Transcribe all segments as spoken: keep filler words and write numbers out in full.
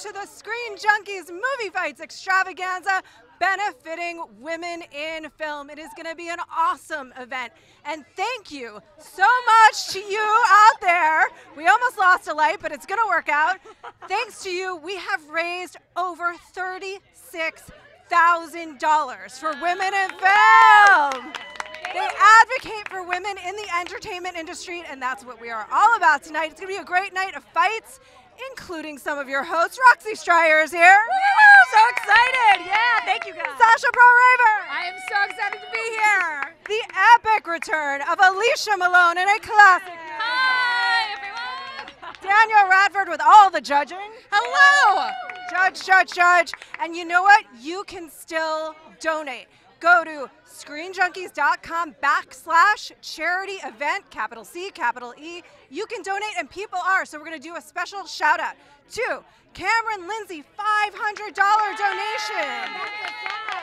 to the Screen Junkies Movie Fights Extravaganza benefiting women in film. It is going to be an awesome event. And thank you so much to you out there. We almost lost a light, but it's going to work out. Thanks to you, we have raised over thirty-six thousand dollars for women in film. They advocate for women in the entertainment industry, and that's what we are all about tonight. It's going to be a great night of fights, including some of your hosts. Roxy Striar is here. Woo! So excited! Yeah, thank you guys. Sasha Perl-Raver. I am so excited to be here. The epic return of Alicia Malone in a classic. Hi, everyone. Daniel Radford with all the judging. Hello. Judge, judge, judge. And you know what? You can still donate. Go to ScreenJunkies.com backslash charity event, capital C, capital E. You can donate, and people are. So we're going to do a special shout out to Cameron Lindsay, five hundred dollar yeah.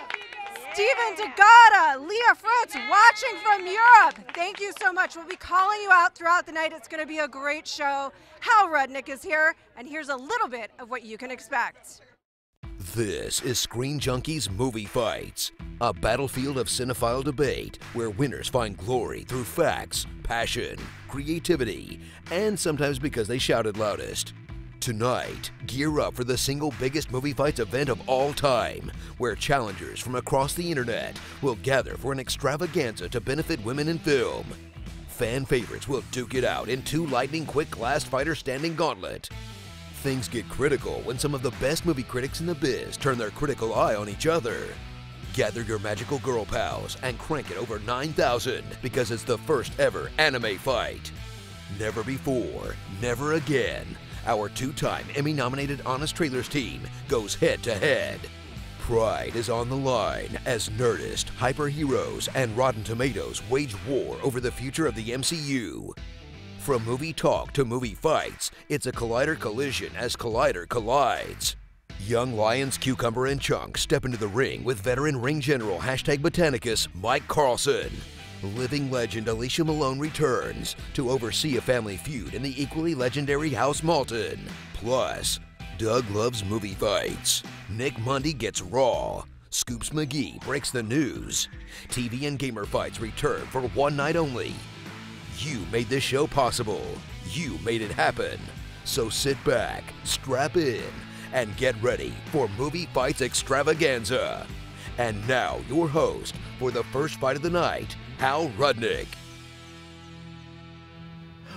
donation. Yeah. Stephen Degata, Leah Fritz, yeah. watching from Europe. Thank you so much. We'll be calling you out throughout the night. It's going to be a great show. Hal Rudnick is here, and here's a little bit of what you can expect. This is Screen Junkies Movie Fights, a battlefield of cinephile debate where winners find glory through facts, passion, creativity, and sometimes because they shouted loudest. Tonight, gear up for the single biggest movie fights event of all time, where challengers from across the internet will gather for an extravaganza to benefit women in film. Fan favorites will duke it out in two lightning-quick glass fighter standing gauntlet. Things get critical when some of the best movie critics in the biz turn their critical eye on each other. Gather your magical girl pals and crank it over nine thousand because it's the first ever anime fight. Never before, never again. Our two-time Emmy-nominated Honest Trailers team goes head-to-head. Pride is on the line as Nerdist, Hyper Heroes, and Rotten Tomatoes wage war over the future of the M C U. From movie talk to movie fights, it's a Collider collision as Collider collides. Young Lions Cucumber and Chunk step into the ring with veteran ring general hashtag Botanicus Mike Carlson. Living legend Alicia Malone returns to oversee a family feud in the equally legendary House Maltin. Plus, Doug loves movie fights. Nick Mundy gets raw. Scoops McGee breaks the news. T V and gamer fights return for one night only. You made this show possible. You made it happen. So sit back, strap in, and get ready for Movie Fights Extravaganza. And now, your host for the first fight of the night, Hal Rudnick.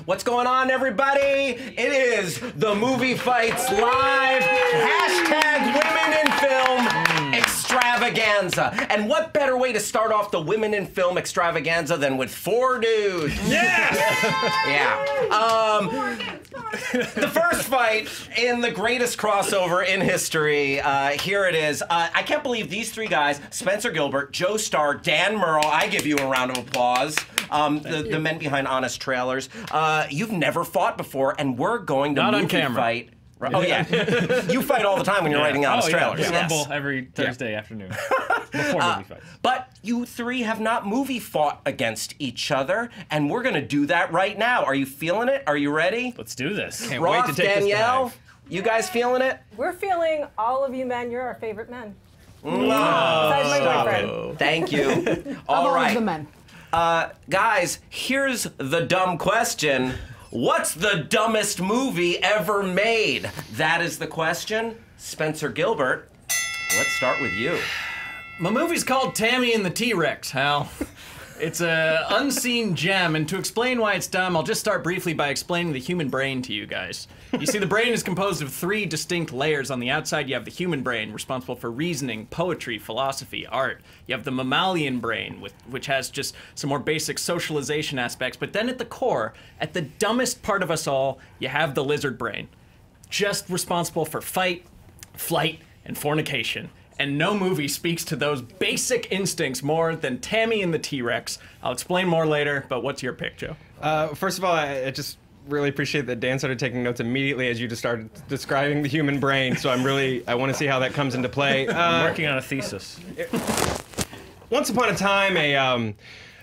What's going on, everybody? It is the Movie Fights Live hashtag Women in Film Extravaganza. And what better way to start off the Women in Film Extravaganza than with four dudes? Yes! Yeah. Um, the first fight in the greatest crossover in history. Uh, here it is. Uh, I can't believe these three guys, Spencer Gilbert, Joe Starr, Dan Murrell. I give you a round of applause. Um, the, the men behind Honest Trailers. Uh, you've never fought before, and we're going to Not movie on camera. fight. Oh yeah, you fight all the time when you're yeah. writing Honest oh, Trailers. Yeah. Yes. Rumble every Thursday yeah. afternoon before uh, movie fights. But you three have not movie fought against each other, and we're going to do that right now. Are you feeling it? Are you ready? Let's do this. Can't Roth, wait to take Danielle, this dive. You guys feeling it? We're feeling all of you men. You're our favorite men. No, no. Stop it. Thank you. All of right, all of the men. Uh, guys, here's the dumb question. What's the dumbest movie ever made? That is the question. Spencer Gilbert, let's start with you. My movie's called Tammy and the T-Rex, Hal. It's an unseen gem, and to explain why it's dumb, I'll just start briefly by explaining the human brain to you guys. You see, the brain is composed of three distinct layers. On the outside, you have the human brain, responsible for reasoning, poetry, philosophy, art. You have the mammalian brain, with, which has just some more basic socialization aspects. But then at the core, at the dumbest part of us all, you have the lizard brain, just responsible for fight, flight, and fornication. And no movie speaks to those basic instincts more than Tammy and the T-Rex. I'll explain more later, but what's your pick, Joe? Uh, first of all, I, I just really appreciate that Dan started taking notes immediately as you just started describing the human brain, so I'm really, I want to see how that comes into play. Uh, I'm working on a thesis. It, once upon a time, a, um,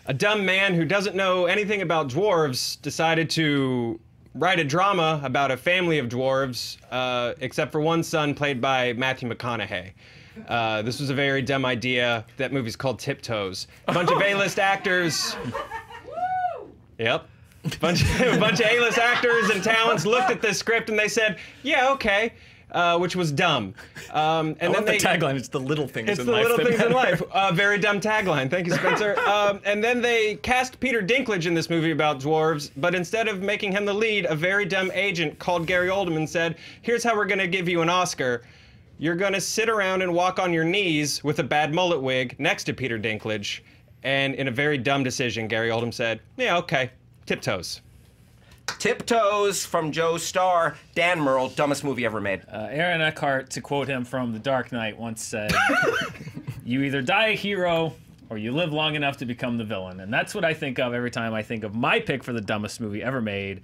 a dumb man who doesn't know anything about dwarves decided to write a drama about a family of dwarves, uh, except for one son played by Matthew McConaughey. Uh, this was a very dumb idea. That movie's called Tiptoes. A bunch of A-list actors. Yep. Bunch, a bunch of A-list actors and talents looked at this script and they said, yeah, okay, uh, which was dumb. Um, and I then want they, the tagline, it's the little things in life. It's the little things matter. in life. Uh, very dumb tagline. Thank you, Spencer. um, and then they cast Peter Dinklage in this movie about dwarves, but instead of making him the lead, a very dumb agent called Gary Oldman and said, here's how we're going to give you an Oscar. You're going to sit around and walk on your knees with a bad mullet wig next to Peter Dinklage. And in a very dumb decision, Gary Oldman said, yeah, okay. Tiptoes. Tiptoes from Joe Starr. Dan Murrell, dumbest movie ever made. Uh, Aaron Eckhart, to quote him from The Dark Knight, once said, you either die a hero or you live long enough to become the villain. And that's what I think of every time I think of my pick for the dumbest movie ever made.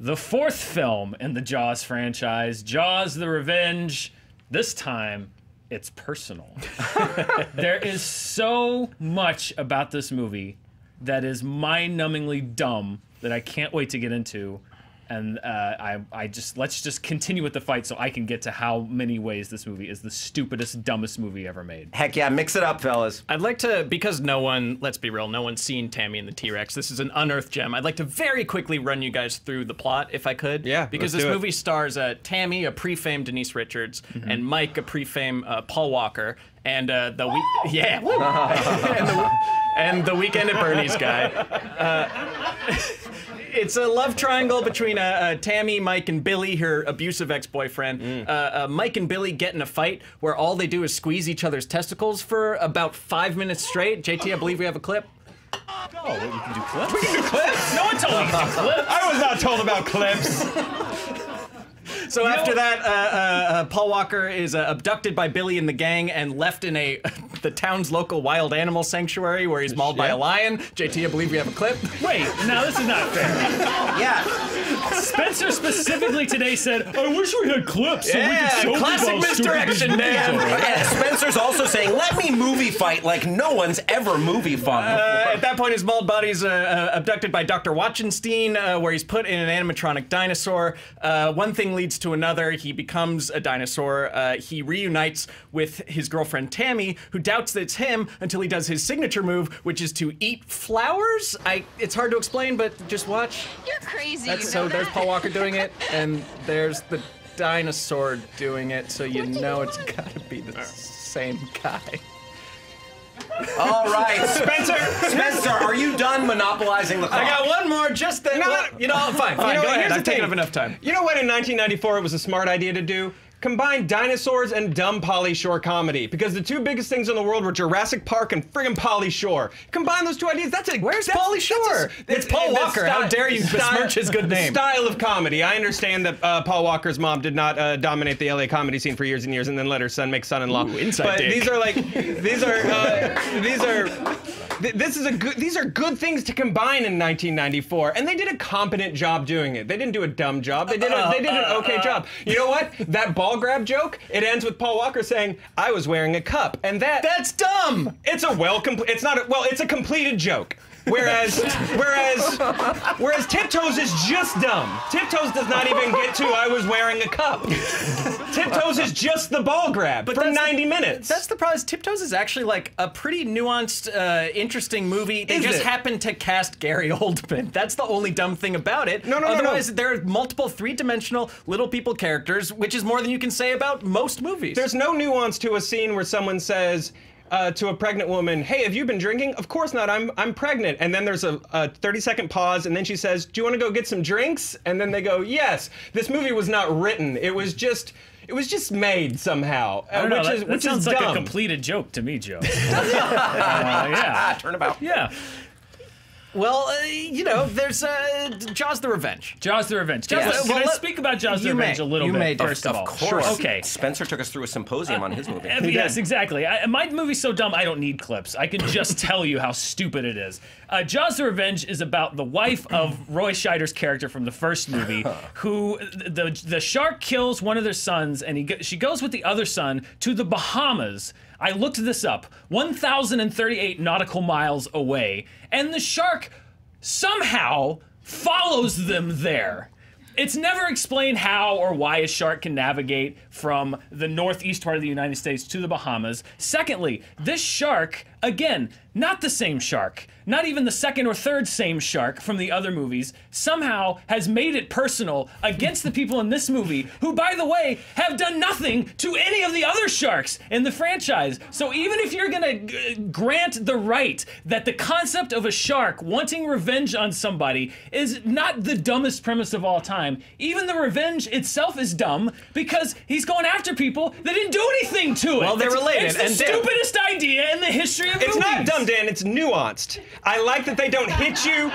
The fourth film in the Jaws franchise, Jaws the Revenge. This time, it's personal. There is so much about this movie that is mind-numbingly dumb that I can't wait to get into, and uh, I, I just let's just continue with the fight so I can get to how many ways this movie is the stupidest, dumbest movie ever made. Heck yeah, mix it up, fellas. I'd like to, because no one, let's be real, no one's seen Tammy and the T-Rex. This is an unearthed gem. I'd like to very quickly run you guys through the plot, if I could. Yeah, because this movie stars uh, Tammy, a pre-famed Denise Richards, mm-hmm. and Mike, a pre-famed uh, Paul Walker, and uh, the we yeah, and the. And the Weekend at Bernie's guy. Uh, it's a love triangle between uh, uh, Tammy, Mike, and Billy, her abusive ex-boyfriend. Mm. Uh, uh, Mike and Billy get in a fight where all they do is squeeze each other's testicles for about five minutes straight. J T, I believe we have a clip. Oh, well, you can do clips? We can do clips? No one told me to do clips. I was not told about clips. So you after know, that, uh, uh, Paul Walker is uh, abducted by Billy and the gang and left in a the town's local wild animal sanctuary where he's mauled shit. by a lion. J T, I believe we have a clip. Wait, now this is not fair. Yeah. Spencer specifically today said, I wish we had clips so yeah, we could show classic misdirection, man. Yeah, Spencer's also saying, let me movie fight like no one's ever movie fun. Uh, at that point, his mauled body's uh, uh, abducted by Doctor Watchenstein, uh, where he's put in an animatronic dinosaur. Uh, one thing leads to another, he becomes a dinosaur. Uh, he reunites with his girlfriend Tammy, who doubts that it's him until he does his signature move, which is to eat flowers. I, it's hard to explain, but just watch. You're crazy. That's, you know so that? There's Paul Walker doing it, and there's the dinosaur doing it. So you know you it's want? gotta be the same guy. All right, Spencer. Spencer, are you done monopolizing the clock? I got one more. Just then, no, well, you know, fine, fine. You know go what, ahead. I've taken up enough time. You know what? In nineteen ninety-four, it was a smart idea to do. Combine dinosaurs and dumb Pauly Shore comedy, because the two biggest things in the world were Jurassic Park and friggin' Pauly Shore. Combine those two ideas. That's it. Where's Pauly Shore? A, it's, it's Paul Walker. Style, How dare you besmirch his good name? Style of comedy. I understand that uh, Paul Walker's mom did not uh, dominate the L A comedy scene for years and years, and then let her son make son-in-law. But dick. these are like, these are, uh, these are, th this is a good. These are good things to combine in nineteen ninety-four, and they did a competent job doing it. They didn't do a dumb job. They did a, uh, they did an uh, okay uh, job. You know what? That ball grab joke, it ends with Paul Walker saying, I was wearing a cup, and that- That's dumb! It's a well complete, it's not a, well, it's a completed joke. Whereas, whereas, whereas Tiptoes is just dumb. Tiptoes does not even get to I was wearing a cup. Tiptoes is just the ball grab but for ninety minutes. That's the problem. Is Tiptoes is actually like a pretty nuanced, uh, interesting movie. They is just it? happened to cast Gary Oldman. That's the only dumb thing about it. No, no, Otherwise, no. Otherwise, no. there are multiple three-dimensional little people characters, which is more than you can say about most movies. There's no nuance to a scene where someone says, Uh, to a pregnant woman, hey, have you been drinking? Of course not, I'm I'm pregnant. And then there's a, a thirty second pause, and then she says, do you want to go get some drinks? And then they go, yes. This movie was not written. It was just, it was just made somehow, uh, which know, that, is that which sounds is like dumb. a completed joke to me, Joe. uh, yeah. Turnabout. Yeah. Well, uh, you know, there's uh, Jaws the Revenge. Jaws the Revenge. Jaws yes. the, well, Can I speak about Jaws the Revenge may, a little bit may, first of all? Of course. Sure. Okay. Spencer took us through a symposium uh, on his movie. Yes, exactly. I, my movie's so dumb I don't need clips. I can just tell you how stupid it is. Uh, Jaws the Revenge is about the wife of Roy Scheider's character from the first movie, who the the shark kills one of their sons, and he she goes with the other son to the Bahamas. I looked this up, one thousand thirty-eight nautical miles away, and the shark somehow follows them there. It's never explained how or why a shark can navigate from the northeast part of the United States to the Bahamas. Secondly, this shark, again, not the same shark, not even the second or third same shark from the other movies, somehow has made it personal against the people in this movie, who, by the way, have done nothing to any of the other sharks in the franchise. So even if you're going to grant the right that the concept of a shark wanting revenge on somebody is not the dumbest premise of all time, even the revenge itself is dumb because he's going after people that didn't do anything to it. Well, they're related. It's, it's the and stupidest Dan, idea in the history of movies. It's not dumb, Dan. It's nuanced. I like that they don't hit you.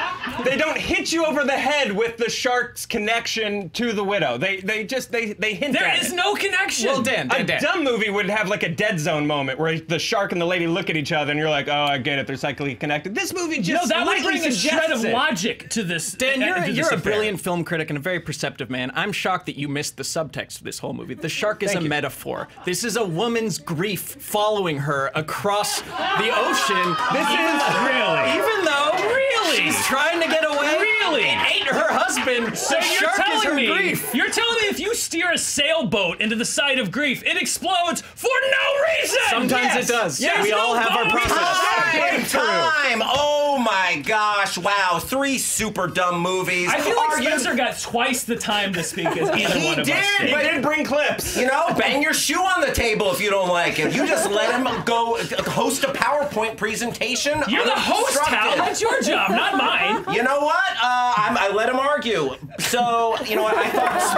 They don't hit you over the head with the shark's connection to the widow. They they just they they hint there at it. There is no connection. Well, Dan, Dan, a Dan. dumb movie would have like a Dead Zone moment where the shark and the lady look at each other and you're like, oh, I get it. They're psychically connected. This movie just no. That would bring a shred of logic to this. Dan, you're, you're this a brilliant film critic and a very perceptive man. I'm shocked that you missed the subtext of this whole movie. The shark is Thank a you. metaphor. This is a woman's grief following her across the ocean. This even is though, really, even though really, she's trying to get away. Really, it ain't her husband. So the you're shark telling is her me, grief. You're telling me if you steer a sailboat into the side of grief, it explodes for no reason. Sometimes yes. it does. Yes, we no all have our process. Time, time. Oh my gosh! Wow, three super dumb movies. I feel like Spencer got twice the time to speak as either he one of did, us did. He did bring clips. You know, bang your shoe on the table if you don't like it. You just let him go host a PowerPoint presentation. You're the host, Hal. That's your job, not mine. You know what? Uh, I'm, I let him argue. So, you know what? I thought...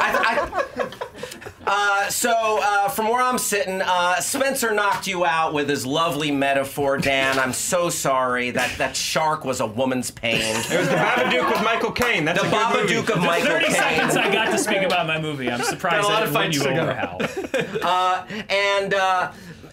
I, I, Uh, so, uh, from where I'm sitting, uh, Spencer knocked you out with his lovely metaphor, Dan. I'm so sorry. That that shark was a woman's pain. It was the Babadook with Michael Caine. That's the a good movie. The Babadook of Michael Caine. thirty seconds I got to speak about my movie. I'm surprised I didn't win you over, Hal. Uh, and, uh...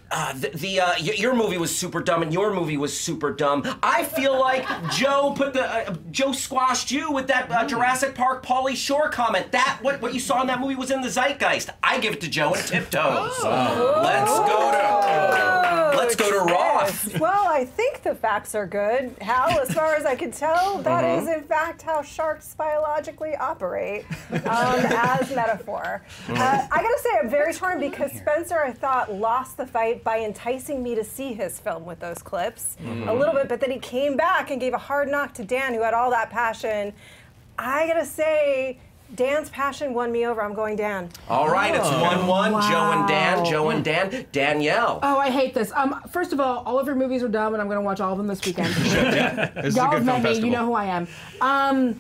Uh, the, the uh, y your movie was super dumb, and your movie was super dumb. I feel like Joe put the uh, Joe squashed you with that uh, Jurassic Park Pauly Shore comment. That what what you saw in that movie was in the zeitgeist. I give it to Joe and Tiptoes. Oh. Let's go to oh. let's go to Roth. Well, I think the facts are good, Hal. As far as I can tell, that mm-hmm. is in fact how sharks biologically operate um, as metaphor. Mm-hmm. uh, I gotta say, I'm very torn because Spencer, I thought, lost the fight by enticing me to see his film with those clips mm-hmm. a little bit, but then he came back and gave a hard knock to Dan, who had all that passion. I gotta say, Dan's passion won me over. I'm going Dan. All right, oh. it's one one. Wow. Joe and Dan, Joe and Dan, Danielle. Oh, I hate this. Um, first of all, all of your movies are dumb, and I'm gonna watch all of them this weekend. Y'all have met me, you know who I am. Um,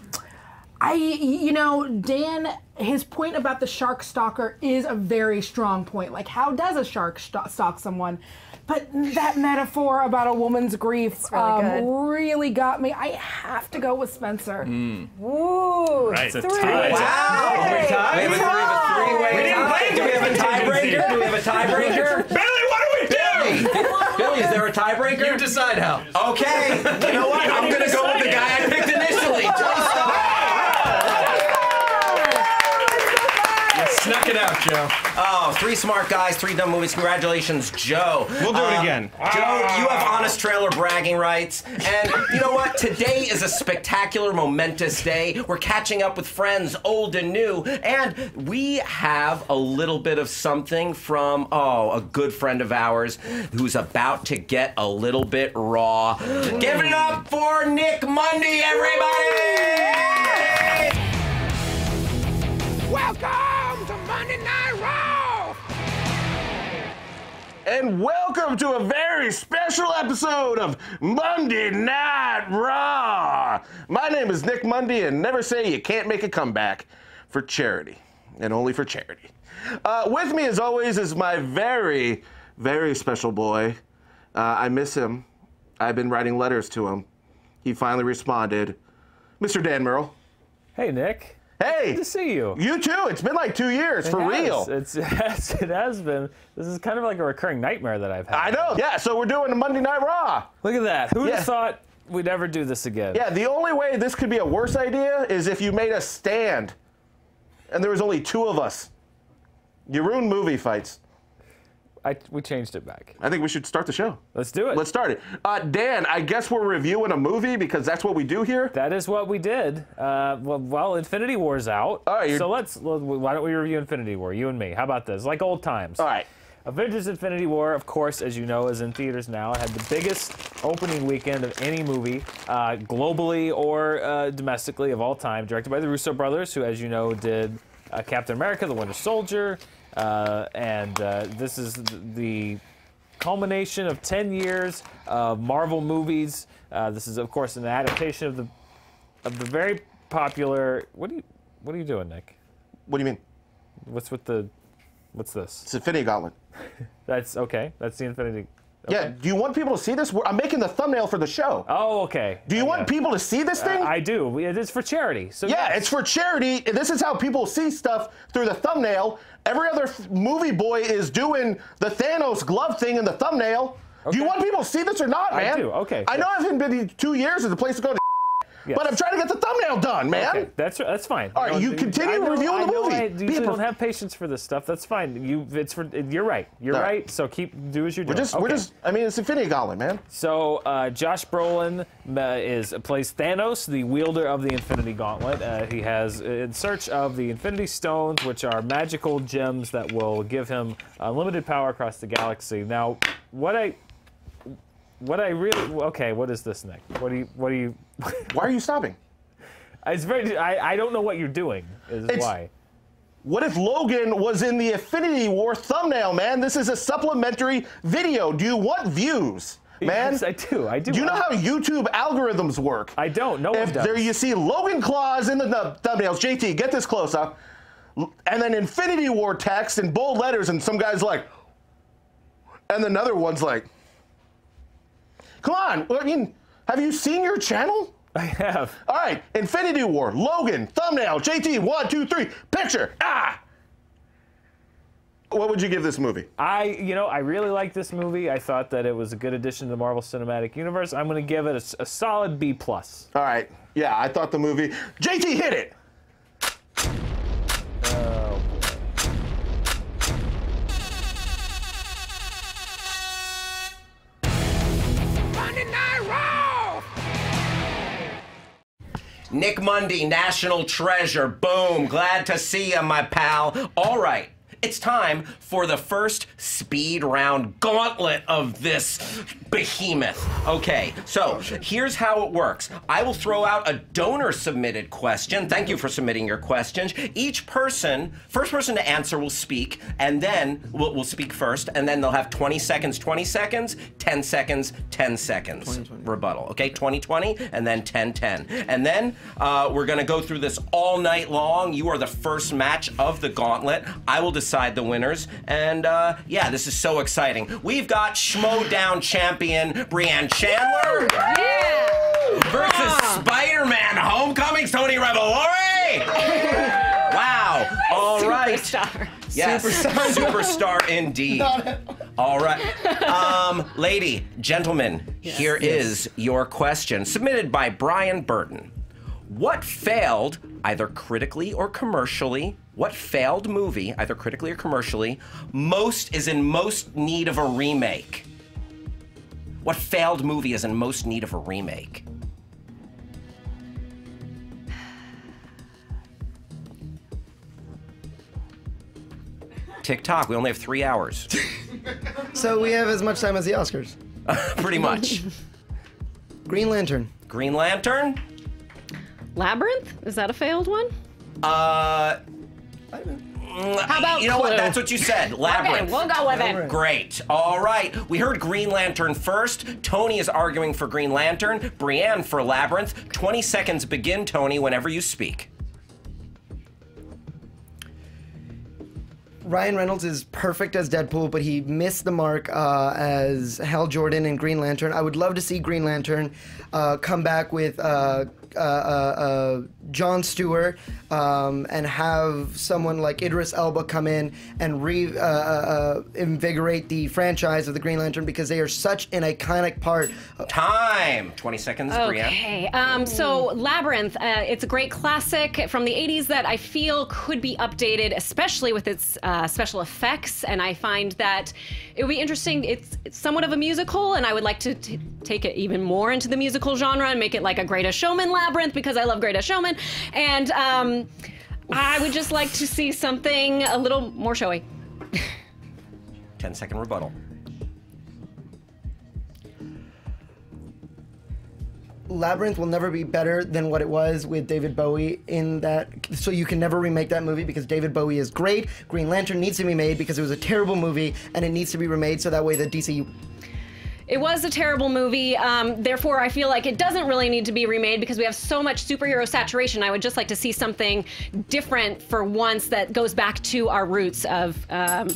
I, you know, Dan, his point about the shark stalker is a very strong point. Like, how does a shark stalk someone? But that metaphor about a woman's grief really, um, really got me. I have to go with Spencer. Mm. Ooh, right. It's a tie. Wow. Three we, tie. We, we have a three-way We didn't play. Do we have a tiebreaker? Do we have a tiebreaker? Billy, what do we do? Billy, is there a tiebreaker? You decide how. Okay. You know what? I'm going to go with the guy I picked initially. Joe Starr. Snuck it out, Joe. Oh, three smart guys, three dumb movies. Congratulations, Joe. We'll do uh, it again. Joe, ah. you have honest trailer bragging rights. And you know what? Today is a spectacular, momentous day. We're catching up with friends, old and new. And we have a little bit of something from, oh, a good friend of ours who's about to get a little bit raw. Mm. Give it up for Nick Mundy, everybody! Welcome! And welcome to a very special episode of Monday Night Raw. My name is Nick Mundy, and never say you can't make a comeback for charity, and only for charity. Uh, with me, as always, is my very, very special boy. Uh, I miss him. I've been writing letters to him. He finally responded. Mister Dan Murrell. Hey, Nick. Hey! Good to see you. You too. It's been like two years, it for has. real. It's, it, has, it has been. This is kind of like a recurring nightmare that I've had. I know. Yeah, so we're doing a Monday Night Raw. Look at that. Who would yeah. have thought we'd ever do this again? Yeah, the only way this could be a worse idea is if you made us stand. And there was only two of us. You ruined movie fights. I, we changed it back. I think we should start the show. Let's do it. Let's start it. Uh, Dan, I guess we're reviewing a movie because that's what we do here. That is what we did. Uh, well, well, Infinity War's out. All right. So let's. Why don't we review Infinity War? You and me. How about this? Like old times. All right. Avengers: Infinity War, of course, as you know, is in theaters now. It had the biggest opening weekend of any movie, uh, globally or uh, domestically of all time. Directed by the Russo brothers, who, as you know, did uh, Captain America: The Winter Soldier. Uh, and uh, this is the culmination of ten years of Marvel movies. Uh, this is, of course, an adaptation of the of the very popular. What are you What are you doing, Nick? What do you mean? What's with the What's this? It's Infinity Gauntlet. That's okay. That's the Infinity. Okay. Yeah. Do you want people to see this? We're, I'm making the thumbnail for the show. Oh, okay. Do you yeah. want people to see this thing? Uh, I do. It is for charity. So yeah, yes. It's for charity. This is how people see stuff through the thumbnail. Every other movie boy is doing the Thanos glove thing in the thumbnail. Okay. Do you want people to see this or not, man? I do. Okay. I yes. know I haven't been in two years as a place to go to. Yes. But I'm trying to get the thumbnail done, man. Okay, that's that's fine. All right, you, you continue know, reviewing I the know, movie. I usually don't have patience for this stuff. That's fine. You, it's for you're right. You're right. right. So keep do as you're doing. We're just, okay. we're just. I mean, it's Infinity Gauntlet, man. So uh, Josh Brolin uh, is plays Thanos, the wielder of the Infinity Gauntlet. Uh, he has in search of the Infinity Stones, which are magical gems that will give him unlimited power across the galaxy. Now, what I. What I really okay. What is this, Nick? What do you? What do you? Why are you stopping? It's very. I, I don't know what you're doing. Is it's, why. What if Logan was in the Infinity War thumbnail, man? This is a supplementary video. Do you want views, man? Yes, I do. I do. Do you know how YouTube algorithms work? I don't. No one does. There you see Logan Claws in the th thumbnails. J T, get this close up, and then Infinity War text in bold letters, and some guy's like, and another one's like. Come on, I mean, have you seen your channel? I have. All right, Infinity War, Logan, thumbnail, J T, one, two, three, picture, ah! What would you give this movie? I, you know, I really liked this movie. I thought that it was a good addition to the Marvel Cinematic Universe. I'm gonna give it a, a solid B plus. All right, yeah, I thought the movie, J T hit it! Oh. Nick Mundy, national treasure. Boom. Glad to see you, my pal. All right. It's time for the first speed round gauntlet of this behemoth. Okay, so here's how it works. I will throw out a donor-submitted question. Thank you for submitting your questions. Each person, first person to answer will speak, and then we'll, we'll speak first, and then they'll have twenty seconds, twenty seconds, ten seconds, ten seconds, twenty, twenty. Rebuttal. Okay, twenty, twenty, and then ten, ten. And then uh, we're gonna go through this all night long. You are the first match of the gauntlet. I will decide Decide the winners, and uh, yeah, this is so exciting. We've got Schmo Down champion Breanne Chandler yeah. versus wow. Spider-Man Homecoming's Tony Revolori. Yeah. Wow! All right. Superstar. Yes, superstar, superstar indeed. All right, um, lady, gentlemen, yes, here yes. is your question submitted by Brian Burton. What failed, either critically or commercially? What failed movie, either critically or commercially, most is in most need of a remake? What failed movie is in most need of a remake? TikTok. We only have three hours. So we have as much time as the Oscars. Pretty much. Green Lantern. Green Lantern. Labyrinth? Is that a failed one? Uh, how about you know Clue? What? That's what you said. Labyrinth. Okay, we'll go with it. Great. All right. We heard Green Lantern first. Tony is arguing for Green Lantern. Breanne for Labyrinth. Twenty seconds begin, Tony. Whenever you speak. Ryan Reynolds is perfect as Deadpool, but he missed the mark uh, as Hal Jordan in Green Lantern. I would love to see Green Lantern uh, come back with. Uh, uh, uh, uh, Jon Stewart um, and have someone like Idris Elba come in and re uh, uh, invigorate the franchise of the Green Lantern, because they are such an iconic part. Time! twenty seconds, Brianna. Okay, um, so Labyrinth, uh, it's a great classic from the eighties that I feel could be updated, especially with its uh, special effects, and I find that it would be interesting. It's, it's somewhat of a musical, and I would like to t take it even more into the musical genre and make it like a Greatest Showman Labyrinth, because I love Greatest Showman, and um, I would just like to see something a little more showy. ten second rebuttal. Labyrinth will never be better than what it was with David Bowie, in that, so you can never remake that movie because David Bowie is great. Green Lantern needs to be made because it was a terrible movie, and it needs to be remade so that way the D C U. It was a terrible movie, um, therefore I feel like it doesn't really need to be remade because we have so much superhero saturation. I would just like to see something different for once that goes back to our roots of um,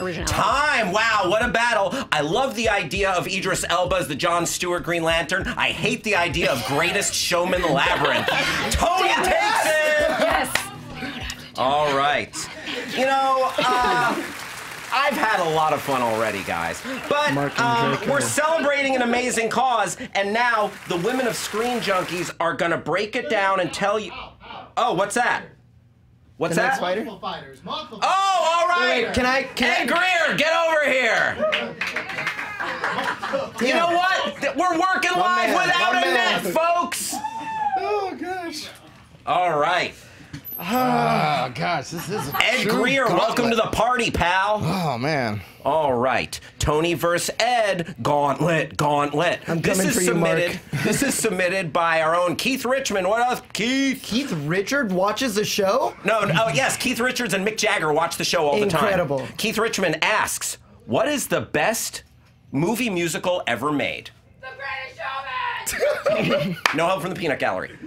originality. Time! Wow, what a battle! I love the idea of Idris Elba as the Jon Stewart Green Lantern. I hate the idea of Greatest Showman Labyrinth. Tony yes! takes it! Yes! All right. You know, uh... I've had a lot of fun already, guys. But um, we're celebrating an amazing cause, and now the women of Screen Junkies are gonna break it down and tell you. Oh, what's that? What's the that? Fighter? Multiple fighters. Multiple fighters. Oh, all right. Wait, can I? Can Ed Greer, get over here. You know what? We're working One live man. without One a man. net, folks. Oh gosh. All right. Oh, oh gosh, this is a Ed Greer, conflict. Welcome to the party, pal. Oh man. All right, Tony versus Ed, gauntlet, gauntlet. I'm this coming is for submitted. You, Mark. This is submitted by our own Keith Richmond. What up, Keith? Keith Richard watches the show? No, no oh, yes, Keith Richards and Mick Jagger watch the show all Incredible. the time. Incredible. Keith Richmond asks, "What is the best movie musical ever made?" The Greatest Showman. No help from the peanut gallery.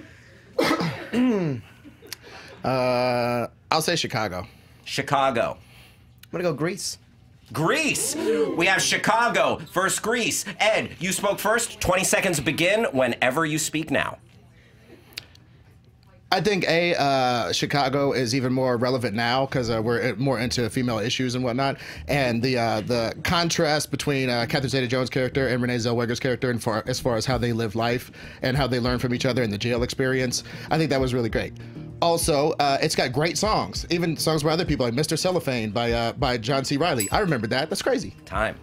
Uh, I'll say Chicago. Chicago. I'm gonna go Greece. Greece! We have Chicago versus Greece. Ed, you spoke first. twenty seconds begin whenever you speak now. I think, A, uh, Chicago is even more relevant now because uh, we're more into female issues and whatnot. And the uh, the contrast between uh, Catherine Zeta-Jones' character and Renee Zellweger's character, and far, as far as how they live life and how they learn from each other in the jail experience, I think that was really great. Also, uh, it's got great songs, even songs by other people, like Mister Cellophane by, uh, by John C. Reilly. I remember that. That's crazy. Time.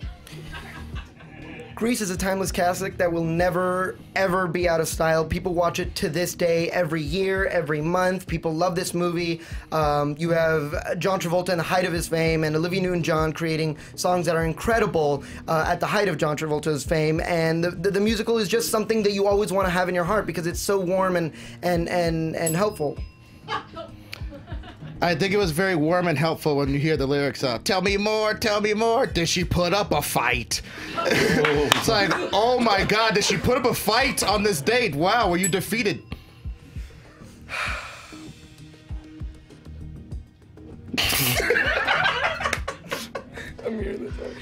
Grease is a timeless classic that will never, ever be out of style. People watch it to this day, every year, every month. People love this movie. Um, you have John Travolta in the height of his fame and Olivia Newton-John creating songs that are incredible uh, at the height of John Travolta's fame. And the, the, the musical is just something that you always want to have in your heart because it's so warm and, and, and, and helpful. I think it was very warm and helpful when you hear the lyrics of, "Tell me more, tell me more, did she put up a fight?" It's like, oh my God, did she put up a fight on this date? Wow, were you defeated? I'm here this time.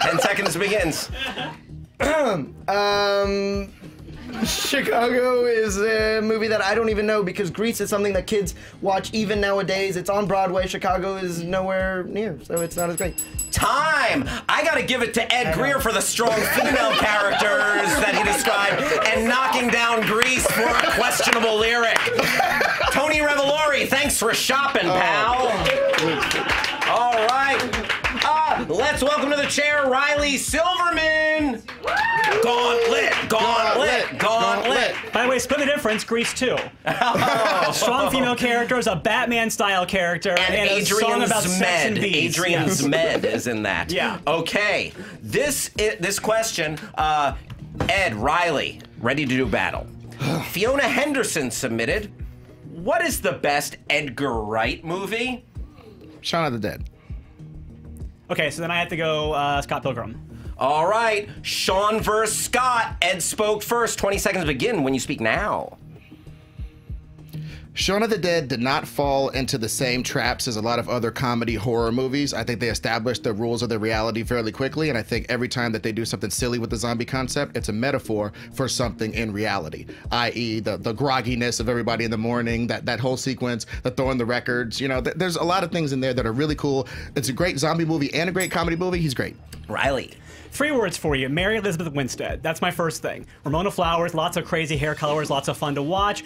Ten seconds begins. um... Chicago is a movie that I don't even know because Grease is something that kids watch even nowadays. It's on Broadway. Chicago is nowhere near, so it's not as great. Time! I gotta give it to Ed Greer for the strong female characters that he described and knocking down Grease for a questionable lyric. Tony Revolori, thanks for shopping, pal. Oh. All right. Uh, let's welcome to the chair, Riley Silverman. Gauntlet, gauntlet, gauntlet, gauntlet. By the way, split the difference, Grease two. Oh. Strong female characters, a Batman-style character, and, and a song about Zmed. sex and bees. Adrian Zmed is in that. Yeah. Okay, this, it, this question, uh, Ed, Riley, ready to do battle. Fiona Henderson submitted, what is the best Edgar Wright movie? Shaun of the Dead. Okay, so then I have to go uh, Scott Pilgrim. All right, Sean versus Scott. Ed spoke first. twenty seconds begin when you speak now. Shaun of the Dead did not fall into the same traps as a lot of other comedy horror movies. I think they established the rules of the reality fairly quickly, and I think every time that they do something silly with the zombie concept, it's a metaphor for something in reality, that is the, the grogginess of everybody in the morning, that, that whole sequence, the throwing the records. You know, th there's a lot of things in there that are really cool. It's a great zombie movie and a great comedy movie. He's great. Riley. Three words for you. Mary Elizabeth Winstead. That's my first thing. Ramona Flowers, lots of crazy hair colors, lots of fun to watch.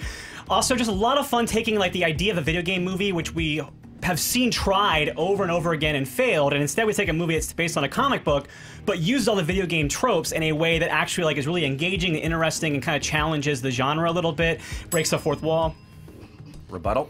Also, just a lot of fun taking like the idea of a video game movie, which we have seen tried over and over again and failed, and instead we take a movie that's based on a comic book, but uses all the video game tropes in a way that actually like is really engaging and interesting and kind of challenges the genre a little bit, breaks the fourth wall. Rebuttal?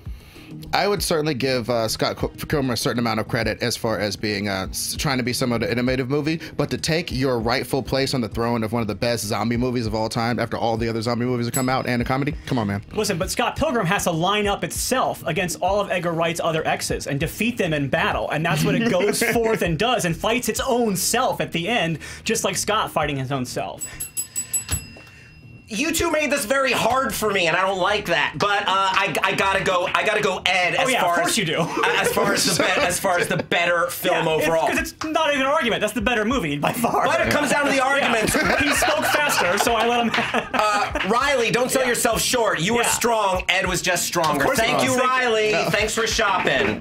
I would certainly give uh, Scott Kilmer a certain amount of credit as far as being uh, trying to be somewhat of an innovative movie, but to take your rightful place on the throne of one of the best zombie movies of all time after all the other zombie movies have come out and a comedy, come on, man. Listen, but Scott Pilgrim has to line up itself against all of Edgar Wright's other exes and defeat them in battle, and that's what it goes forth and does, and fights its own self at the end, just like Scott fighting his own self. You two made this very hard for me, and I don't like that. But uh, I, I gotta go. I gotta go, Ed. As oh yeah, far of course as, you do. As far as the be, as far as the better film yeah, overall, because it's, it's not even an argument. That's the better movie by far. But it comes down to the arguments. Yeah. He spoke faster, so I let him. uh, Riley, don't sell yeah. yourself short. You were yeah. strong. Ed was just stronger. Thank you, Riley. No. Thanks for shopping.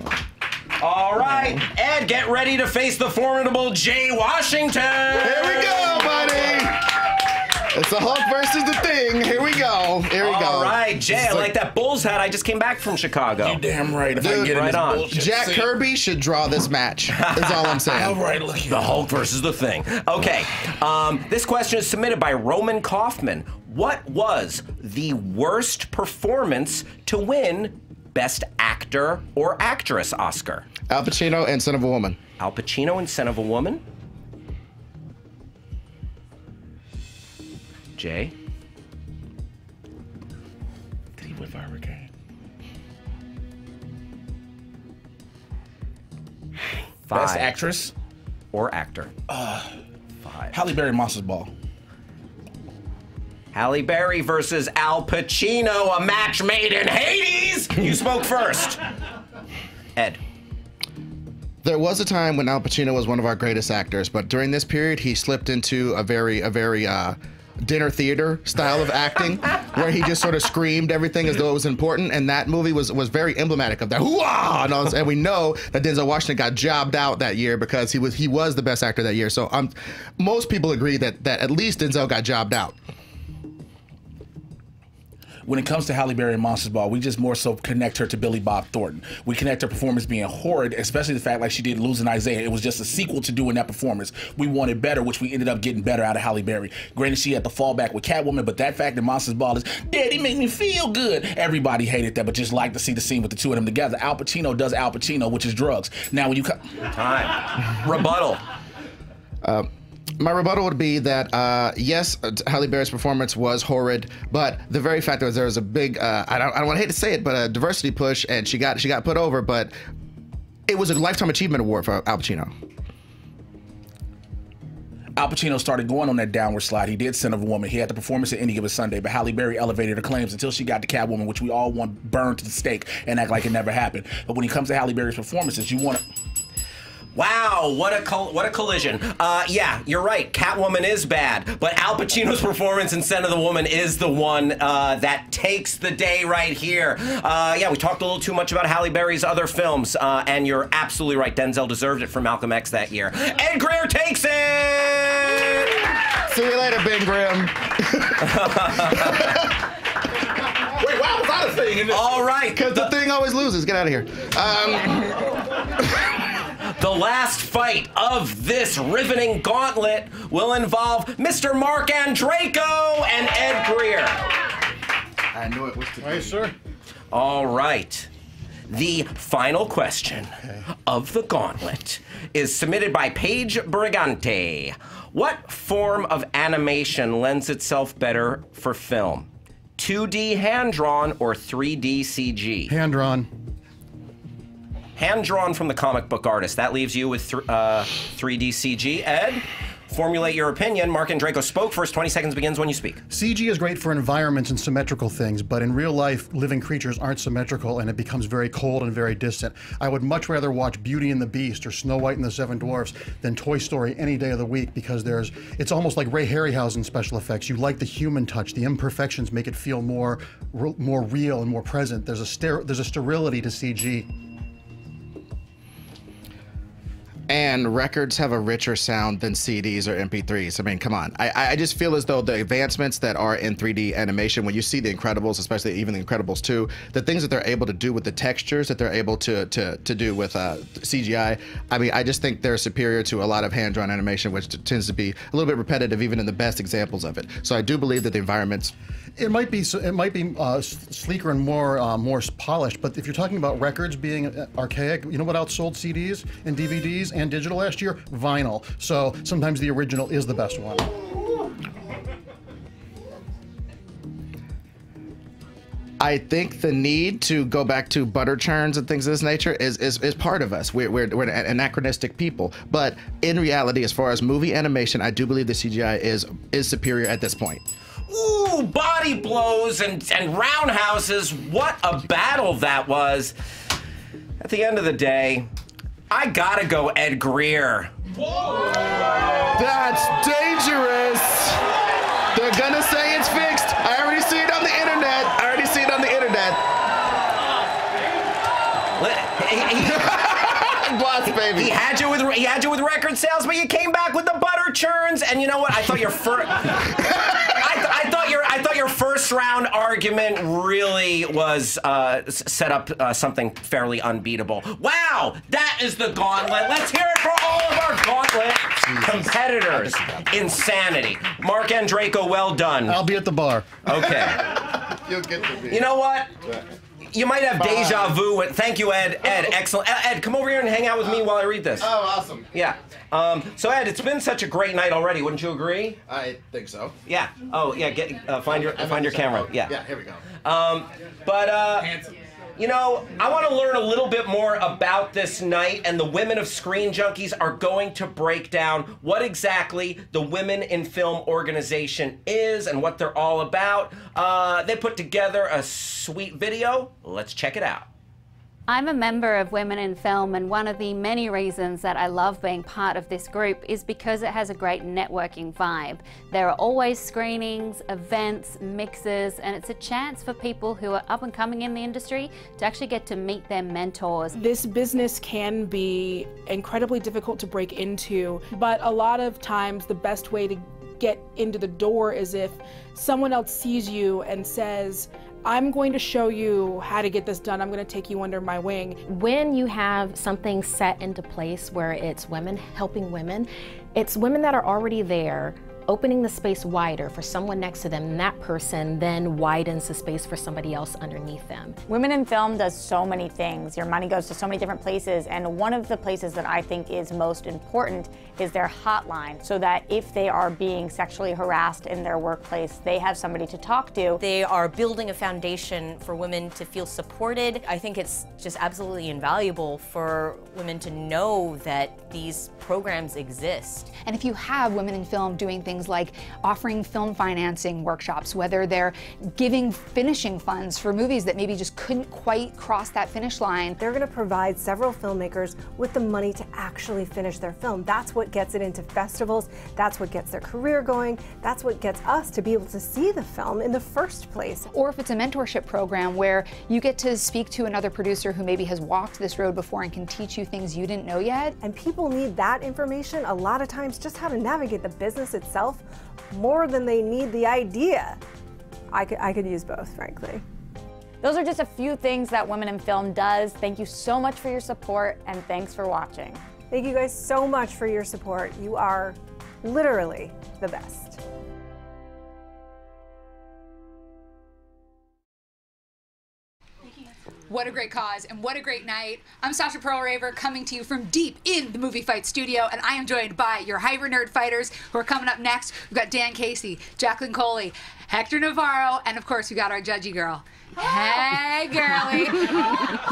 All right, Ed, get ready to face the formidable Jay Washington. Here we go, buddy. It's the Hulk versus the Thing. Here we go. Here we All go. All right, Jay, I like, like that Bulls hat. I just came back from Chicago. You damn right. If Dude, I can get right on. Jack seat. Kirby should draw this match. That's all I'm saying. All right, look. The Hulk versus the Thing. Okay. Um, this question is submitted by Roman Kaufman. What was the worst performance to win Best Actor or Actress Oscar? Al Pacino in Son of a Woman. Al Pacino in Son of a Woman. Jay? Did he win Fire Brigade? Five. Best actress? Or actor? Uh, Five. Halle Berry, Monsters Ball. Halle Berry versus Al Pacino, a match made in Hades! You spoke first. Ed. There was a time when Al Pacino was one of our greatest actors, but during this period, he slipped into a very, a very, uh, dinner theater style of acting where he just sort of screamed everything as though it was important, and that movie was was very emblematic of that. Hoo-ah! And, all, and we know that Denzel Washington got jobbed out that year because he was he was the best actor that year. So um, most people agree that that at least Denzel got jobbed out. When it comes to Halle Berry and Monsters Ball, we just more so connect her to Billy Bob Thornton. We connect her performance being horrid, especially the fact like she did Losing Isaiah. It was just a sequel to doing that performance. We wanted better, which we ended up getting better out of Halle Berry. Granted, she had the fallback with Catwoman, but that fact that Monsters Ball is, Daddy make me feel good. Everybody hated that, but just liked to see the scene with the two of them together. Al Pacino does Al Pacino, which is drugs. Now when you come... Time. Rebuttal. Um. My rebuttal would be that, uh, yes, Halle Berry's performance was horrid, but the very fact that there was a big, uh, I don't, I don't want to hate to say it, but a diversity push, and she got, she got put over, but it was a Lifetime Achievement Award for Al Pacino. Al Pacino started going on that downward slide. He did Son of a Woman. He had the performance at Any Given Sunday, but Halle Berry elevated her claims until she got to Catwoman, which we all want burned to the stake and act like it never happened. But when it comes to Halle Berry's performances, you want to... Wow, what a col what a collision. Uh, yeah, you're right, Catwoman is bad, but Al Pacino's performance in Son of the Woman is the one uh, that takes the day right here. Uh, yeah, we talked a little too much about Halle Berry's other films, uh, and you're absolutely right, Denzel deserved it for Malcolm X that year. Ed Greer takes it! See you later, Ben Grimm. Wait, why was that a thing in this? All right. Because the, the Thing always loses, get out of here. Um... The last fight of this riveting gauntlet will involve Mister Mark Andreyko and Ed Greer. I knew it was the right, sir. All right. The final question okay. of the gauntlet is submitted by Paige Brigante. What form of animation lends itself better for film? two D hand-drawn or three D C G? Hand-drawn. Hand-drawn from the comic book artist. That leaves you with th uh, three D C G. Ed, Formulate your opinion. Mark and Draco spoke. First twenty seconds begins when you speak. C G is great for environments and symmetrical things, but in real life, living creatures aren't symmetrical and it becomes very cold and very distant. I would much rather watch Beauty and the Beast or Snow White and the Seven Dwarfs than Toy Story any day of the week, because there's, it's almost like Ray Harryhausen special effects. You like the human touch. The imperfections make it feel more, more real and more present. There's a ster- there's a sterility to C G. And records have a richer sound than C Ds or M P threes. I mean, come on. I, I just feel as though the advancements that are in three D animation, when you see The Incredibles, especially even The Incredibles two, the things that they're able to do with the textures, that they're able to to, to do with uh, C G I, I mean, I just think they're superior to a lot of hand-drawn animation, which tends to be a little bit repetitive even in the best examples of it. So I do believe that the environments... It might be it might be uh, sleeker and more uh, more polished, but if you're talking about records being archaic, you know what outsold C Ds and D V Ds and digital last year? Vinyl. So sometimes the original is the best one. I think the need to go back to butter churns and things of this nature is is, is part of us. We're, we're, we're an anachronistic people. But in reality, as far as movie animation, I do believe the C G I is is superior at this point. Ooh, body blows and, and roundhouses. What a battle that was. At the end of the day, I gotta go Ed Greer. Whoa. That's dangerous. They're gonna say it's fixed. I already see it on the internet. I already see it on the internet. Blast, baby. He had you with he had you with record sales, but you came back with the butter churns. And you know what? I thought your first I, th I thought your I thought your first round argument really was uh, set up uh, something fairly unbeatable. Wow, that is the gauntlet. Let's hear it for all of our gauntlet Jesus. competitors. Insanity. Mark and Draco, well done. I'll be at the bar. Okay. You'll get to be. You know what? You might have deja vu. Thank you, Ed. Ed, excellent. Ed, come over here and hang out with me while I read this. Oh, awesome. Yeah. Um, so, Ed, it's been such a great night already. Wouldn't you agree? I think so. Yeah. Oh, yeah. Get uh, find your find your camera. Yeah. Yeah. Here we go. Um, but uh, you know, I want to learn a little bit more about this night, and the women of Screen Junkies are going to break down what exactly the Women in Film organization is and what they're all about. Uh, they put together a sweet video. Let's check it out. I'm a member of Women in Film, and one of the many reasons that I love being part of this group is because it has a great networking vibe. There are always screenings, events, mixes, and it's a chance for people who are up and coming in the industry to actually get to meet their mentors. This business can be incredibly difficult to break into, but a lot of times the best way to get into the door is if someone else sees you and says, I'm going to show you how to get this done. I'm going to take you under my wing. When you have something set into place where it's women helping women, it's women that are already there, opening the space wider for someone next to them, and that person then widens the space for somebody else underneath them. Women in Film does so many things. Your money goes to so many different places, and one of the places that I think is most important is their hotline, so that if they are being sexually harassed in their workplace, they have somebody to talk to. They are building a foundation for women to feel supported. I think it's just absolutely invaluable for women to know that these programs exist. And if you have Women in Film doing things Things like offering film financing workshops, whether they're giving finishing funds for movies that maybe just couldn't quite cross that finish line. They're going to provide several filmmakers with the money to actually finish their film. That's what gets it into festivals. That's what gets their career going. That's what gets us to be able to see the film in the first place. Or if it's a mentorship program where you get to speak to another producer who maybe has walked this road before and can teach you things you didn't know yet. And people need that information a lot of times, just how to navigate the business itself, more than they need the idea. I could, I could use both, frankly. Those are just a few things that Women in Film does. Thank you so much for your support, and thanks for watching. Thank you guys so much for your support. You are literally the best. What a great cause, and what a great night. I'm Sasha Perl-Raver, coming to you from deep in the Movie Fight studio, and I am joined by your hyper nerd fighters who are coming up next. We've got Dan Casey, Jacqueline Coley, Hector Navarro, and of course, we got our judgy girl, Hey, girlie.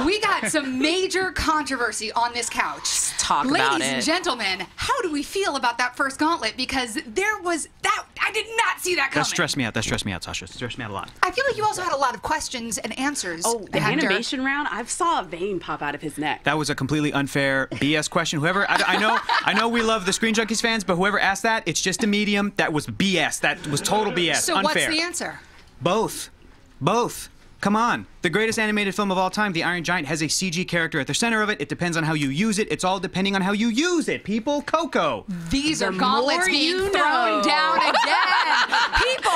We got some major controversy on this couch. Let's talk Ladies about it. Ladies and gentlemen, how do we feel about that first gauntlet? Because there was that. I did not see that coming. That stressed me out. That stressed me out, Sasha. It stressed me out a lot. I feel like you also had a lot of questions and answers. Oh, the animation round, I saw a vein pop out of his neck. That was a completely unfair B S question. Whoever, I, I know I know we love the Screen Junkies fans, but whoever asked that, it's just a medium. That was B S. That was total B S. So unfair. What's the answer? Both. Both. Come on. The greatest animated film of all time, The Iron Giant, has a C G character at the center of it. It depends on how you use it. It's all depending on how you use it, people. Coco. These the are gauntlets being thrown know. down again. People.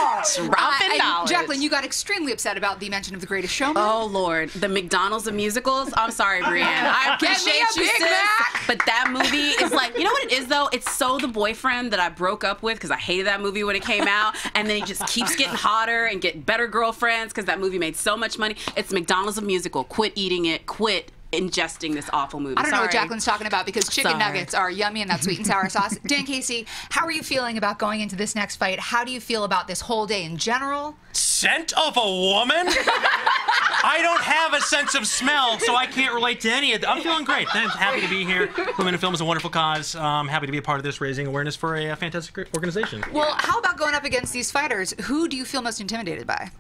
Dropping knowledge. Jacqueline, you got extremely upset about the mention of The Greatest Showman. Oh, Lord. The McDonald's of musicals? I'm sorry, Brianne. I appreciate you, sis. But that movie is like, you know what it is, though? It's so the boyfriend that I broke up with because I hated that movie when it came out. And then he just keeps getting hotter and getting better girlfriends because that movie made so much money. It's McDonald's of musical. Quit eating it. Quit ingesting this awful movie. I don't Sorry. know what Jacqueline's talking about because chicken Sorry. nuggets are yummy in that sweet and sour sauce. Dan Casey, how are you feeling about going into this next fight? How do you feel about this whole day in general? Scent of a woman? I don't have a sense of smell, so I can't relate to any of that. I'm feeling great. I'm happy to be here. Women in Film is a wonderful cause. I'm happy to be a part of this, raising awareness for a, a fantastic organization. Well, how about going up against these fighters? Who do you feel most intimidated by?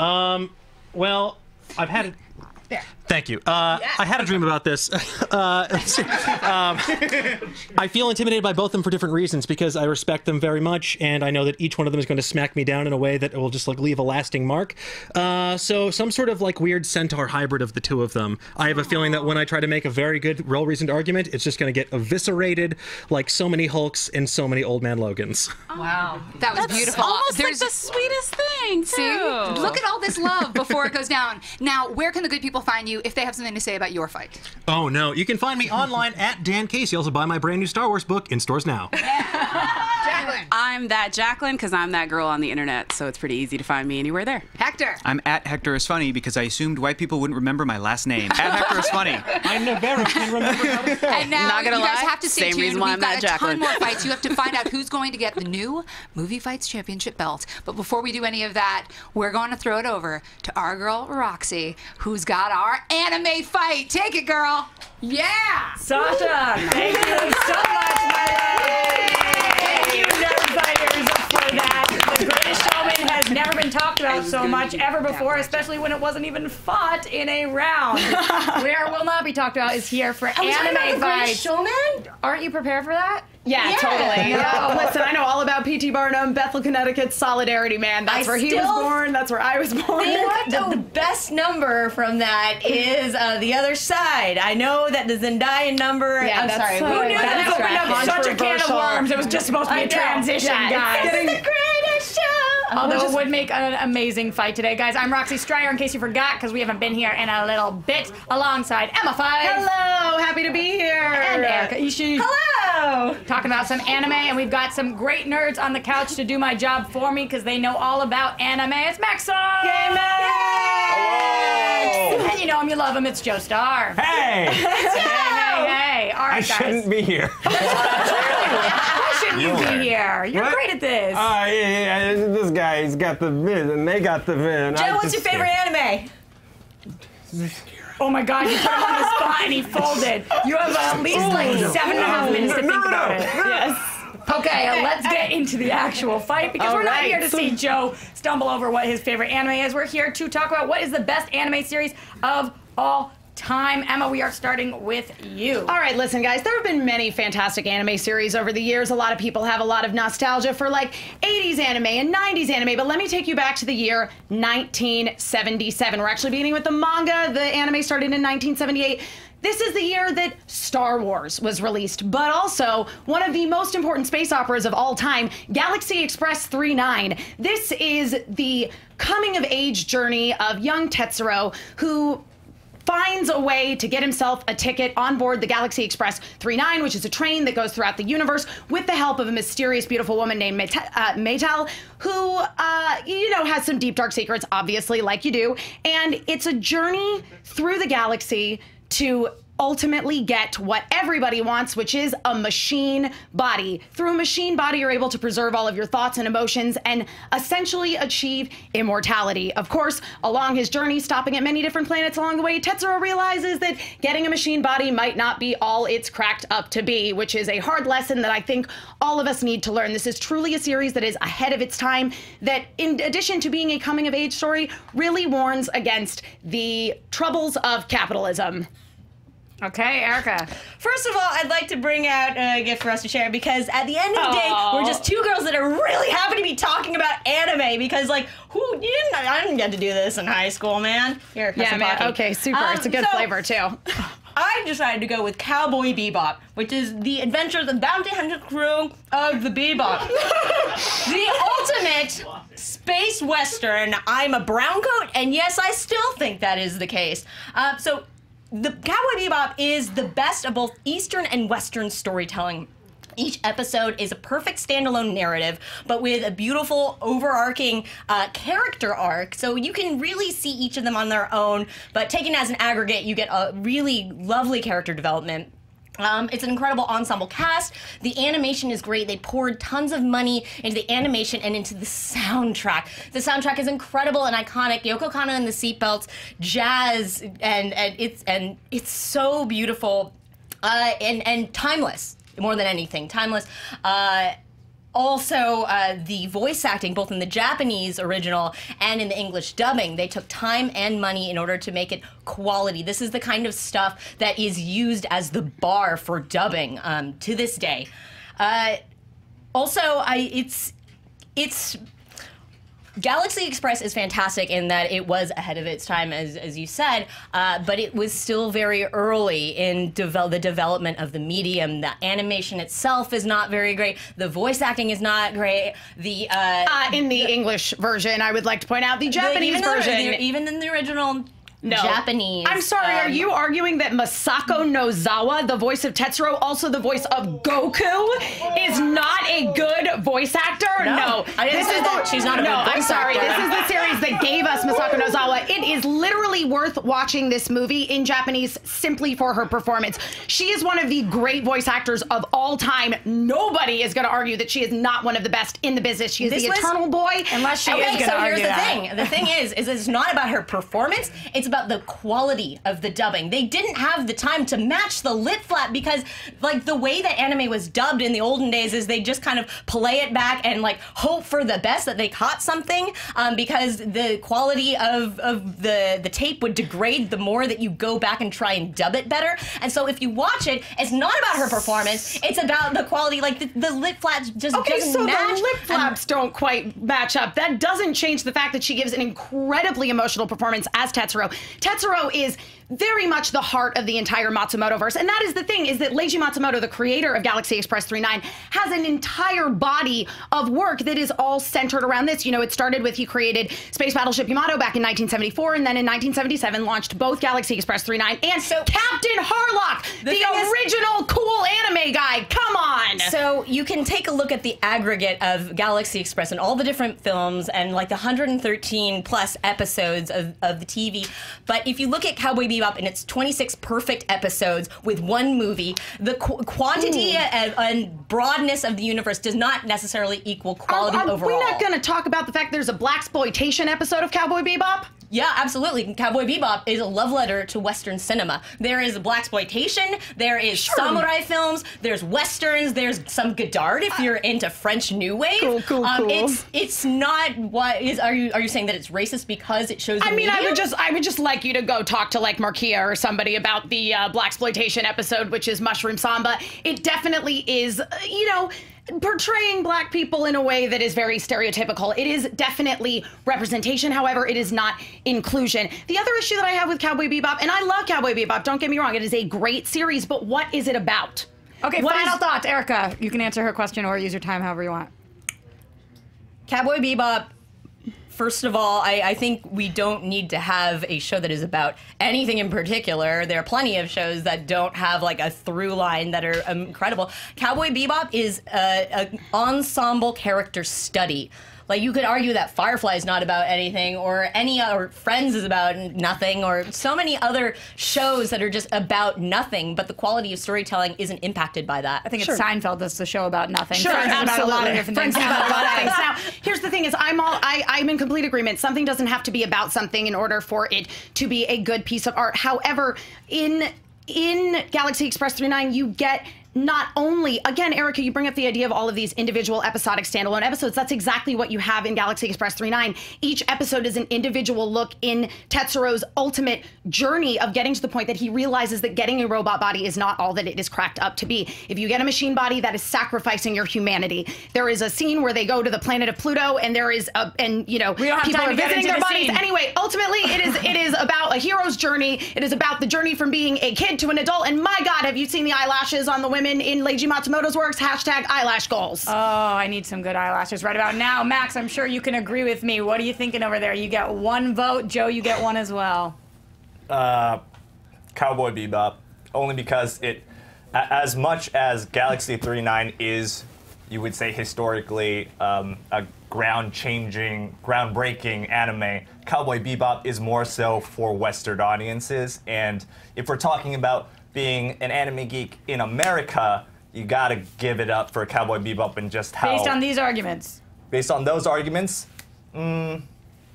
Um, well... I've had it. There. Thank you. Uh, yes. I had a dream about this. uh, um, I feel intimidated by both of them for different reasons because I respect them very much, and I know that each one of them is going to smack me down in a way that will just like leave a lasting mark. Uh, so some sort of like weird centaur hybrid of the two of them. I have a feeling that when I try to make a very good, well-reasoned argument, it's just going to get eviscerated like so many Hulks and so many Old Man Logans. Wow, that was That's beautiful. Almost There's... like the sweetest thing. Too. See, look at all this love before it goes down. Now, where can the good people find you if they have something to say about your fight? Oh, no. You can find me online at Dan Casey. Also buy my brand new Star Wars book in stores now. Jacqueline. I'm that Jacqueline because I'm that girl on the internet, so it's pretty easy to find me anywhere there. Hector. I'm at Hector is funny because I assumed white people wouldn't remember my last name. At Hector is funny. I never can remember myself. And now Not gonna you guys lie, have to stay same tuned. Reason why We've I'm got a Jacqueline. ton more fights. You have to find out who's going to get the new Movie Fights Championship belt. But before we do any of that, we're going to throw it over to our girl Roxy, who's got our anime fight. Take it, girl. Yeah. Sasha, thank you so much, my love. Thank you, nerdfighters, for that. The Greatest Showman has never been talked about so much ever before, especially when it wasn't even fought in a round. Where will not be talked about is here for anime fights. Are we talking about The Greatest Showman? Aren't you prepared for that? Yeah, yeah, totally. Yeah. Oh, listen, I know all about P T. Barnum, Bethel, Connecticut, Solidarity Man. That's I where he was born. That's where I was born. The, the best number from that is uh, The Other Side. I know that the Zendaya number. Yeah, I'm that's sorry. So who knew that it opened up such a can of worms? It was just supposed to be a transition, yeah, guys. It's getting... the greatest show. Although just... it would make an amazing fight today, guys. I'm Roxy Striar, in case you forgot, because we haven't been here in a little bit, alongside Emma Fyfe. Hello, happy to be here. And Erica Ishii. Hello. Talking about some anime, and we've got some great nerds on the couch to do my job for me because they know all about anime. It's Maxo! Yay, Max! Hello! And you know him, you love him, it's Joe Starr. Hey! It's Joe! Hey, hey, hey. All right, I guys. shouldn't be here. Why shouldn't you be here? You're what? great at this. Oh, uh, yeah, yeah. This guy's got the vid, and they got the vid. Joe, I what's just, your favorite anime? Oh my God, you put him on the spot and he folded. You have at least like seven and a half minutes to think about it. Yes. Okay, let's get into the actual fight because All we're not right. here to see Joe stumble over what his favorite anime is. We're here to talk about what is the best anime series of all time. Time. Emma, we are starting with you. All right, listen, guys, there have been many fantastic anime series over the years. A lot of people have a lot of nostalgia for, like, eighties anime and nineties anime, but let me take you back to the year nineteen seventy-seven. We're actually beginning with the manga. The anime started in nineteen seventy-eight. This is the year that Star Wars was released, but also one of the most important space operas of all time, Galaxy Express three nine. This is the coming-of-age journey of young Tetsuro, who finds a way to get himself a ticket on board the Galaxy Express three nine, which is a train that goes throughout the universe with the help of a mysterious, beautiful woman named Metel, uh, Metel who, uh, you know, has some deep, dark secrets, obviously, like you do. And it's a journey through the galaxy to ultimately get what everybody wants, which is a machine body. Through a machine body, you're able to preserve all of your thoughts and emotions and essentially achieve immortality. Of course, along his journey, stopping at many different planets along the way, Tetsuro realizes that getting a machine body might not be all it's cracked up to be, which is a hard lesson that I think all of us need to learn. This is truly a series that is ahead of its time, that in addition to being a coming-of-age story, really warns against the troubles of capitalism. Okay, Erica. First of all, I'd like to bring out a gift for us to share, because at the end of the day, aww, we're just two girls that are really happy to be talking about anime, because, like, who you didn't? I didn't get to do this in high school, man. Here, yeah, man. Okay, super. Um, it's a good so, flavor too. I decided to go with Cowboy Bebop, which is the adventures of bounty hunter crew of the Bebop. The ultimate space western. I'm a brown coat, and yes, I still think that is the case. Uh, so. The Cowboy Bebop is the best of both Eastern and Western storytelling. Each episode is a perfect standalone narrative, but with a beautiful overarching uh, character arc. So you can really see each of them on their own, but taken as an aggregate, you get a really lovely character development. Um, it's an incredible ensemble cast. The animation is great. They poured tons of money into the animation and into the soundtrack. The soundtrack is incredible and iconic. Yoko Kanno and the Seatbelts, jazz, and, and it's and it's so beautiful uh, and and timeless more than anything. Timeless. Uh, Also, uh, the voice acting, both in the Japanese original and in the English dubbing, they took time and money in order to make it quality. This is the kind of stuff that is used as the bar for dubbing um, to this day. Uh, also, I, it's it's Galaxy Express is fantastic in that it was ahead of its time, as, as you said, uh, but it was still very early in devel the development of the medium. The animation itself is not very great. The voice acting is not great. The uh, uh, In the, the English version, I would like to point out, the Japanese the, even version... The, the, even in the original... No. Japanese. I'm sorry, um, are you arguing that Masako Nozawa, the voice of Tetsuro, also the voice of Goku, is not a good voice actor? No. no. I didn't this say is that. The, She's not a no, good voice I'm sorry. Actor. This is the series that gave us Masako Nozawa. It is literally worth watching this movie in Japanese simply for her performance. She is one of the great voice actors of all time. Nobody is going to argue that she is not one of the best in the business. She is this the was, eternal boy. Unless she okay, is going to so argue that. So here's the thing. The thing is, is it's not about her performance. It's about the quality of the dubbing. They didn't have the time to match the lip flap, because like the way that anime was dubbed in the olden days is they just kind of play it back and like hope for the best that they caught something, um, because the quality of, of the, the tape would degrade the more that you go back and try and dub it better. And so if you watch it, it's not about her performance, it's about the quality. Like the, the lip flaps just okay, doesn't so match. Okay, so the lip flaps um, don't quite match up. That doesn't change the fact that she gives an incredibly emotional performance as Tetsuro. Tetsuro is very much the heart of the entire Matsumoto-verse, and that is the thing, is that Leiji Matsumoto, the creator of Galaxy Express three nine, has an entire body of work that is all centered around this. You know, it started with he created Space Battleship Yamato back in nineteen seventy-four, and then in nineteen seventy-seven launched both Galaxy Express three nine and so, Captain Harlock, the, the original cool anime guy. Come on! So you can take a look at the aggregate of Galaxy Express and all the different films and like the one hundred thirteen plus episodes of, of the T V. But if you look at Cowboy Bebop and its twenty-six perfect episodes with one movie, the qu quantity and, and broadness of the universe does not necessarily equal quality are, are overall. Are we not going to talk about the fact there's a blaxploitation episode of Cowboy Bebop? Yeah, absolutely. Cowboy Bebop is a love letter to Western cinema. There is blaxploitation, there is sure. samurai films, there's Westerns, there's some Godard if you're into French New Wave. Cool, cool, um, cool. It's, it's not what is, are you, are you saying that it's racist because it shows the I mean, medium? I would just, I would just like you to go talk to like Markeia or somebody about the uh, blaxploitation episode, which is Mushroom Samba. It definitely is, uh, you know, portraying black people in a way that is very stereotypical. It is definitely representation, however, it is not inclusion. The other issue that I have with Cowboy Bebop, and I love Cowboy Bebop, don't get me wrong, it is a great series, but what is it about? Okay, what final is thoughts, Erica. You can answer her question or use your time however you want. Cowboy Bebop, first of all, I, I think we don't need to have a show that is about anything in particular. There are plenty of shows that don't have like a through line that are um, incredible. Cowboy Bebop is an ensemble character study Like, you could argue that Firefly is not about anything, or any other Friends is about nothing, or so many other shows that are just about nothing, but the quality of storytelling isn't impacted by that. I think sure. it's Seinfeld that's the show about nothing. Sure, Friends is about a lot of different things. Friends about a lot of things. Now, here's the thing is, I'm all, I, I'm in complete agreement. Something doesn't have to be about something in order for it to be a good piece of art. However, in in Galaxy Express three nine, you get not only, again, Erica, you bring up the idea of all of these individual episodic standalone episodes. That's exactly what you have in Galaxy Express three nine. Each episode is an individual look in Tetsuro's ultimate journey of getting to the point that he realizes that getting a robot body is not all that it is cracked up to be. If you get a machine body, that is sacrificing your humanity. There is a scene where they go to the planet of Pluto, and there is a, and you know, people are visiting their bodies. Anyway, ultimately, it is it is about a hero's journey. It is about the journey from being a kid to an adult. And my God, have you seen the eyelashes on the women in, in Leiji Matsumoto's works? Hashtag eyelash goals. Oh, I need some good eyelashes right about now. Max, I'm sure you can agree with me. What are you thinking over there? You get one vote. Joe, you get one as well. Uh, Cowboy Bebop. Only because it, as much as Galaxy three nine is, you would say historically, um, a ground-changing, groundbreaking anime, Cowboy Bebop is more so for Western audiences. And if we're talking about being an anime geek in America, you gotta give it up for Cowboy Bebop and just how... Based on these arguments. Based on those arguments, mm.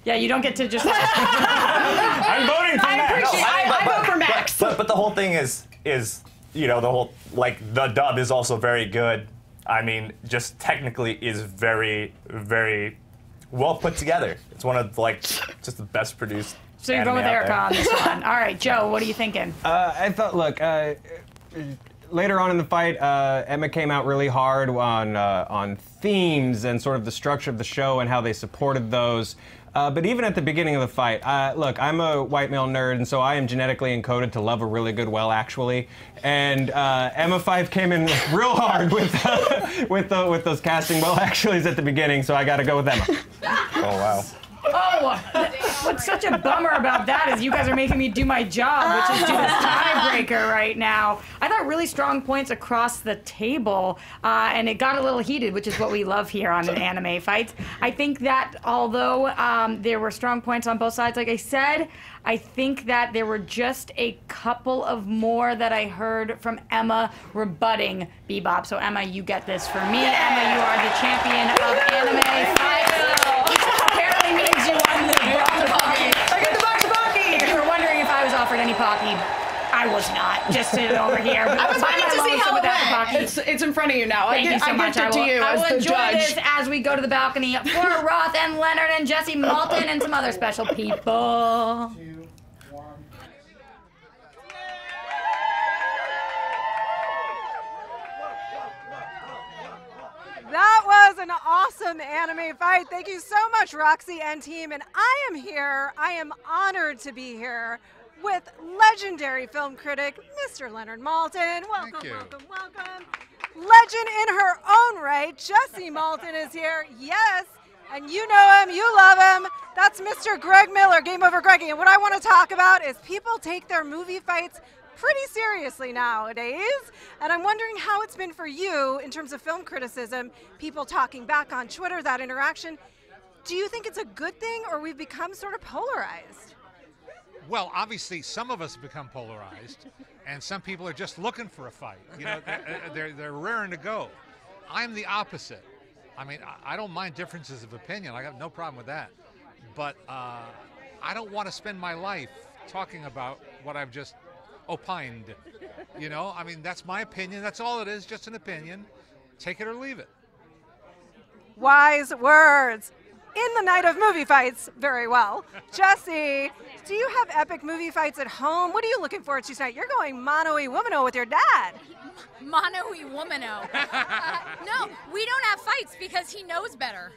Yeah, you don't get to just... I'm voting for I Max. Appreciate, no, I, I, but, I vote for Max. But, but, but the whole thing is, is, you know, the whole, like, the dub is also very good. I mean, just technically is very, very well put together. It's one of, like, just the best produced... So you're going with Erica on this one. All right, Joe, what are you thinking? Uh, I thought, look, uh, later on in the fight, uh, Emma came out really hard on uh, on themes and sort of the structure of the show and how they supported those. Uh, but even at the beginning of the fight, uh, look, I'm a white male nerd, and so I am genetically encoded to love a really good well, actually. And uh, Emma Fyfe came in real hard with uh, with uh, with those casting well, actuallys at the beginning, so I got to go with Emma. Oh wow. Oh, what's such a bummer about that is you guys are making me do my job, which is do this tiebreaker right now. I thought really strong points across the table, uh, and it got a little heated, which is what we love here on an anime fight. I think that although um, there were strong points on both sides, like I said, I think that there were just a couple of more that I heard from Emma rebutting Bebop. So Emma, you get this for me. Yeah. Emma, you are the champion of anime fights. Means you won the Pocky. I got the box of Pocky. If you were wondering if I was offered any Pocky, I was not. Just sit over here. But I was waiting to see how it went. It's, it's in front of you now. Thank I, you so I much. Gift it to you I will, as I will the enjoy judge. This as we go to the balcony for Roth and Leonard and Jesse Maltin and some other special people. Two, one. That was an awesome anime fight. Thank you so much, Roxy and team. And I am here, I am honored to be here with legendary film critic, Mister Leonard Maltin. Welcome, welcome, welcome. Legend in her own right, Jesse Maltin is here, yes. And you know him, you love him. That's Mister Greg Miller, Game Over Greggy. And what I want to talk about is people take their movie fights pretty seriously nowadays, and I'm wondering how it's been for you in terms of film criticism, people talking back on Twitter, that interaction. Do you think it's a good thing, or we've become sort of polarized? Well, obviously some of us become polarized, and some people are just looking for a fight. You know, they're, they're, they're raring to go. I'm the opposite. I mean, I don't mind differences of opinion. I got no problem with that. But uh, I don't want to spend my life talking about what I've just opined. You know, I mean, that's my opinion. That's all it is, just an opinion. Take it or leave it. Wise words. In the night of movie fights, very well. Jesse, do you have epic movie fights at home? What are you looking forward to tonight? You're going mono-y womano with your dad. Mono-y womano. Uh, no, we don't have fights because he knows better.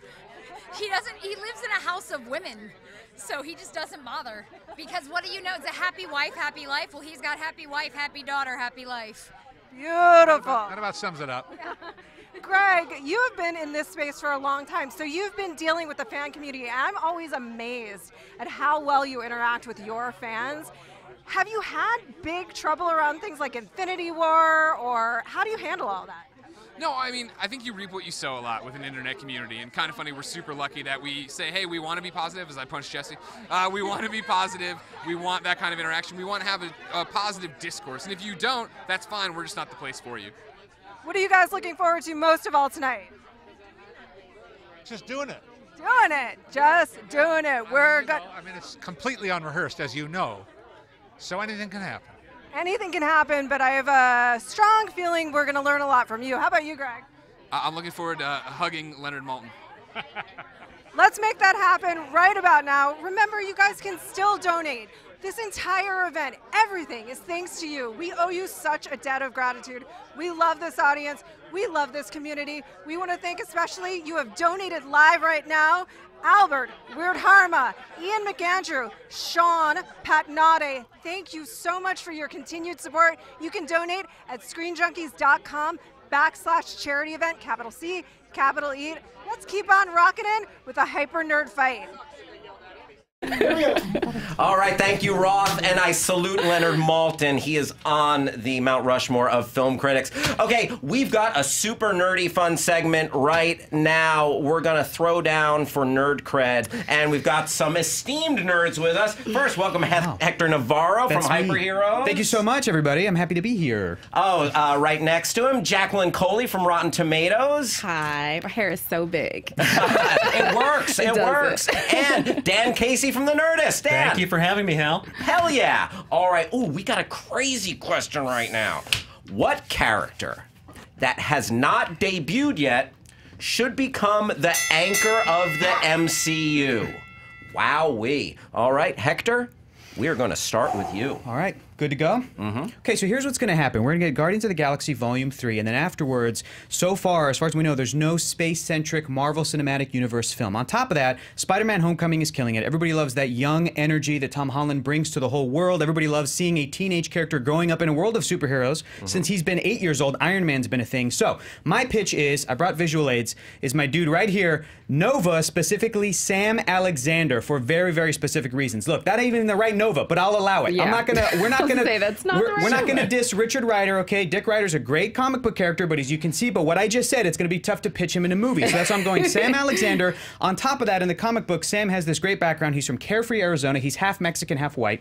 He doesn't, he lives in a house of women. So he just doesn't bother, because what do you know? It's a happy wife, happy life. Well, he's got happy wife, happy daughter, happy life. Beautiful. That about sums it up. Greg, you have been in this space for a long time, so you've been dealing with the fan community. I'm always amazed at how well you interact with your fans. Have you had big trouble around things like Infinity War, or how do you handle all that? No, I mean, I think you reap what you sow a lot with an internet community. And kind of funny, we're super lucky that we say, hey, we want to be positive, as I punched Jesse. Uh, we want to be positive. We want that kind of interaction. We want to have a, a positive discourse. And if you don't, that's fine. We're just not the place for you. What are you guys looking forward to most of all tonight? Just doing it. Doing it. Just doing it. We're going. I mean, it's completely unrehearsed, as you know. So anything can happen. Anything can happen, but I have a strong feeling we're going to learn a lot from you. How about you, Greg? I'm looking forward to hugging Leonard Maltin. Let's make that happen right about now. Remember, you guys can still donate. This entire event, everything is thanks to you. We owe you such a debt of gratitude. We love this audience. We love this community. We want to thank especially you have donated live right now. Albert, Weird Harma, Ian McAndrew, Sean Patnade, thank you so much for your continued support. You can donate at screen junkies dot com backslash charity event, capital C, capital E. Let's keep on rocking in with a hyper nerd fight. All right, thank you, Roth, and I salute Leonard Maltin. He is on the Mount Rushmore of film critics. Okay, we've got a super nerdy fun segment right now. We're going to throw down for nerd cred, and we've got some esteemed nerds with us. First, welcome he wow. Hector Navarro That's from Hyperhero. Thank you so much, everybody. I'm happy to be here. Oh, uh, right next to him, Jacqueline Coley from Rotten Tomatoes. Hi. My hair is so big. It works. It, it works. It. And Dan Casey from The Nerdist. Dan. Thank you for having me, Hal. Hell yeah. All right. Ooh, we got a crazy question right now. What character that has not debuted yet should become the anchor of the M C U? Wowee. All right, Hector, we are going to start with you. All right. Good to go? Mm-hmm. Okay, so here's what's going to happen. We're going to get Guardians of the Galaxy Volume three, and then afterwards, so far, as far as we know, there's no space-centric Marvel Cinematic Universe film. On top of that, Spider-Man Homecoming is killing it. Everybody loves that young energy that Tom Holland brings to the whole world. Everybody loves seeing a teenage character growing up in a world of superheroes. Mm-hmm. Since he's been eight years old, Iron Man's been a thing. So, my pitch is, I brought visual aids, is my dude right here, Nova, specifically Sam Alexander, for very, very specific reasons. Look, that ain't even the right Nova, but I'll allow it. Yeah. I'm not going to... We're not Gonna, say that's not we're, the right we're not going to diss Richard Rider, okay? Dick Rider's a great comic book character, but as you can see, but what I just said, it's going to be tough to pitch him in a movie. So that's why I'm going Sam Alexander. On top of that, in the comic book, Sam has this great background. He's from Carefree, Arizona. He's half Mexican, half white.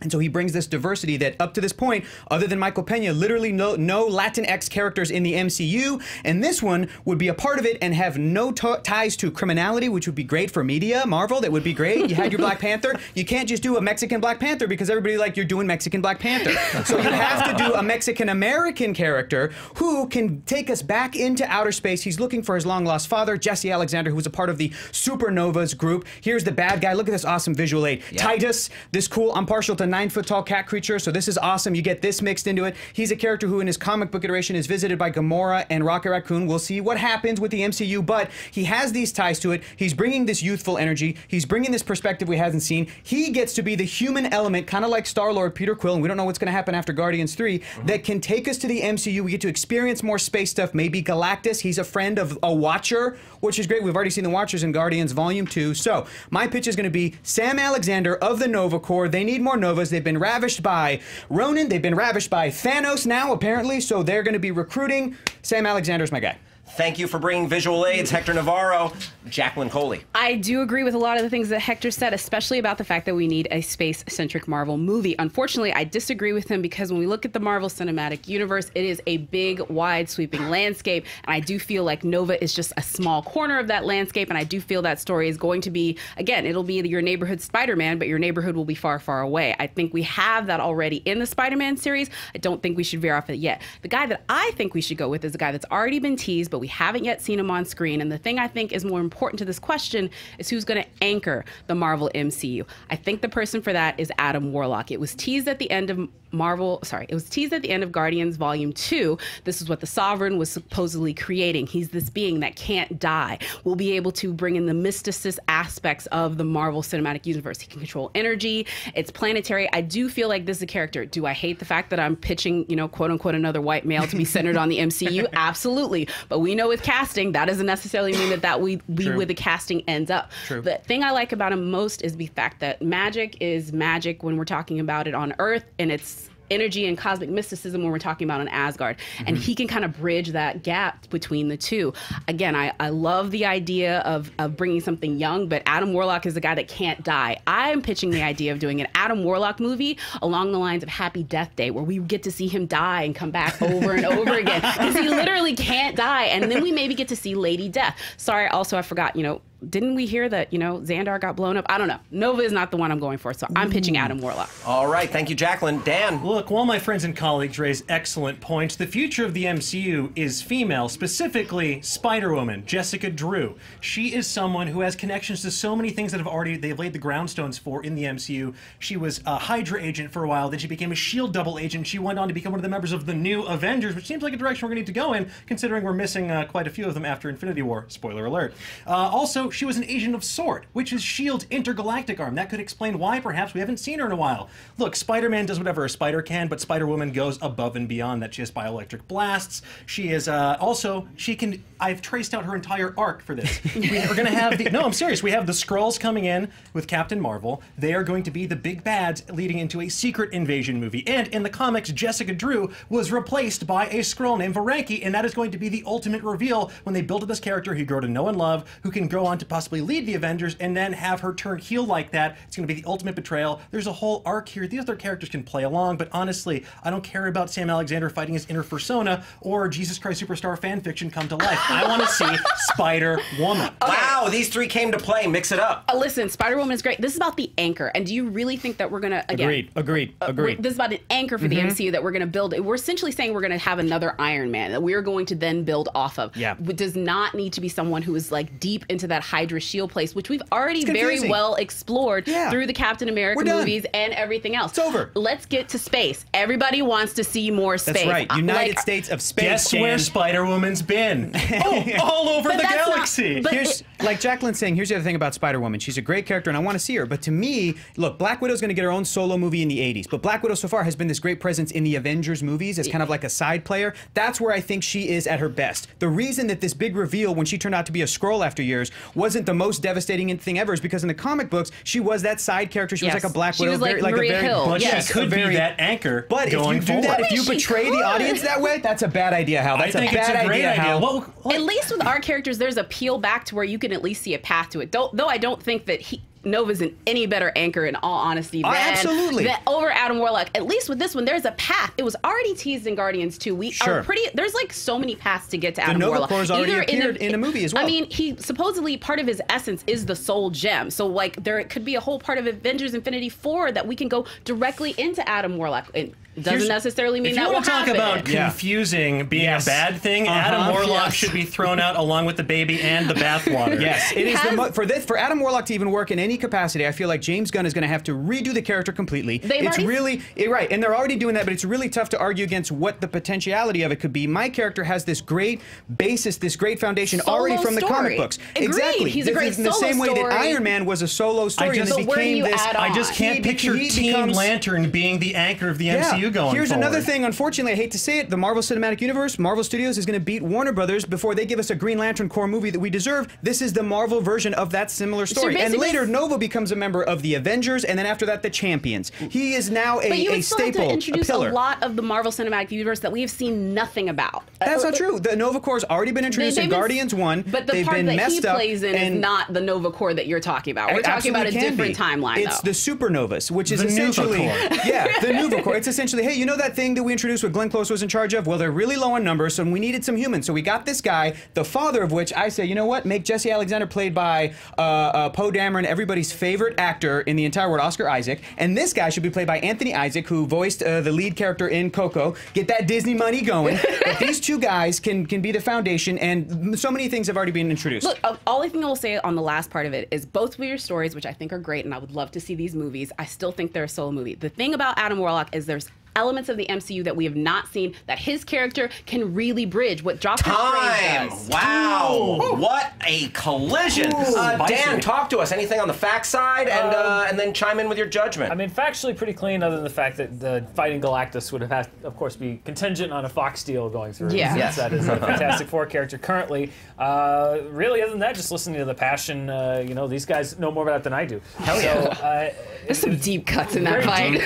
And so he brings this diversity that, up to this point, other than Michael Peña, literally no, no Latinx characters in the M C U, and this one would be a part of it and have no ties to criminality, which would be great for media. Marvel, that would be great. You had your Black Panther. You can't just do a Mexican Black Panther because everybody's like, you're doing Mexican Black Panther. So you have to do a Mexican-American character who can take us back into outer space. He's looking for his long-lost father, Jesse Alexander, who was a part of the Supernovas group. Here's the bad guy. Look at this awesome visual aid. Yeah. Titus, this cool, I'm partial to nine-foot-tall cat creature, so this is awesome. You get this mixed into it. He's a character who, in his comic book iteration, is visited by Gamora and Rocket Raccoon. We'll see what happens with the M C U, but he has these ties to it. He's bringing this youthful energy. He's bringing this perspective we haven't seen. He gets to be the human element, kind of like Star-Lord, Peter Quill, and we don't know what's going to happen after Guardians three, mm-hmm. that can take us to the M C U. We get to experience more space stuff, maybe Galactus. He's a friend of a Watcher, which is great. We've already seen the Watchers in Guardians Volume two, so my pitch is going to be Sam Alexander of the Nova Corps. They need more Nova. They've been ravished by Ronan. They've been ravished by Thanos now, apparently, so they're going to be recruiting. Sam Alexander's my guy. Thank you for bringing visual aids, Hector Navarro. Jacqueline Coley. I do agree with a lot of the things that Hector said, especially about the fact that we need a space-centric Marvel movie. Unfortunately, I disagree with him because when we look at the Marvel Cinematic Universe, it is a big, wide, sweeping landscape, and I do feel like Nova is just a small corner of that landscape, and I do feel that story is going to be, again, it'll be your neighborhood Spider-Man, but your neighborhood will be far, far away. I think we have that already in the Spider-Man series. I don't think we should veer off it yet. The guy that I think we should go with is a guy that's already been teased, but we haven't yet seen him on screen. And the thing I think is more important to this question is who's going to anchor the Marvel M C U. I think the person for that is Adam Warlock. It was teased at the end of Marvel, sorry, it was teased at the end of Guardians Volume two. This is what the Sovereign was supposedly creating. He's this being that can't die. We'll be able to bring in the mysticist aspects of the Marvel Cinematic Universe. He can control energy. It's planetary. I do feel like this is a character. Do I hate the fact that I'm pitching, you know, quote unquote, another white male to be centered on the M C U? Absolutely. But we know with casting, that doesn't necessarily mean that that we, we where the casting ends up. True. The thing I like about him most is the fact that magic is magic when we're talking about it on Earth, and it's energy and cosmic mysticism when we're talking about an Asgard. Mm-hmm. And he can kind of bridge that gap between the two. Again, I, I love the idea of, of bringing something young, but Adam Warlock is the guy that can't die. I'm pitching the idea of doing an Adam Warlock movie along the lines of Happy Death Day, where we get to see him die and come back over and over again, because he literally can't die. And then we maybe get to see Lady Death. Sorry, also, I forgot, you know, didn't we hear that, you know, Xandar got blown up? I don't know. Nova is not the one I'm going for, so I'm pitching Adam Warlock. All right. Thank you, Jacqueline. Dan? Look, while my friends and colleagues raise excellent points, the future of the M C U is female, specifically Spider-Woman, Jessica Drew. She is someone who has connections to so many things that have already, they've laid the groundstones for in the M C U. She was a Hydra agent for a while, then she became a S H I E L D double agent. She went on to become one of the members of the new Avengers, which seems like a direction we're going to need to go in, considering we're missing uh, quite a few of them after Infinity War. Spoiler alert. Uh, also, she was an agent of S W O R D, which is S H I E L D's intergalactic arm. That could explain why perhaps we haven't seen her in a while. Look, Spider-Man does whatever a spider can, but Spider-Woman goes above and beyond that. She has bioelectric blasts. She is uh, also, she can, I've traced out her entire arc for this. We're going to have, the, no, I'm serious. We have the Skrulls coming in with Captain Marvel. They are going to be the big bads leading into a secret invasion movie. And in the comics, Jessica Drew was replaced by a Skrull named Varanki, and that is going to be the ultimate reveal when they build up this character who you grow to know and love, who can go on to possibly lead the Avengers, and then have her turn heel like that. It's going to be the ultimate betrayal. There's a whole arc here. These other characters can play along, but honestly, I don't care about Sam Alexander fighting his inner fursona or Jesus Christ Superstar fan fiction come to life. I want to see Spider-Woman. Okay. Wow, these three came to play. Mix it up. Uh, listen, Spider-Woman is great. This is about the anchor, and do you really think that we're going to, again... Agreed, agreed, uh, agreed. This is about an anchor for mm-hmm. the M C U that we're going to build. We're essentially saying we're going to have another Iron Man that we're going to then build off of. Yeah. It does not need to be someone who is like deep into that Hydra S H I E L D place, which we've already very well explored yeah. through the Captain America movies and everything else. It's over. Let's get to space. Everybody wants to see more space. That's right. United like, States of Space. Guess Dan. Where Spider-Woman's been. Oh, all over but the galaxy. Not, here's, it, like Jacqueline's saying, here's the other thing about Spider-Woman. She's a great character, and I want to see her. But to me, look, Black Widow's going to get her own solo movie in the eighties. But Black Widow so far has been this great presence in the Avengers movies as kind of like a side player. That's where I think she is at her best. The reason that this big reveal when she turned out to be a Skrull after years wasn't the most devastating thing ever is because in the comic books she was that side character. She yes. was like a Black Widow, like, like a very Hill. But yes. she could very, be that anchor. But going if you do forward. That, if you betray could. The audience that way, that's a bad idea. Hal, that's I think a bad it's a great idea. idea. Hal, what, what? At least with our characters, there's a peel back to where you can at least see a path to it. Don't, though I don't think that he. Nova's an any better anchor, in all honesty, than, oh, absolutely. than over Adam Warlock. At least with this one, there's a path. It was already teased in Guardians two. We sure. are pretty. There's like so many paths to get to the Adam Nova Warlock. Corps already Either appeared in, the, in a movie as well. I mean, he supposedly part of his essence is the Soul Gem. So like there could be a whole part of Avengers Infinity Four that we can go directly into Adam Warlock. It doesn't Here's, necessarily mean that will happen. If you want to talk about confusing yeah. being yes. a bad thing, uh-huh. Adam Warlock yes. should be thrown out along with the baby and the bathwater. Yes, it is the mo for this for Adam Warlock to even work in any capacity, I feel like James Gunn is going to have to redo the character completely. They've it's really it, right, and they're already doing that, but it's really tough to argue against what the potentiality of it could be. My character has this great basis, this great foundation solo already from story. The comic books. Agreed. Exactly. He's this a great solo story. In the same story. Way that Iron Man was a solo story, I just, and it became this. I just can't he, picture he Team becomes, Lantern being the anchor of the yeah, M C U going. Here's forward. Another thing. Unfortunately, I hate to say it, the Marvel Cinematic Universe, Marvel Studios is going to beat Warner Brothers before they give us a Green Lantern Corps movie that we deserve. This is the Marvel version of that similar story, so and later. Nova becomes a member of the Avengers, and then after that, the Champions. He is now a, but you would a still staple, have to introduce a pillar. A lot of the Marvel Cinematic Universe that we have seen nothing about. That's uh, not true. The Nova Corps has already been introduced they, in Guardians been, one. But the they've part been that messed he plays in is not the Nova Corps that you're talking about. We're talking about a different be. Timeline. It's though. The Supernovas, which is the essentially yeah, the Nova Corps. It's essentially, hey, you know that thing that we introduced what Glenn Close was in charge of? Well, they're really low on numbers, so we needed some humans. So we got this guy, the father of which I say, you know what? Make Jesse Alexander played by uh, uh, Poe Dameron. Everybody's favorite actor in the entire world, Oscar Isaac, and this guy should be played by Anthony Isaac, who voiced uh, the lead character in Coco. Get that Disney money going. But these two guys can can be the foundation, and so many things have already been introduced. Look, uh, all I think I will say on the last part of it is both of your stories, which I think are great, and I would love to see these movies. I still think they're a solo movie. The thing about Adam Warlock is there's elements of the M C U that we have not seen that his character can really bridge. What Doctor Strange does. Wow! Ooh. What a collision! Uh, Dan, talk to us. Anything on the fact side, and um, uh, and then chime in with your judgment. I mean, factually pretty clean, other than the fact that the fighting Galactus would have, had, of course, be contingent on a Fox deal going through. Yeah, yes. That is a Fantastic Four character currently. Uh, really, other than that, just listening to the passion. Uh, you know, these guys know more about it than I do. Hell so, yeah! Uh, There's it, some deep cuts in that fight.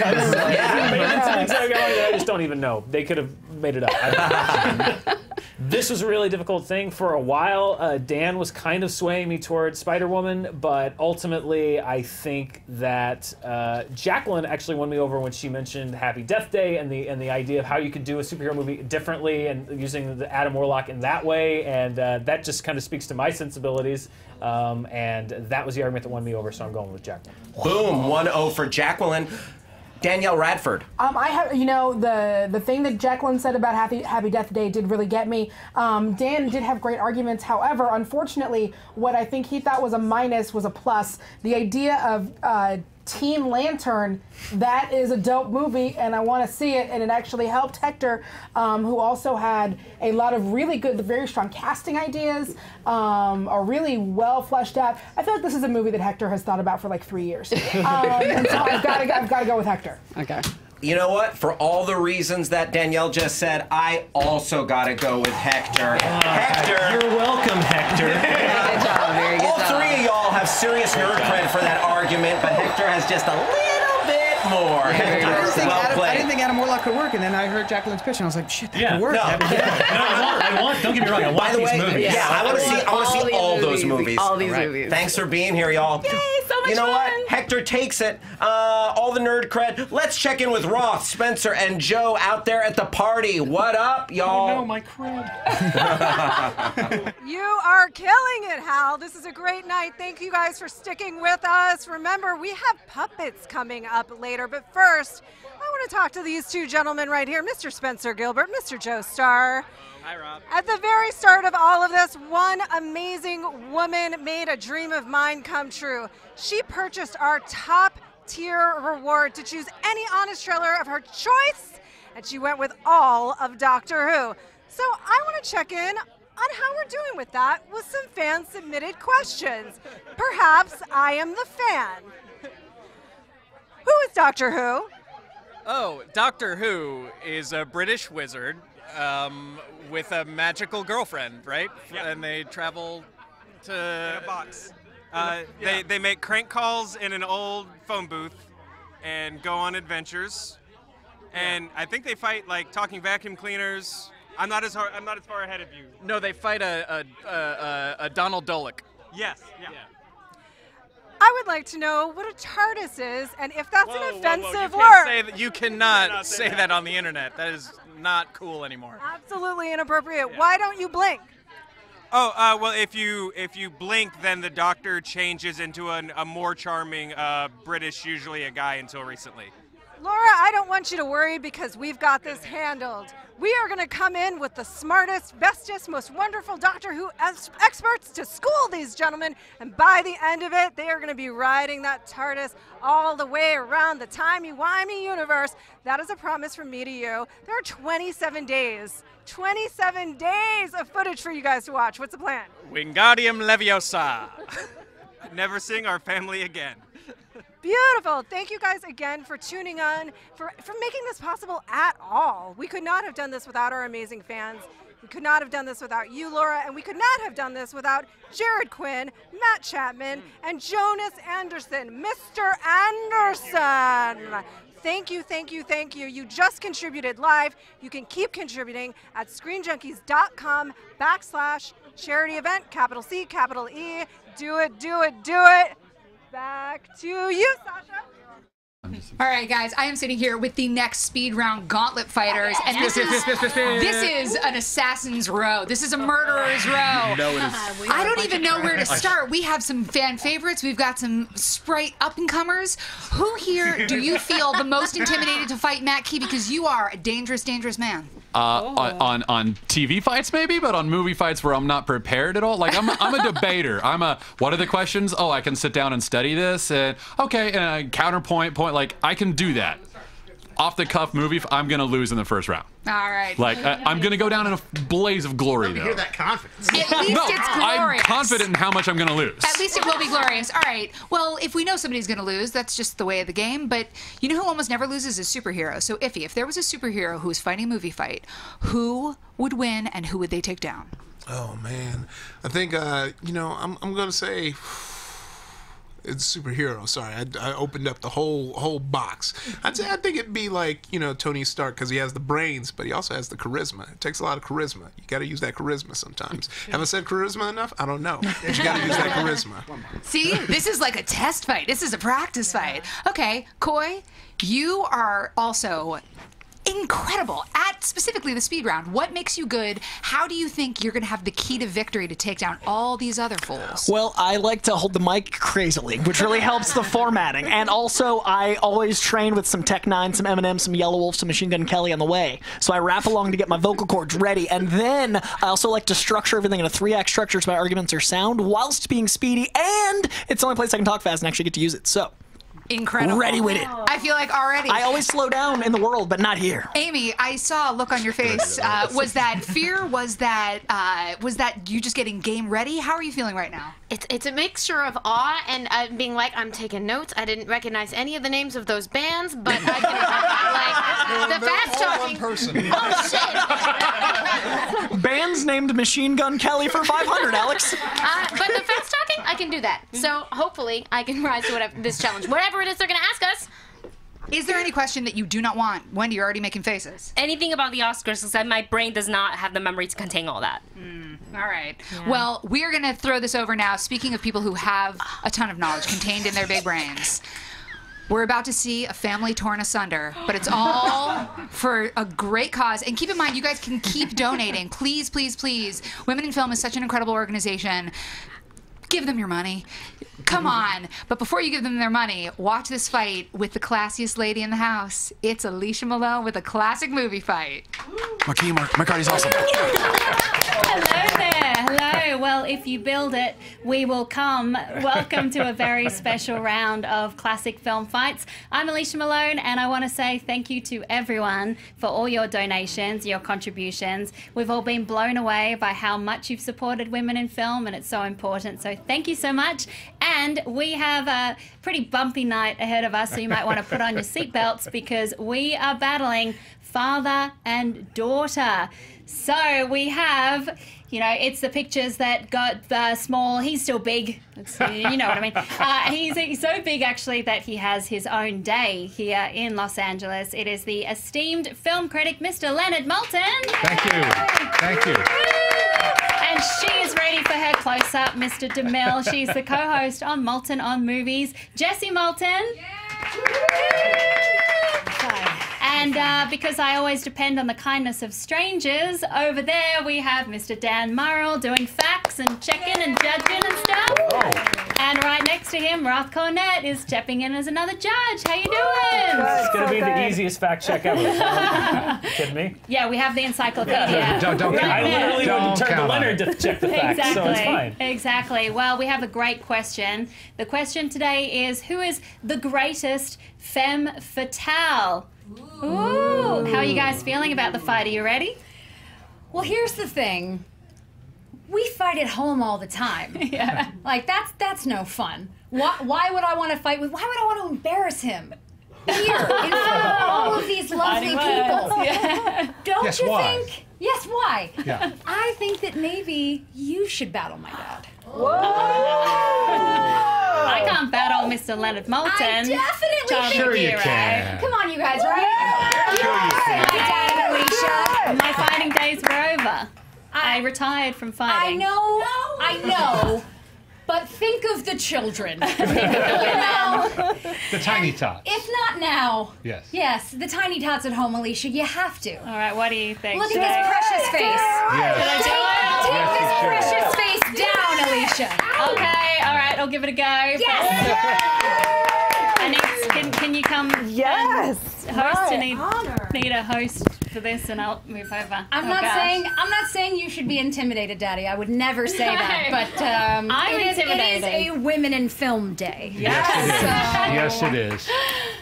I just don't even know. They could have made it up. This was a really difficult thing. For a while, uh, Dan was kind of swaying me towards Spider-Woman, but ultimately I think that uh, Jacqueline actually won me over when she mentioned Happy Death Day and the and the idea of how you could do a superhero movie differently and using the Adam Warlock in that way, and uh, that just kind of speaks to my sensibilities. Um, and that was the argument that won me over, so I'm going with Jacqueline. Boom, one oh for Jacqueline. Daniel Radford. Um, I have, you know, the the thing that Jacqueline said about Happy Happy Death Day did really get me. Um, Dan did have great arguments. However, unfortunately, what I think he thought was a minus was a plus. The idea of uh, Team Lantern, that is a dope movie, and I want to see it, and it actually helped Hector, um, who also had a lot of really good, very strong casting ideas, um, are really well fleshed out. I feel like this is a movie that Hector has thought about for like three years. Um, and so I've got to I've got to go with Hector. Okay. You know what? For all the reasons that Danielle just said, I also got to go with Hector. Uh, Hector! You're welcome, Hector. Very good job, very good all job. All three of y'all have serious nerd cred for that argument, but Hector has just a little bit more. Yeah, I, didn't well Adam, I didn't think Adam Warlock could work, and then I heard Jacqueline's pitch, and I was like, shit, that yeah, could work. No, no, I want, I want, don't get me wrong, I want By the these way, movies. Yeah, yeah I, I want to see all, see all movies, those movies. All these all right. movies. Thanks for being here, y'all. You know what? Hector takes it. Uh, all the nerd cred. Let's check in with Roth, Spencer, and Joe out there at the party. What up, y'all? Oh, no, my cred. You are killing it, Hal. This is a great night. Thank you guys for sticking with us. Remember, we have puppets coming up later. But first, I want to talk to these two gentlemen right here, Mister Spencer Gilbert, Mister Joe Starr. Hi, Rob. At the very start of all of this, one amazing woman made a dream of mine come true. She purchased our top tier reward to choose any honest trailer of her choice, and she went with all of Doctor Who. So I want to check in on how we're doing with that with some fan-submitted questions. Perhaps I am the fan. Who is Doctor Who? Oh, Doctor Who is a British wizard. Um, with a magical girlfriend, right? Yeah. And they travel to... In a box. Uh, yeah. they, they make crank calls in an old phone booth and go on adventures. And I think they fight, like, talking vacuum cleaners. I'm not as, hard, I'm not as far ahead of you. No, they fight a, a, a, a Donald Dulick. Yes, yeah. yeah. I would like to know what a TARDIS is and if that's whoa, an offensive whoa, whoa. You word. That, you cannot, you cannot say that. that on the internet. That is... not cool anymore. Absolutely inappropriate. Yeah. Why don't you blink? Oh, uh, well, if you if you blink, then the doctor changes into an, a more charming uh, British, usually a guy until recently. Laura, I don't want you to worry because we've got this handled. We are going to come in with the smartest, bestest, most wonderful Doctor Who experts to school these gentlemen, and by the end of it, they are going to be riding that TARDIS all the way around the timey-wimey universe. That is a promise from me to you. There are twenty-seven days, twenty-seven days of footage for you guys to watch. What's the plan? Wingardium Leviosa. Never seeing our family again. Beautiful. Thank you guys again for tuning on, for, for making this possible at all. We could not have done this without our amazing fans. We could not have done this without you, Laura, and we could not have done this without Jared Quinn, Matt Chapman, and Jonas Anderson. Mister Anderson! Thank you, thank you, thank you. You just contributed live. You can keep contributing at screen junkies dot com backslash charity event, capital C, capital E. Do it, do it, do it. Back to you, Sasha. All right, guys, I am sitting here with the next speed round gauntlet fighters, and this is this is an assassin's row. This is a murderer's row. No, it is. I don't even know where to start. We have some fan favorites. We've got some Sprite up-and-comers. Who here do you feel the most intimidated to fight, Matt Key? Because you are a dangerous, dangerous man. Uh, oh. on, on on T V fights maybe, but on movie fights where I'm not prepared at all. Like I'm I'm a debater. I'm a what are the questions? Oh, I can sit down and study this, and okay, and a counterpoint point. Like I can do that. Off the cuff movie, I'm gonna lose in the first round. All right. Like I, I'm gonna go down in a blaze of glory. Let me though. Hear that confidence. At least no, it's glorious. I'm confident in how much I'm gonna lose. At least it will be glorious. All right. Well, if we know somebody's gonna lose, that's just the way of the game. But you know who almost never loses is superheroes. So Ify, if there was a superhero who was fighting a movie fight, who would win and who would they take down? Oh man, I think uh, you know I'm I'm gonna say It's superhero. Sorry, I, I opened up the whole whole box. I'd say I think it'd be like, you know, Tony Stark, because he has the brains, but he also has the charisma. It takes a lot of charisma. You got to use that charisma sometimes. Have I said charisma enough? I don't know. But you got to use that charisma. See, this is like a test fight. This is a practice fight. Okay, Koy, you are also incredible at specifically the speed round. What makes you good? How do you think you're going to have the key to victory to take down all these other fools? Well, I like to hold the mic crazily, which really helps the formatting. And also, I always train with some Tech Nine, some Eminem, some Yelawolf, Wolf, some Machine Gun Kelly on the way. So I rap along to get my vocal cords ready. And then I also like to structure everything in a three-act structure so my arguments are sound whilst being speedy. And it's the only place I can talk fast and actually get to use it. So incredible. Ready with it. I feel like already. I always slow down in the world, but not here. Amy, I saw a look on your face. Uh, was that fear? Was that uh, was that you just getting game ready? How are you feeling right now? It's it's a mixture of awe and uh, being like, I'm taking notes. I didn't recognize any of the names of those bands, but I can, like, the fast talking. Oh shit! Bands named Machine Gun Kelly for five hundred, Alex. Uh, but the fast talking, I can do that. So hopefully, I can rise to whatever this challenge. Whatever it is they're going to ask us. Is there any question that you do not want? Wendy, you're already making faces. Anything about the Oscars, because my brain does not have the memory to contain all that. Mm. All right. Yeah. Well, we're going to throw this over now. Speaking of people who have a ton of knowledge contained in their big brains, we're about to see a family torn asunder, but it's all for a great cause. And keep in mind, you guys can keep donating. Please, please, please. Women in Film is such an incredible organization. Give them your money. Come on. But before you give them their money, watch this fight with the classiest lady in the house. It's Alicia Malone with a classic movie fight. Markeia McCarty's awesome. Hello there. Hello. Well, if you build it, we will come. Welcome to a very special round of classic film fights. I'm Alicia Malone, and I want to say thank you to everyone for all your donations, your contributions. We've all been blown away by how much you've supported women in film, and it's so important. So thank you so much. And we have a pretty bumpy night ahead of us, so you might want to put on your seatbelts because we are battling father and daughter. So we have, you know, it's the pictures that got the small, he's still big, it's, you know what I mean. Uh, he's, he's so big, actually, that he has his own day here in Los Angeles. It is the esteemed film critic, Mister Leonard Maltin. Thank you. Thank you. And she is ready for her close-up, Mister DeMille. She's the co-host on Maltin on Movies, Jesse Maltin. Yeah. And uh, because I always depend on the kindness of strangers, over there we have Mister Dan Murrell doing facts and checking and judging and stuff. Oh. And right next to him, Roth Cornett is stepping in as another judge. How you doing? It's going to be the easiest fact check ever. You kidding me? Yeah, we have the encyclopedia. Yeah. Don't, don't right I literally wouldn't turn to Leonard to check the facts, exactly. So it's fine. Exactly. Well, we have a great question. The question today is, who is the greatest femme fatale? Ooh. Ooh. How are you guys feeling about the fight? Are you ready? Well, here's the thing. We fight at home all the time. Yeah. Like, that's that's no fun. Why, why would I want to fight with... Why would I want to embarrass him? Here, in front of all of these lovely people. Yeah. Don't yes, you why? think... Yes, why? Yeah. I think that maybe you should battle my dad. Whoa! I can't battle Mister Leonard Maltin. I definitely John sure you right? can. Come on, you guys, right? Sure yeah. you can. I did, Alicia. My fighting days were over. I, I retired from fighting. I know. No. I know. But think of the children. Think of the women. The tiny tots. If not now. Yes. Yes, the tiny tots at home, Alicia. You have to. All right, what do you think? Look at this yeah. precious face. Yeah. Did I do it? Take yes, this precious sure. face down, Alicia. Ow. Okay, all right, I'll give it a go. Yes! Anise, can, can you come? Yes! Host? Right. I need, Honor. need a host for this, and I'll move over. I'm oh, not gosh. saying I'm not saying you should be intimidated, Daddy. I would never say no. that. But um, I'm it, is, it is a women in film day. Yes, yes it is. So. Yes, it is.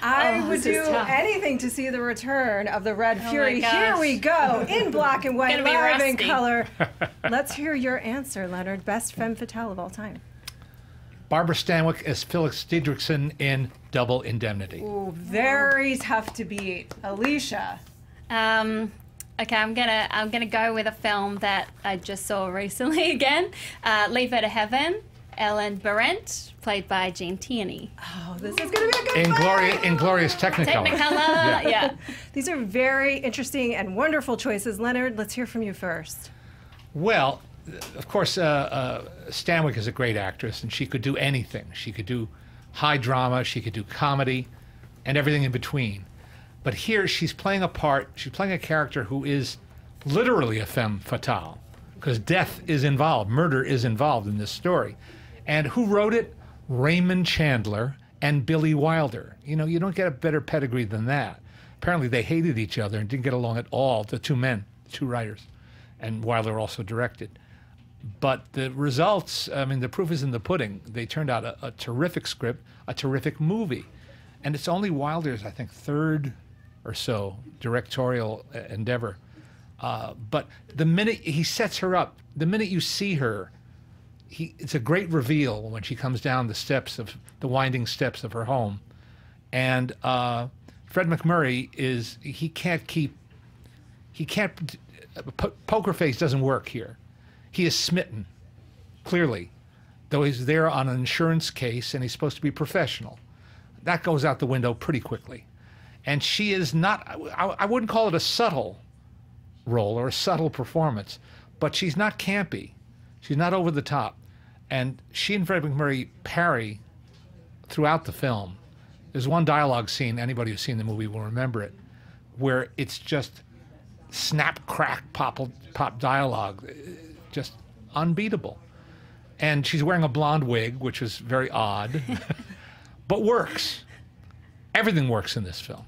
I oh, would do anything to see the return of the Red oh Fury. Here we go, in black and white, live in color. Let's hear your answer, Leonard. Best femme fatale of all time. Barbara Stanwyck as Felix Diedrichson in Double Indemnity. Ooh, very tough to beat, Alicia. Um, okay, I'm gonna I'm gonna go with a film that I just saw recently again, uh, Leave Her to Heaven. Ellen Berendt, played by Jane Tierney. Oh, this is going to be a good one! Inglorious Technicolor. Technicolor, yeah. yeah. These are very interesting and wonderful choices. Leonard, let's hear from you first. Well, of course, uh, uh, Stanwyck is a great actress, and she could do anything. She could do high drama, she could do comedy, and everything in between. But here, she's playing a part, she's playing a character who is literally a femme fatale, because death is involved, murder is involved in this story. And who wrote it? Raymond Chandler and Billy Wilder. You know, you don't get a better pedigree than that. Apparently they hated each other and didn't get along at all, the two men, the two writers. And Wilder also directed. But the results, I mean, the proof is in the pudding. They turned out a, a terrific script, a terrific movie. And it's only Wilder's, I think, third or so directorial endeavor. Uh, but the minute he sets her up, the minute you see her, He, it's a great reveal when she comes down the steps of the winding steps of her home, and uh, Fred McMurray is he can't keep he can't po poker face doesn't work here. He is smitten, clearly, though he's there on an insurance case and he's supposed to be professional. That goes out the window pretty quickly, and she is not. I, I wouldn't call it a subtle role or a subtle performance, but she's not campy. She's not over the top. And she and Fred McMurray parry throughout the film. There's one dialogue scene, anybody who's seen the movie will remember it, where it's just snap, crack, pop, pop dialogue, just unbeatable. And she's wearing a blonde wig, which is very odd, but works. Everything works in this film.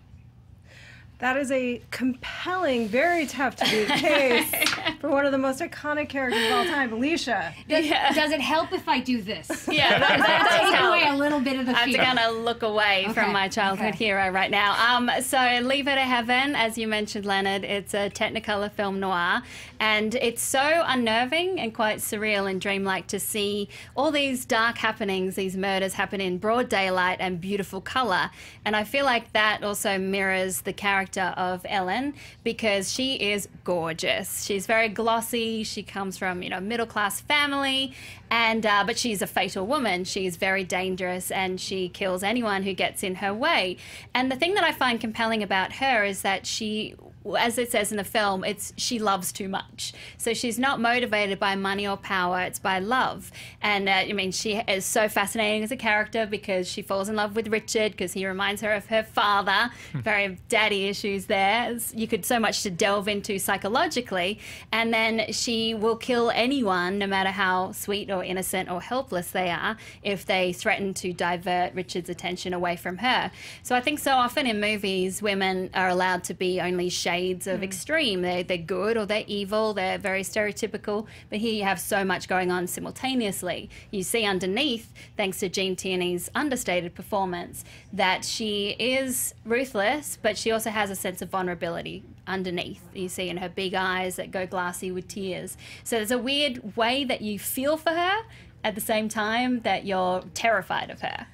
That is a compelling, very tough-to-beat case for one of the most iconic characters of all time, Alicia. Does, yeah. does it help if I do this? Yeah, that, that does help. Take away a little bit of the fear. I'm going to look away okay. from my childhood okay. hero right now. Um, so, Leave It to Heaven, as you mentioned, Leonard, it's a Technicolor film noir, and it's so unnerving and quite surreal and dreamlike to see all these dark happenings, these murders happen in broad daylight and beautiful color. And I feel like that also mirrors the character of Ellen, because she is gorgeous. She's very glossy. She comes from, you know, middle-class family, and uh, but she's a fatal woman. She's very dangerous, and she kills anyone who gets in her way. And the thing that I find compelling about her is that she, as it says in the film, it's she loves too much. So she's not motivated by money or power. It's by love. And uh, I mean, she is so fascinating as a character because she falls in love with Richard because he reminds her of her father. Very daddy issues there. You could so much to delve into psychologically. And then she will kill anyone, no matter how sweet or innocent or helpless they are, if they threaten to divert Richard's attention away from her. So I think so often in movies, women are allowed to be only shallow shades of extreme. They're, they're good or they're evil. They're very stereotypical. But here you have so much going on simultaneously. You see underneath, thanks to Jean Tierney's understated performance, that she is ruthless, but she also has a sense of vulnerability underneath. You see in her big eyes that go glassy with tears. So there's a weird way that you feel for her at the same time that you're terrified of her.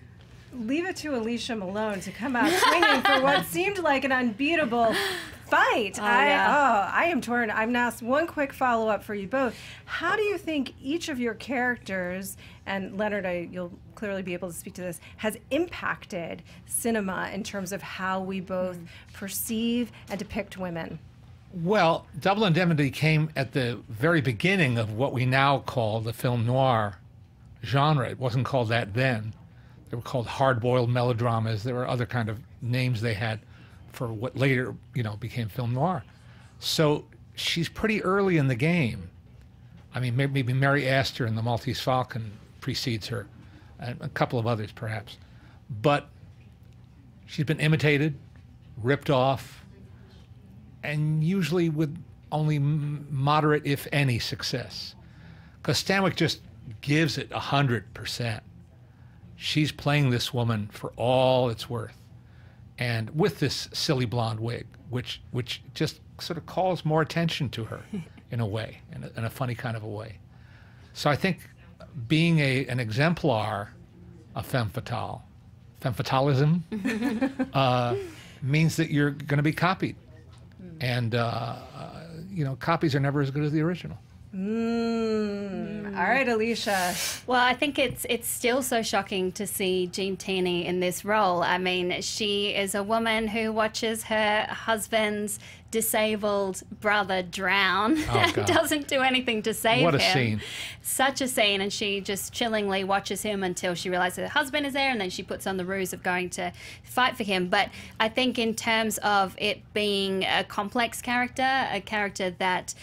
Leave it to Alicia Malone to come out swinging for what seemed like an unbeatable fight. Oh, I, yeah. oh, I am torn. I'm now one quick follow-up for you both. How do you think each of your characters, and Leonard, I, you'll clearly be able to speak to this, has impacted cinema in terms of how we both mm. perceive and depict women? Well, Double Indemnity came at the very beginning of what we now call the film noir genre. It wasn't called that then. They were called hard-boiled melodramas. There were other kind of names they had for what later, you know, became film noir. So she's pretty early in the game. I mean, maybe Mary Astor in The Maltese Falcon precedes her, and a couple of others perhaps. But she's been imitated, ripped off, and usually with only moderate, if any, success. Because Stanwyck just gives it one hundred percent. She's playing this woman for all it's worth. And with this silly blonde wig, which which just sort of calls more attention to her in a way, in a, in a funny kind of a way. So I think being a, an exemplar of femme fatale, femme fatalism, uh, means that you're going to be copied. And, uh, you know, copies are never as good as the original. Mm. Mm. All right, Alicia. Well, I think it's it's still so shocking to see Jean Tierney in this role. I mean, she is a woman who watches her husband's disabled brother drown oh, and doesn't do anything to save him. What a him. scene. Such a scene. And she just chillingly watches him until she realizes her husband is there, and then she puts on the ruse of going to fight for him. But I think in terms of it being a complex character, a character that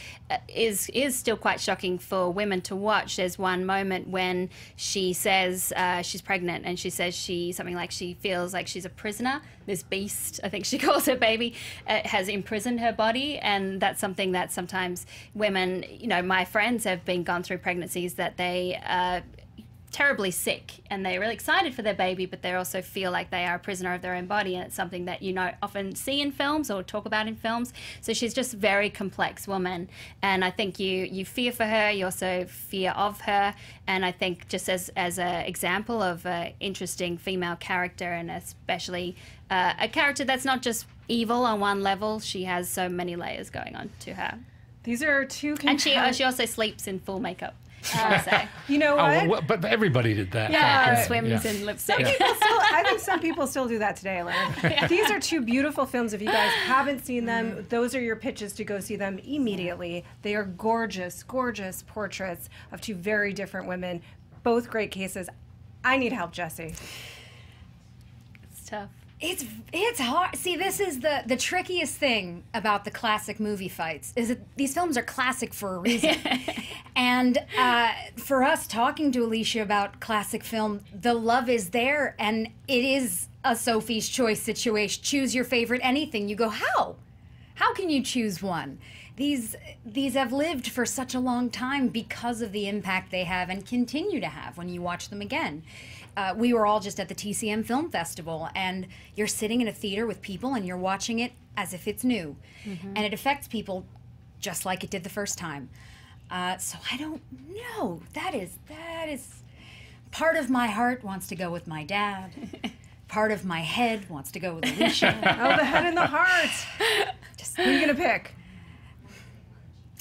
is is still quite shocking for women to watch, there's one moment when she says uh, she's pregnant, and she says she something like she feels like she's a prisoner. This beast, I think she calls her baby, uh, has imprisoned her body, and that's something that sometimes women, you know, my friends have been gone through pregnancies that they are terribly sick and they're really excited for their baby, but they also feel like they are a prisoner of their own body, and it's something that you know often see in films or talk about in films. So she's just a very complex woman, and I think you you fear for her, you also fear of her, and I think just as as an example of an interesting female character, and especially uh, a character that's not just evil on one level, she has so many layers going on to her. These are two and she, uh, she also sleeps in full makeup. Uh, so. You know what? Oh, well, but everybody did that. Yeah, and swims yeah. in lipstick. Some people still, I think some people still do that today, Leonard. Yeah. These are two beautiful films. If you guys haven't seen them, those are your pitches to go see them immediately. They are gorgeous, gorgeous portraits of two very different women. Both great cases. I need help, Jesse. It's tough. It's it's hard. See, this is the the trickiest thing about the classic movie fights is that these films are classic for a reason. And uh, for us, talking to Alicia about classic film, the love is there, and it is a Sophie's Choice situation. Choose your favorite anything. You go, how? How can you choose one? These these have lived for such a long time because of the impact they have and continue to have when you watch them again. Uh, we were all just at the T C M Film Festival, and you're sitting in a theater with people and you're watching it as if it's new. Mm-hmm. And it affects people just like it did the first time. Uh, so I don't know. That is, that is, part of my heart wants to go with my dad. Part of my head wants to go with Alicia. Oh, the head and the heart. Just, who are you going to pick?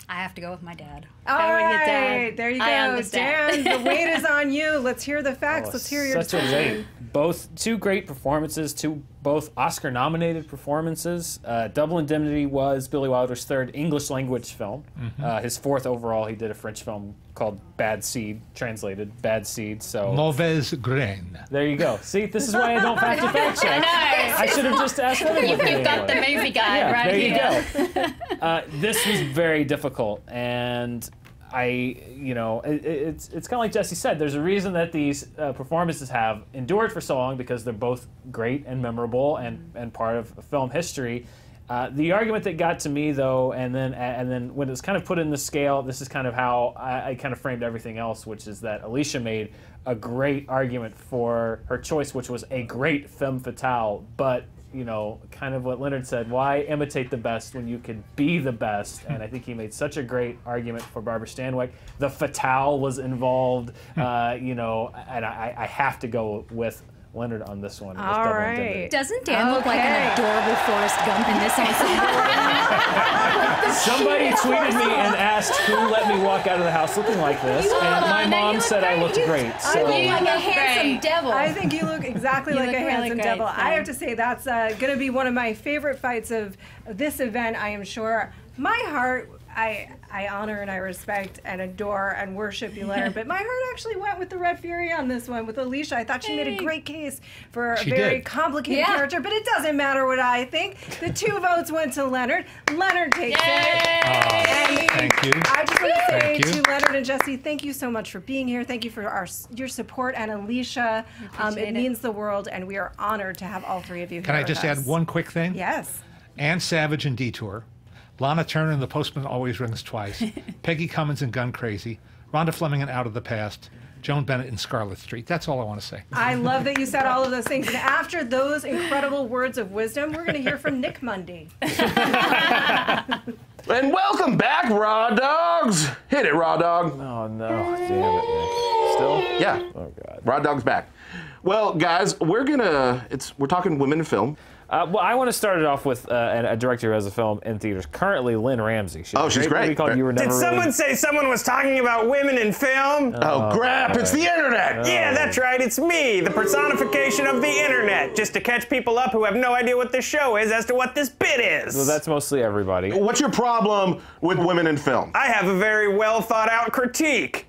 I have to go with my dad. All right, dad. There you go. Dan, the weight is on you. Let's hear the facts. Oh, Let's hear your such a weight. Both two great performances, two both Oscar-nominated performances. Uh, Double Indemnity was Billy Wilder's third English-language film. Mm-hmm. uh, his fourth overall. He did a French film called Bad Seed, translated Bad Seed. So Mauvaise Graine. There you go. See, this is why I don't have to fact check. I know. I should have just asked. You've got the movie guy yeah, right there here. You go. Uh, this was very difficult, and I, you know, it, it's it's kind of like Jesse said. There's a reason that these uh, performances have endured for so long, because they're both great and memorable and and part of film history. Uh, the argument that got to me though, and then and then when it was kind of put in the scale, this is kind of how I, I kind of framed everything else, which is that Alicia made a great argument for her choice, which was a great femme fatale, but, you know, kind of what Leonard said, why imitate the best when you could be the best? And I think he made such a great argument for Barbara Stanwyck. The fatale was involved, uh, you know, and I, I have to go with Leonard on this one. All right. Intended. Doesn't Dan okay. look like an adorable Forrest Gump in this ensemble? Somebody tweeted me and asked who let me walk out of the house looking like this, and my mom said great. I looked you, great. So. I think you look like a handsome great. devil. I think you look exactly you like look a handsome really devil. Great, so. I have to say that's uh, going to be one of my favorite fights of this event, I am sure. My heart, I, I honor and I respect and adore and worship you, Leonard, but my heart actually went with the Red Fury on this one with Alicia. I thought she made a great case for she a very did. complicated yeah. character, but it doesn't matter what I think. The two votes went to Leonard. Leonard takes Yay. it. Uh, thank you. I just want to say to Leonard and Jesse, thank you so much for being here. Thank you for our, your support, and Alicia. Um, it, it means the world, and we are honored to have all three of you here. Can I just add us. one quick thing? Yes. Ann Savage and Detour. Lana Turner and The Postman Always Rings Twice, Peggy Cummins and Gun Crazy, Rhonda Fleming and Out of the Past, Joan Bennett in Scarlet Street. That's all I want to say. I love that you said all of those things. And after those incredible words of wisdom, we're going to hear from Nick Mundy. And welcome back, Raw Dogs. Hit it, Raw Dog. Oh, no. Damn it, Nick. Still? Yeah. Oh, God. Raw Dog's back. Well, guys, we're going to, it's we're talking women in film. Uh, well, I want to start it off with uh, a director who has a film in theaters currently, Lynn Ramsey. She oh, she's great. Called you were never Did someone really... say someone was talking about women in film? Oh, oh crap, right. It's the internet. Oh. Yeah, that's right, it's me, the personification of the internet, just to catch people up who have no idea what this show is as to what this bit is. Well, that's mostly everybody. What's your problem with women in film? I have a very well thought out critique.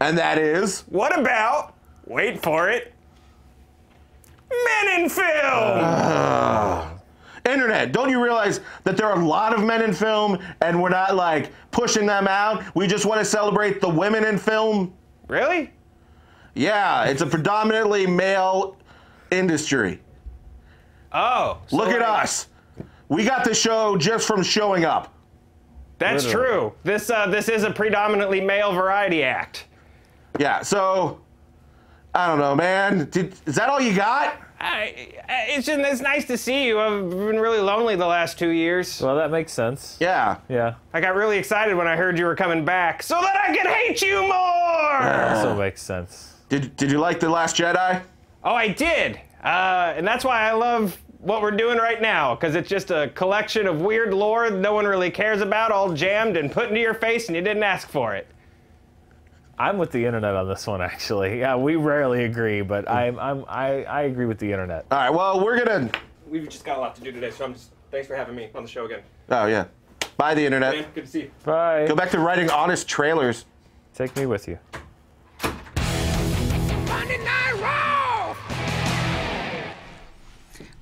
And that is? What about, wait for it, men in film! Uh, Internet, don't you realize that there are a lot of men in film and we're not, like, pushing them out? We just want to celebrate the women in film? Really? Yeah, it's a predominantly male industry. Oh. So look at us. We got the show just from showing up. That's Literally. True. This, uh, this is a predominantly male variety act. Yeah, so... I don't know, man. Did, is that all you got? I, it's, just, it's nice to see you. I've been really lonely the last two years. Well, that makes sense. Yeah. Yeah. I got really excited when I heard you were coming back so that I could hate you more! That also makes sense. Did, did you like The Last Jedi? Oh, I did. Uh, and that's why I love what we're doing right now, because it's just a collection of weird lore no one really cares about, all jammed and put into your face and you didn't ask for it. I'm with the internet on this one, actually. Yeah, we rarely agree, but I'm, I'm, I, I agree with the internet. All right, well, we're gonna... We've just got a lot to do today, so I'm just... Thanks for having me on the show again. Oh, yeah. Bye, the internet. Hey, man, good to see you. Bye. Go back to writing honest trailers. Take me with you. Monday Night Raw!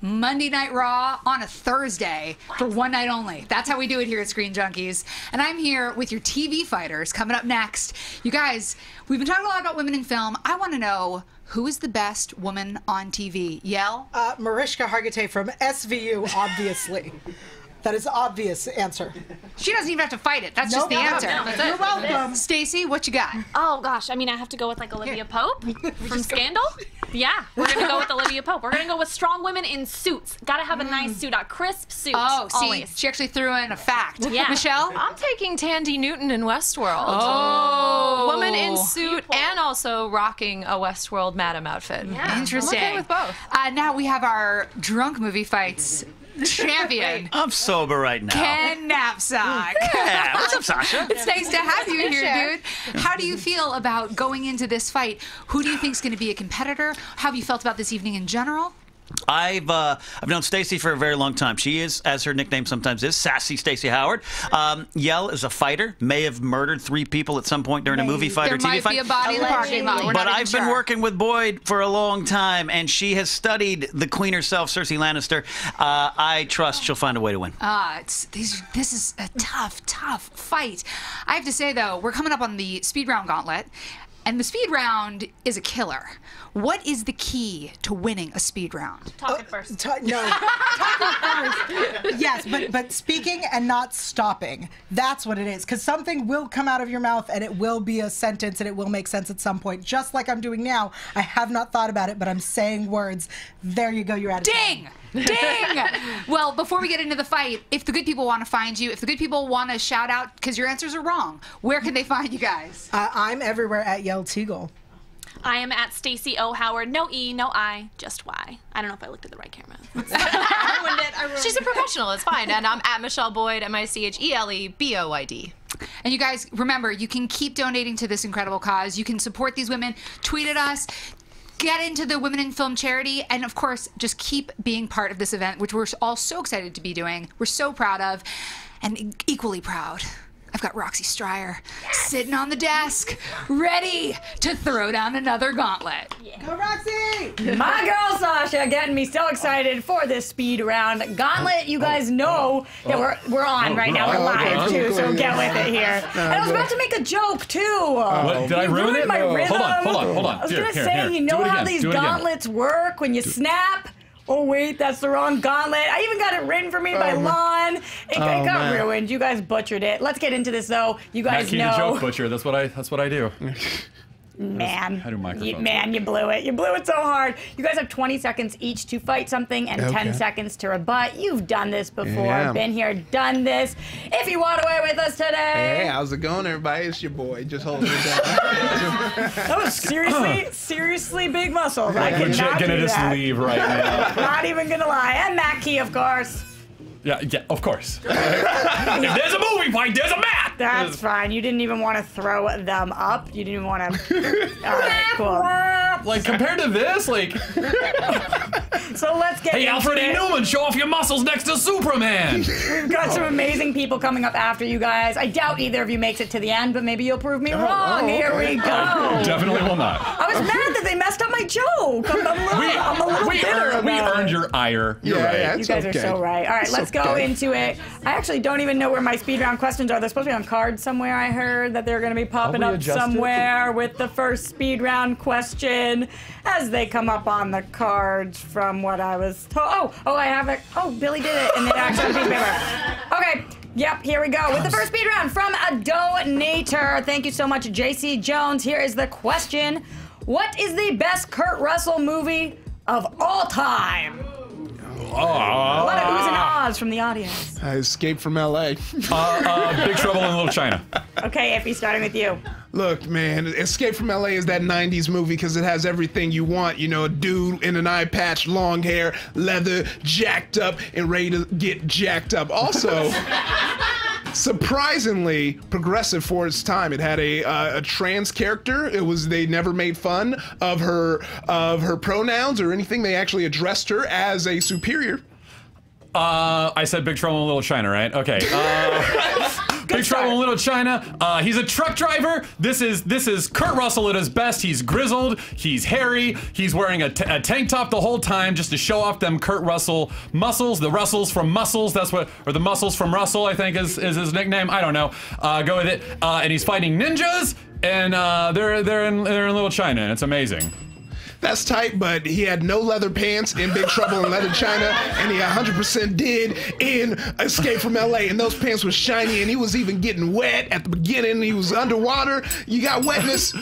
Monday Night Raw on a Thursday for one night only. That's how we do it here at Screen Junkies. And I'm here with your T V fighters coming up next. You guys, we've been talking a lot about women in film. I want to know, who is the best woman on T V? Yell? Uh, Mariska Hargitay from S V U, obviously. That is obvious answer. She doesn't even have to fight it. That's nope, just the no, answer. No, no, you're welcome. Stacy, what you got? Oh, gosh. I mean, I have to go with, like, Olivia Pope from Scandal. Yeah, we're going to go with Olivia Pope. We're going to go with strong women in suits. Got to have a nice suit, a crisp suit. Oh, see, always. She actually threw in a fact. Yeah. Michelle? I'm taking Tandy Newton in Westworld. Oh. Woman in suit and also rocking a Westworld madam outfit. Yeah. Interesting. I'm okay with both. Uh, now we have our drunk movie fights. Champion. I'm sober right now. Ken Knapsack. Yeah, what's up, Sasha? It's nice to have you here, dude. How do you feel about going into this fight? Who do you think is going to be a competitor? How have you felt about this evening in general? I've uh, I've known Stacy for a very long time. She is, as her nickname sometimes is, Sassy Stacy Howard. Um, Yell is a fighter. May have murdered three people at some point during Maybe. a movie fight there or T V fight. There might be a body in the parking lot. But I've been working with Boyd for a long time, and she has studied the queen herself, Cersei Lannister. Uh, I trust she'll find a way to win. Uh, it's, these, this is a tough, tough fight. I have to say, though, we're coming up on the speed round gauntlet. And the speed round is a killer. What is the key to winning a speed round? Talking uh, first. Ta no. Talking first. Yes, but, but speaking and not stopping. That's what it is. Because something will come out of your mouth, and it will be a sentence, and it will make sense at some point. Just like I'm doing now. I have not thought about it, but I'm saying words. There you go. You're out of time. Ding! Ding! Well, before we get into the fight, if the good people want to find you, if the good people want to shout out, because your answers are wrong, where can they find you guys? Uh, I'm everywhere at Yell Teagle. I am at Stacey O. Howard. No E, no I, just Y. I don't know if I looked at the right camera. I ruined it. I ruined She's a professional. It's fine. And I'm at Michelle Boyd, M I C H E L E B O Y D. And you guys, remember, you can keep donating to this incredible cause. You can support these women. Tweet at us. Get into the Women in Film charity, and of course, just keep being part of this event, which we're all so excited to be doing. We're so proud of, and equally proud. I've got Roxy Striar yes. sitting on the desk, ready to throw down another gauntlet. Yeah. Go, Roxy! My girl, Sasha, getting me so excited for this speed round gauntlet. You guys know that we're, we're on right now. We're live, too, so get with it here. And I was about to make a joke, too. What? Did I ruin it? My rhythm. Hold on, hold on, hold on. I was going to say, you know how these gauntlets work when you snap? Oh, wait, that's the wrong gauntlet. I even got it written for me oh, by Lon. It, oh, it got man. ruined. You guys butchered it. Let's get into this, though. You guys know. Joke butcher. That's what I, that's what I do. Man, how do microphones man, work? you blew it. You blew it so hard. You guys have twenty seconds each to fight something and okay. ten seconds to rebut. You've done this before. Yeah. Been here, done this. Ify Nwadiwe with us today. Hey, how's it going, everybody? It's your boy. Just holding it down. That was seriously, seriously big muscles. I cannot do that. Legit gonna just leave right now. Not even gonna lie. And Matt Key, of course. Yeah, yeah, of course. If there's a movie fight, there's a map! That's fine. You didn't even want to throw them up. You didn't even want to... All right, cool. Like, compared to this, like... So let's get Hey, Alfred A. Newman, show off your muscles next to Superman! We've got some amazing people coming up after you guys. I doubt either of you makes it to the end, but maybe you'll prove me oh, wrong. Oh, Here okay. we go. I definitely will not. I was mad that they messed up my joke. I'm a little, we, I'm a little we bitter earned, We earned your ire. You're yeah, right. Yeah, you guys okay. are so right. All right, it's let's okay. go into it. I actually don't even know where my speed round questions are. They're supposed to be on cards somewhere. I heard that they're going to be popping up adjusted. somewhere with the first speed round question as they come up on the cards from what I was told. Oh, oh, I have it. Oh, Billy did it, and it actually beat paper. Okay. Yep, here we go with the first speed round from a donator. Thank you so much, J C Jones. Here is the question. What is the best Kurt Russell movie of all time? Oh. A lot of oohs and ahs from the audience. I escaped from L A uh, uh, Big Trouble in Little China. Okay, Ify, starting with you. Look, man, Escape from L A is that nineties movie because it has everything you want. You know, a dude in an eye patch, long hair, leather, jacked up, and ready to get jacked up. Also, surprisingly progressive for its time. It had a, uh, a trans character. It was they never made fun of her of her pronouns or anything. They actually addressed her as a superior. Uh, I said Big Trouble in Little China, right? Okay. Uh, Big Trouble in Little China. Uh, he's a truck driver. This is this is Kurt Russell at his best. He's grizzled. He's hairy. He's wearing a, t a tank top the whole time just to show off them Kurt Russell muscles. The Russells from Muscles. That's what, or the Muscles from Russell. I think is is his nickname. I don't know. Uh, go with it. Uh, and he's fighting ninjas. And uh, they're they're in they're in Little China. And it's amazing. That's tight, but he had no leather pants in Big Trouble in Little China, and he one hundred percent did in Escape from L A, and those pants were shiny, and he was even getting wet at the beginning. He was underwater. You got wetness.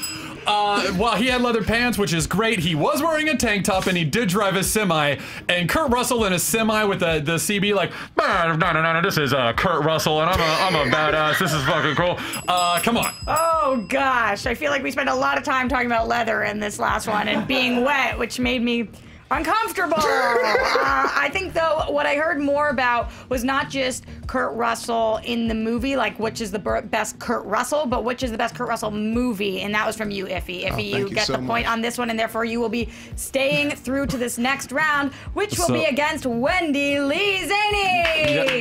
Uh, well, he had leather pants, which is great. He was wearing a tank top, and he did drive a semi. And Kurt Russell in a semi with the, the C B like, no, no, no, no, this is uh, Kurt Russell, and I'm a, I'm a badass. This is fucking cool. Uh, come on. Oh, gosh. I feel like we spent a lot of time talking about leather in this last one and being wet, which made me... uncomfortable. uh, I think, though, what I heard more about was not just Kurt Russell in the movie, like which is the best Kurt Russell, but which is the best Kurt Russell movie, and that was from you, Ify. Ify, oh, you, you get so the much. point on this one, and therefore you will be staying through to this next round, which will so, be against Wendy Lee Zaney.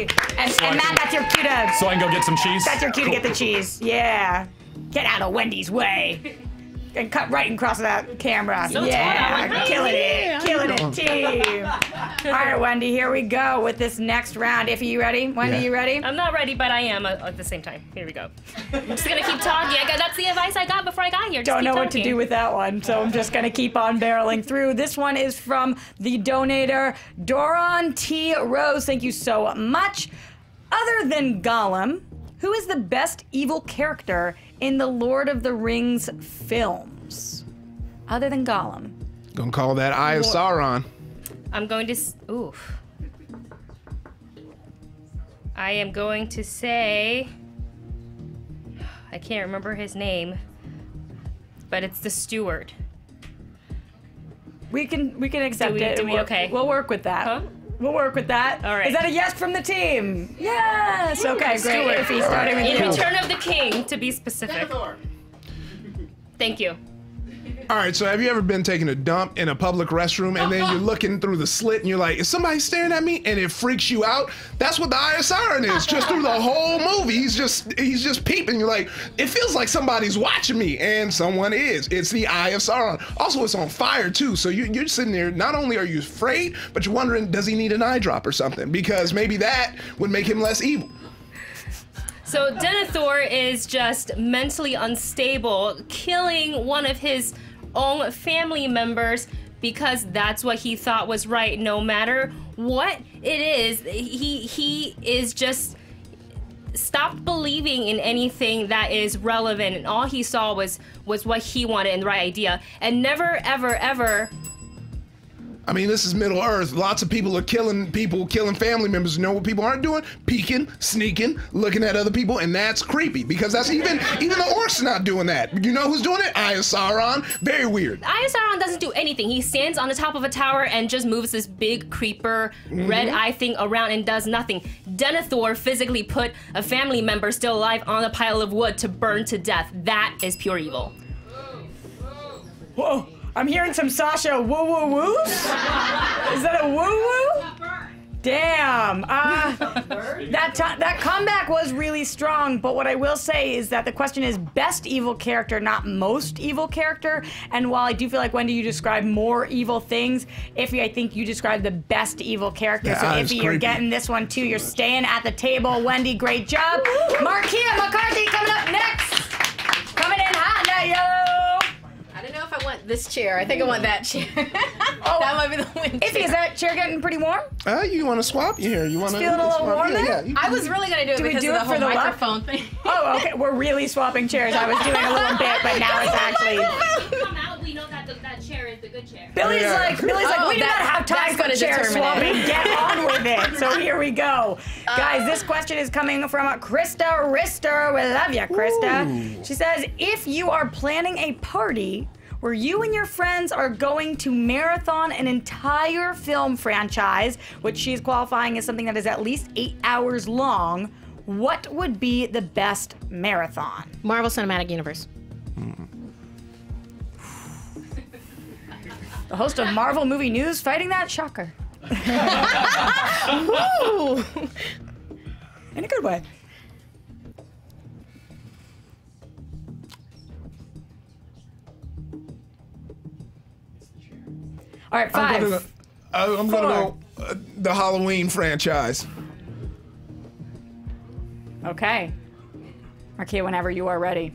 Yep. And, so and Matt, that's your cue to... So I can go get some cheese? That's your cue cool. to get the cheese, yeah. Get out of Wendy's way. And cut right and cross that camera. So yeah, killing it, killing it, team. All right, Wendy, here we go with this next round. Ify, you ready? Wendy, yeah. you ready? I'm not ready, but I am uh, at the same time. Here we go. I'm just gonna keep talking. I got, that's the advice I got before I got here. Just Don't know talking. what to do with that one, so I'm just gonna keep on barreling through. This one is from the donator Doron T. Rose. Thank you so much. Other than Gollum, who is the best evil character in the Lord of the Rings films, other than Gollum? Gonna call that Eye of Sauron. I'm going to, oof. I am going to say, I can't remember his name, but it's the steward. We can, we can accept do we, it. Do we, okay. We'll work with that. Huh? We'll work with that. All right. Is that a yes from the team? Yes. Okay, great. Ify, starting with you. In Return of the King, to be specific. Thank you. All right, so have you ever been taking a dump in a public restroom and then you're looking through the slit and you're like, is somebody staring at me? And it freaks you out? That's what the Eye of Sauron is. Just through the whole movie, he's just he's just peeping. You're like, it feels like somebody's watching me, and someone is. It's the Eye of Sauron. Also, it's on fire, too. So you, you're sitting there, not only are you afraid, but you're wondering, does he need an eye drop or something? Because maybe that would make him less evil. So Denethor is just mentally unstable, killing one of his own family members because that's what he thought was right, no matter what it is. He he is just stopped believing in anything that is relevant, and all he saw was was what he wanted and the right idea, and never, ever, ever. I mean, this is Middle Earth. Lots of people are killing people, killing family members. You know what people aren't doing? Peeking, sneaking, looking at other people, and that's creepy, because that's even even the orc's not doing that. You know who's doing it? Aya Sauron. Very weird. Aya Sauron doesn't do anything. He stands on the top of a tower and just moves this big creeper mm-hmm. red eye thing around and does nothing. Denethor physically put a family member still alive on a pile of wood to burn to death. That is pure evil. Whoa. I'm hearing some Sasha woo woo woos. Is that a woo woo? Damn. Uh, that that comeback was really strong. But what I will say is that the question is best evil character, not most evil character. And while I do feel like Wendy, you describe more evil things, Ify, I think you described the best evil character. Yeah, so Ify, creepy. You're getting this one too. You're staying at the table, Wendy. Great job. Markeia McCarty coming up next. Coming in hot now, yo. I want this chair. I think I want that chair. Oh, that might be the win. Ify, is that chair getting pretty warm? Uh, you want to swap here? You want to feel a little warm? Yeah, yeah. I was really gonna do it do because we do of the it whole for the microphone lap? Thing. Oh, okay. We're really swapping chairs. I was doing a little bit, but now it's actually. Now we know that the, that chair is the good chair. Billy's yeah. like, Billy's like, oh, we do not have time for chair swapping. Get on with it. So here we go, uh, guys. This question is coming from Krista Rister. We love you, Krista. Ooh. She says, if you are planning a party where you and your friends are going to marathon an entire film franchise, which she's qualifying as something that is at least eight hours long, what would be the best marathon? Marvel Cinematic Universe. Mm. The host of Marvel Movie News fighting that? Shocker. Woo! In a good way. All right, five. I'm gonna, uh, I'm gonna go uh, the Halloween franchise. Okay. Markeia, whenever you are ready.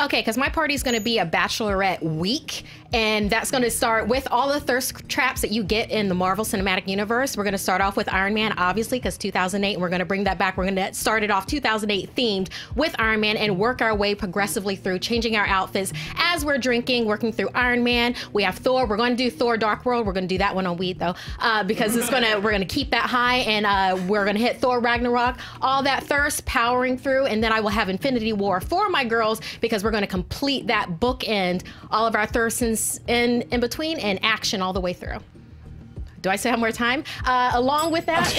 Okay, because my party's gonna be a bachelorette week, and that's gonna start with all the thirst traps that you get in the Marvel Cinematic Universe. We're gonna start off with Iron Man, obviously, because two thousand eight, and we're gonna bring that back. We're gonna start it off two thousand eight themed with Iron Man and work our way progressively through, changing our outfits as we're drinking, working through Iron Man. We have Thor. We're gonna do Thor Dark World. We're gonna do that one on weed, though, uh, because it's gonna we're gonna keep that high, and uh, we're gonna hit Thor Ragnarok. All that thirst powering through, and then I will have Infinity War for my girls, because we're going to complete that bookend, all of our thirsts in, in between, and action all the way through. Do I still have more time? Uh, along with that.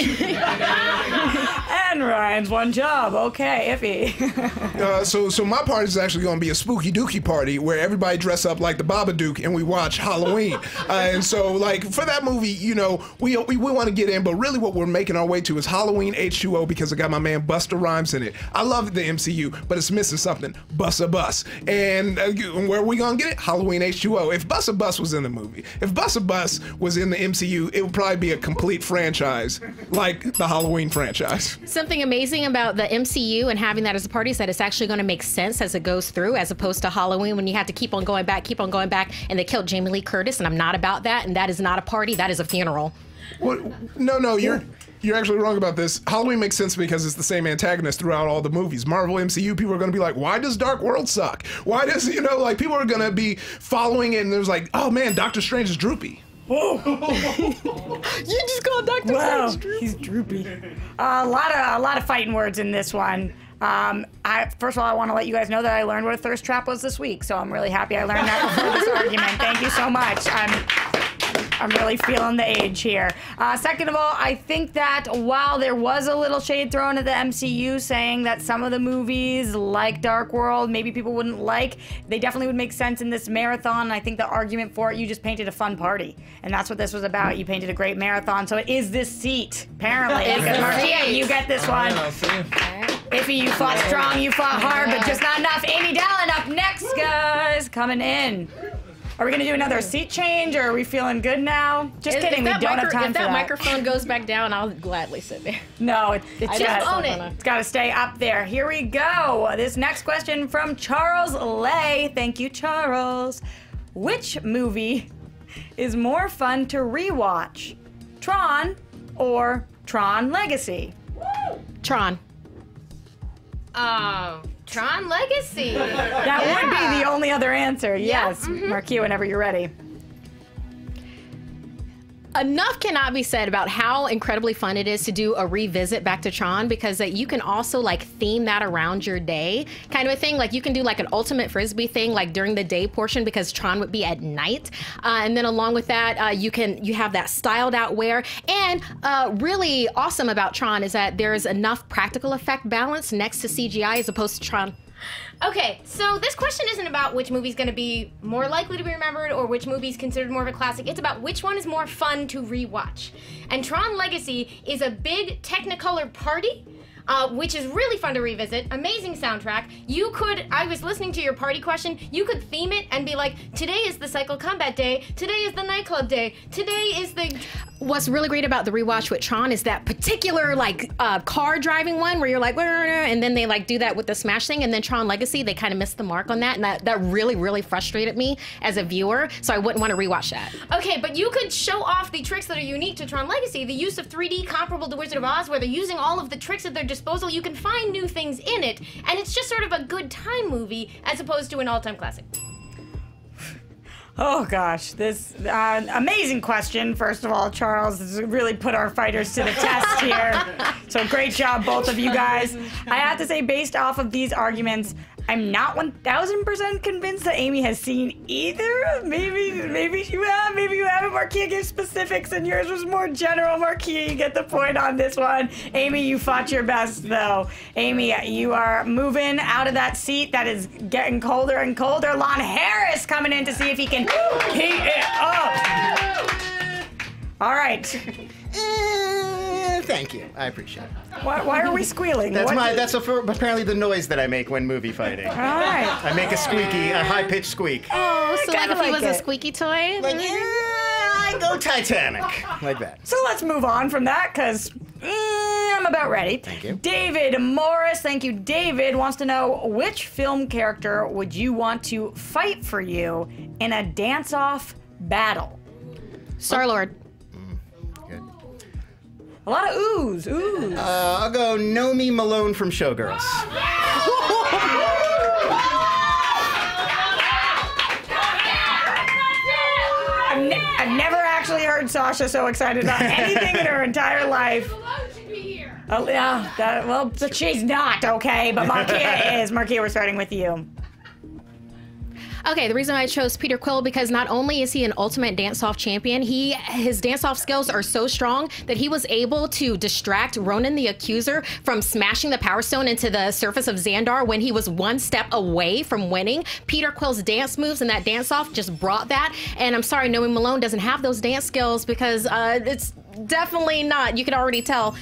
And Ryan's one job. Okay, Ify. uh, so, so my party is actually going to be a spooky dookie party where everybody dress up like the Babadook and we watch Halloween. uh, and so, like, for that movie, you know, we, we, we want to get in, but really what we're making our way to is Halloween H two O, because I got my man Busta Rhymes in it. I love the M C U, but it's missing something. Busta Bus. And uh, where are we going to get it? Halloween H two O. If Busta Bus was in the movie, if Busta Bus was in the M C U, it would probably be a complete franchise, like the Halloween franchise. Something amazing about the M C U and having that as a party is that it's actually going to make sense as it goes through, as opposed to Halloween, when you have to keep on going back, keep on going back, and they killed Jamie Lee Curtis, and I'm not about that, and that is not a party, that is a funeral. What? No, no, you're... You're actually wrong about this. Halloween makes sense because it's the same antagonist throughout all the movies. Marvel M C U, people are going to be like, why does Dark World suck? Why does, you know, like, people are going to be following it, and there's like, oh, man, Doctor Strange is droopy. Whoa! You just called Doctor Wow, Strange droopy. He's droopy. Uh, a lot of a lot of fighting words in this one. Um, I, first of all, I want to let you guys know that I learned what a thirst trap was this week, so I'm really happy I learned that before this argument. Thank you so much. I'm, I'm really feeling the age here. Uh, second of all, I think that while there was a little shade thrown at the M C U, saying that some of the movies, like Dark World, maybe people wouldn't like, they definitely would make sense in this marathon. And I think the argument for it, you just painted a fun party. And that's what this was about. You painted a great marathon. So it is this seat, apparently. Because Markeia, you get this one. Ify, you fought strong, you fought hard, but just not enough. Amy Dallin up next, guys, coming in. Are we gonna do another seat change, or are we feeling good now? Just if, kidding, if we don't have time if for that. If that microphone goes back down, I'll gladly sit there. No, it, it's just own it. It's gotta stay up there. Here we go. This next question from Charles Lay. Thank you, Charles. Which movie is more fun to rewatch, Tron or Tron Legacy? Woo! Tron. Uh, Tron Legacy. That yeah. would be the only other answer. Yeah. Yes. Mm-hmm. Markeia, whenever you're ready. Enough cannot be said about how incredibly fun it is to do a revisit back to Tron, because that you can also like theme that around your day kind of a thing. Like you can do like an ultimate Frisbee thing like during the day portion, because Tron would be at night. Uh, and then along with that, uh, you can you have that styled out wear. And uh, really awesome about Tron is that there's enough practical effect balance next to C G I as opposed to Tron. Okay, so this question isn't about which movie's going to be more likely to be remembered or which movie's considered more of a classic. It's about which one is more fun to rewatch. And Tron Legacy is a big Technicolor party, uh, which is really fun to revisit. Amazing soundtrack. You could, I was listening to your party question, you could theme it and be like, today is the cycle combat day, today is the nightclub day, today is the... What's really great about the rewatch with Tron is that particular like uh, car driving one where you're like, and then they like do that with the smash thing, and then Tron Legacy, they kind of missed the mark on that, and that, that really, really frustrated me as a viewer, so I wouldn't want to rewatch that. Okay, but you could show off the tricks that are unique to Tron Legacy, the use of three D comparable to Wizard of Oz, where they're using all of the tricks at their disposal, you can find new things in it, and it's just sort of a good time movie as opposed to an all-time classic. Oh gosh, this uh, amazing question. First of all, Charles has really put our fighters to the test here. So great job, both of you guys. I have to say, based off of these arguments, I'm not one thousand percent convinced that Amy has seen either. Maybe, maybe you have, maybe you haven't. Markeia gave specifics and yours was more general. Markeia, you get the point on this one. Amy, you fought your best though. Amy, you are moving out of that seat. That is getting colder and colder. Lon Harris coming in to see if he can heat it up. All right. Thank you. I appreciate it. Why, why are we squealing? That's what my. Did... That's a, apparently the noise that I make when movie fighting. All right. I make a squeaky, a high-pitched squeak. Oh, so like if like he was it. a squeaky toy? Like, yeah, I go Titanic. Like that. So let's move on from that, because mm, I'm about ready. Thank you. David Morris, thank you. David wants to know, which film character would you want to fight for you in a dance-off battle? Star-Lord. A lot of oohs, oohs. Uh, I'll go Nomi Malone from Showgirls. I've, ne I've never actually heard Sasha so excited about anything in her entire life. Oh, yeah, that, well, but she's not, okay? But Markeia is. Markeia, we're starting with you. Okay, the reason I chose Peter Quill, because not only is he an ultimate dance-off champion, he his dance-off skills are so strong that he was able to distract Ronan the Accuser from smashing the Power Stone into the surface of Xandar when he was one step away from winning. Peter Quill's dance moves and that dance-off just brought that. And I'm sorry, Nomi Malone doesn't have those dance skills because uh, it's definitely not. You can already tell.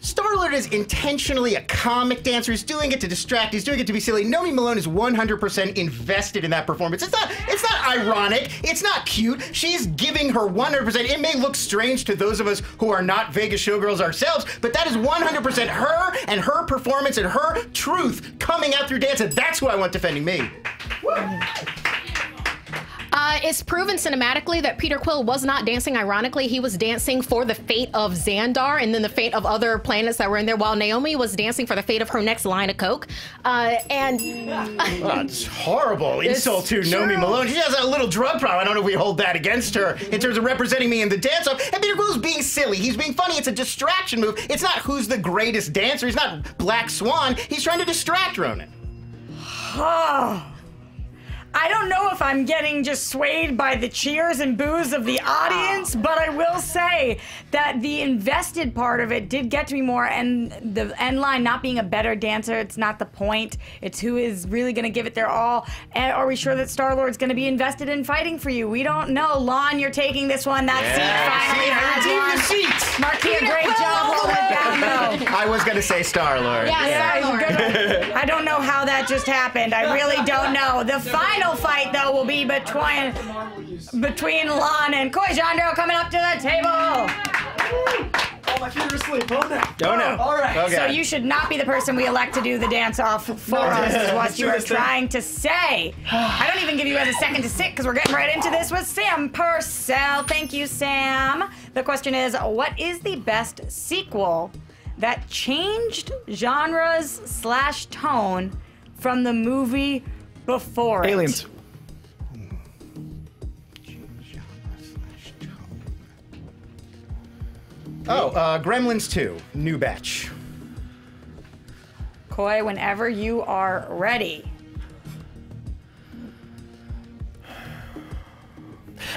Star-Lord is intentionally a comic dancer. He's doing it to distract. He's doing it to be silly. Nomi Malone is one hundred percent invested in that performance. It's not, it's not ironic. It's not cute. She's giving her one hundred percent. It may look strange to those of us who are not Vegas showgirls ourselves, but that is one hundred percent her and her performance and her truth coming out through dance, and that's who I want defending me. Woo. Uh, it's proven cinematically that Peter Quill was not dancing ironically. He was dancing for the fate of Xandar and then the fate of other planets that were in there, while Naomi was dancing for the fate of her next line of coke. Uh, and that's uh, oh, horrible insult to true. Nomi Malone. She has a little drug problem. I don't know if we hold that against her in terms of representing me in the dance-off. And Peter Quill's being silly. He's being funny. It's a distraction move. It's not who's the greatest dancer. He's not Black Swan. He's trying to distract Ronan. Oh. I don't know if I'm getting just swayed by the cheers and boos of the audience, but I will say that the invested part of it did get to me more, and the end line not being a better dancer, it's not the point. It's who is really going to give it their all. And are we sure that Star-Lord's going to be invested in fighting for you? We don't know. Lon, you're taking this one. That yeah. seat finally. Yeah. Markeia, great job. Hold it down, though. I was going to say Star-Lord. Yeah, yeah Star-Lord. I don't know how that just happened. I really don't know. The final Final fight though will be between between Lon and Koy Jandreau coming up to the table. Oh, my feet are asleep. Hold on. Don't know. All right. Okay. So you should not be the person we elect to do the dance off for no, us. Is what you are trying thing. to say. I don't even give you guys a second to sit because we're getting right into this with Sam Purcell. Thank you, Sam. The question is, what is the best sequel that changed genres slash tone from the movie before it. Aliens. Oh, uh, Gremlins two, New Batch. Koy, whenever you are ready.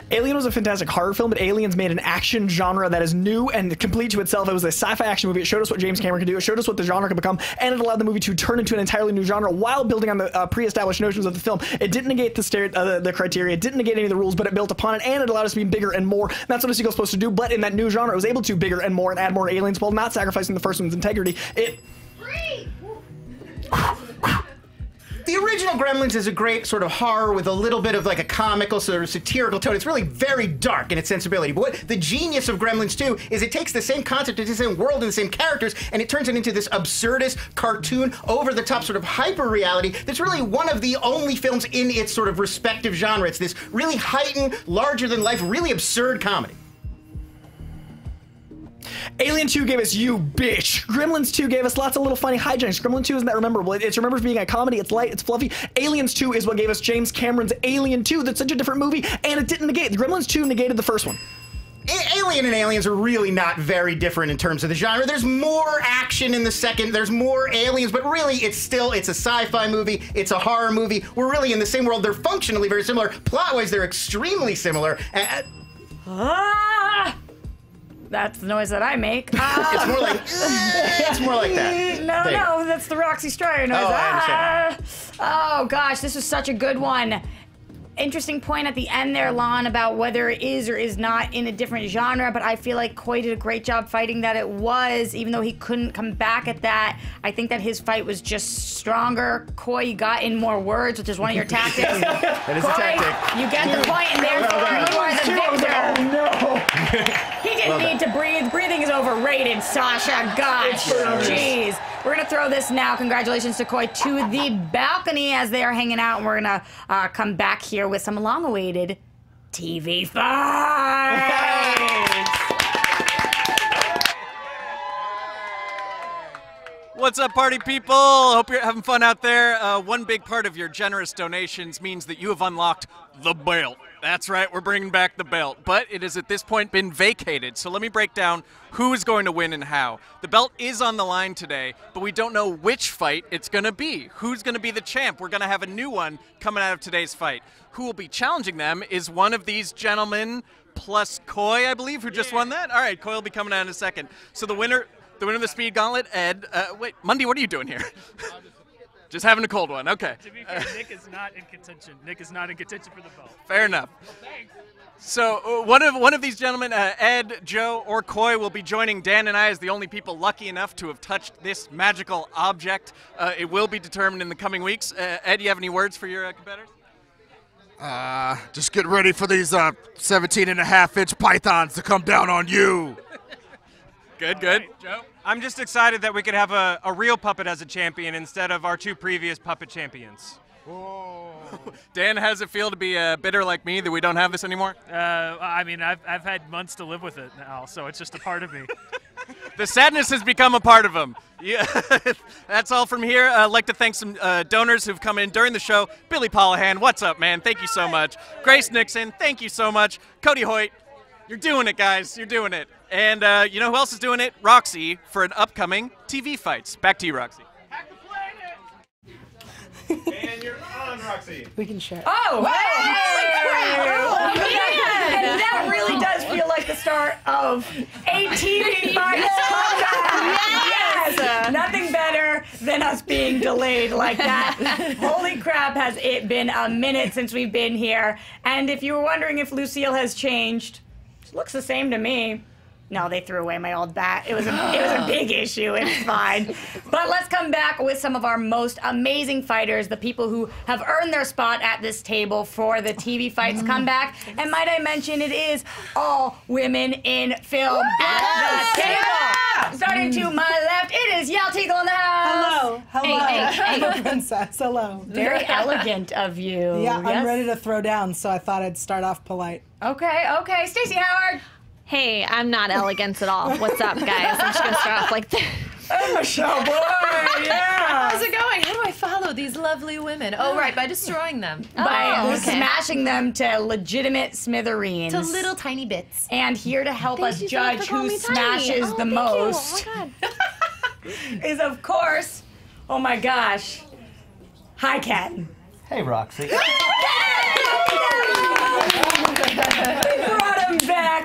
Alien was a fantastic horror film, but Aliens made an action genre that is new and complete to itself. It was a sci-fi action movie. It showed us what James Cameron could do. It showed us what the genre could become, and it allowed the movie to turn into an entirely new genre while building on the uh, pre-established notions of the film. It didn't negate the, ster uh, the, the criteria. It didn't negate any of the rules, but it built upon it, and it allowed us to be bigger and more. And that's what a sequel's supposed to do, but in that new genre, it was able to bigger and more and add more aliens while not sacrificing the first one's integrity. It... Free! The original Gremlins is a great sort of horror with a little bit of like a comical sort of satirical tone. It's really very dark in its sensibility. But what the genius of Gremlins two is, it takes the same concept, it's the same world and the same characters, and it turns it into this absurdist, cartoon, over-the-top sort of hyper-reality that's really one of the only films in its sort of respective genre. It's this really heightened, larger-than-life, really absurd comedy. Alien two gave us You Bitch. Gremlins two gave us lots of little funny hijinks. Gremlins two isn't that memorable. It, it remembers being a comedy. It's light. It's fluffy. Aliens two is what gave us James Cameron's Alien two. That's such a different movie, and it didn't negate. Gremlins two negated the first one. Alien and Aliens are really not very different in terms of the genre. There's more action in the second. There's more aliens, but really it's still, it's a sci-fi movie. It's a horror movie. We're really in the same world. They're functionally very similar. Plot-wise, they're extremely similar. Uh, ah! That's the noise that I make. Uh, it's more like, it's more like that. No, there. No, that's the Roxy Striar noise. Oh, ah. Oh, gosh, this was such a good one. Interesting point at the end there, Lon, about whether it is or is not in a different genre, but I feel like Koy did a great job fighting that it was, even though he couldn't come back at that. I think that his fight was just stronger. Koy got in more words, which is one of your tactics. That is Koy, a tactic. You get the point, and therefore you are the victor. Oh, no. He didn't need to breathe. Breathing is overrated, Sasha. Gosh, jeez. We're going to throw this now. Congratulations to Koy to the balcony as they are hanging out. And we're going to uh, come back here with some long-awaited T V fights. What's up, party people? Hope you're having fun out there. Uh, one big part of your generous donations means that you have unlocked the belt. That's right, we're bringing back the belt, but it has at this point been vacated, so let me break down who is going to win and how. The belt is on the line today, but we don't know which fight it's going to be. Who's going to be the champ? We're going to have a new one coming out of today's fight. Who will be challenging them is one of these gentlemen plus Koy, I believe, who just yeah. won that. All right, Koy will be coming out in a second. So the winner the winner of the Speed Gauntlet, Ed, uh, wait, Mundy, what are you doing here? Just having a cold one, okay. To be fair, Nick is not in contention. Nick is not in contention for the belt. Fair enough. Well, thanks. So uh, one of one of these gentlemen, uh, Ed, Joe, or Koy, will be joining Dan and I as the only people lucky enough to have touched this magical object. Uh, it will be determined in the coming weeks. Uh, Ed, you have any words for your uh, competitors? Uh, just get ready for these uh, seventeen and a half inch pythons to come down on you. Good, all good. Right, Joe? I'm just excited that we could have a, a real puppet as a champion instead of our two previous puppet champions. Whoa. Dan, how does it feel to be uh, bitter like me that we don't have this anymore? Uh, I mean, I've, I've had months to live with it now, so it's just a part of me. The sadness has become a part of him. Yeah. That's all from here. Uh, I'd like to thank some uh, donors who've come in during the show. Billy Polahan, what's up, man? Thank you so much. Grace Nixon, thank you so much. Cody Hoyt. You're doing it, guys. You're doing it. And uh, you know who else is doing it? Roxy for an upcoming T V Fights. Back to you, Roxy. Hack the planet! And you're on, Roxy. We can share. Oh! Hey! Holy crap! Oh, man! And that really does feel like the start of a T V Fights. Yes! Yes! Nothing better than us being delayed like that. Holy crap, has it been a minute since we've been here. And if you were wondering if Lucille has changed, looks the same to me. No, they threw away my old bat. It was a, it was a big issue. It's fine. But let's come back with some of our most amazing fighters, the people who have earned their spot at this table for the T V Fights comeback. And might I mention, it is all women in film Woo! At the table. Yeah! Starting to my left, it is Yael Teagle in the house. Hello. Hello. Hey, hey, hey. Princess. Hello. Very elegant of you. Yeah, yes? I'm ready to throw down, so I thought I'd start off polite. Okay, okay. Stacy Howard. Hey, I'm not elegant at all. What's up, guys? I'm just going to start off like this. Hey, Michelle Boy! Yeah! How's it going? How do I follow these lovely women? Oh, right, by destroying them. Oh, by okay. smashing them to legitimate smithereens. To little tiny bits. And here to help us judge who smashes oh, the most. You. Oh, my God. Is, of course, oh, my gosh. Hi, Kat. Hey, Roxy.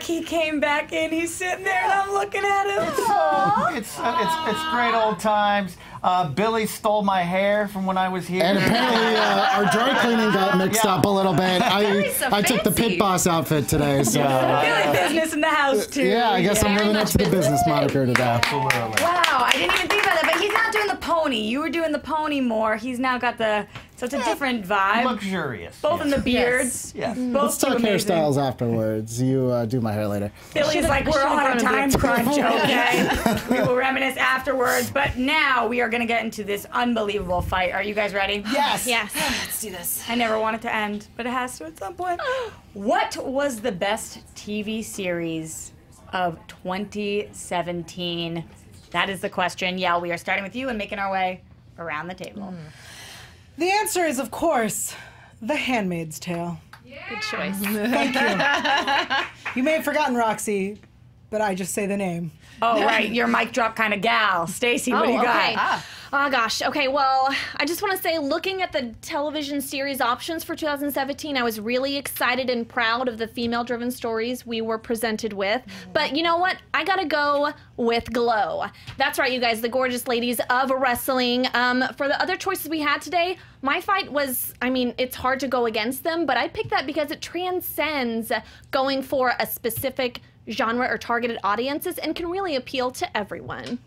He came back in, he's sitting there, and I'm looking at him. It's, uh, it's, uh, it's, it's great old times. Uh, Billy stole my hair from when I was here. And apparently uh, our dry cleaning got mixed yeah. up a little bit. I, so I took the pit boss outfit today, so. Uh, Billy business in the house, too. Yeah, I guess yeah. I'm living up to the business moniker today. Absolutely. Wow, I didn't even think about that, but he's not doing the pony. You were doing the pony more. He's now got the... So it's a different vibe. Luxurious. Both yes. in the beards. Yes. yes. Both Let's talk amazing. hairstyles afterwards. You uh, do my hair later. Billy's like, we're all on a time crunch, okay? We will reminisce afterwards, but now we are going to get into this unbelievable fight. Are you guys ready? Yes. Yes. Let's do this. I never want it to end, but it has to at some point. What was the best T V series of twenty seventeen? That is the question. Yeah, we are starting with you and making our way around the table. Mm. The answer is, of course, The Handmaid's Tale. Yeah. Good choice. Thank you. You may have forgotten Roxy, but I just say the name. Oh, right. You're a mic drop kind of gal. Stacy, oh, what do you okay. got? Ah. Oh, gosh. Okay, well, I just want to say, looking at the television series options for two thousand seventeen, I was really excited and proud of the female-driven stories we were presented with. But you know what? I got to go with Glow. That's right, you guys, the gorgeous ladies of wrestling. Um, for the other choices we had today, my fight was, I mean, it's hard to go against them, but I picked that because it transcends going for a specific genre or targeted audiences and can really appeal to everyone.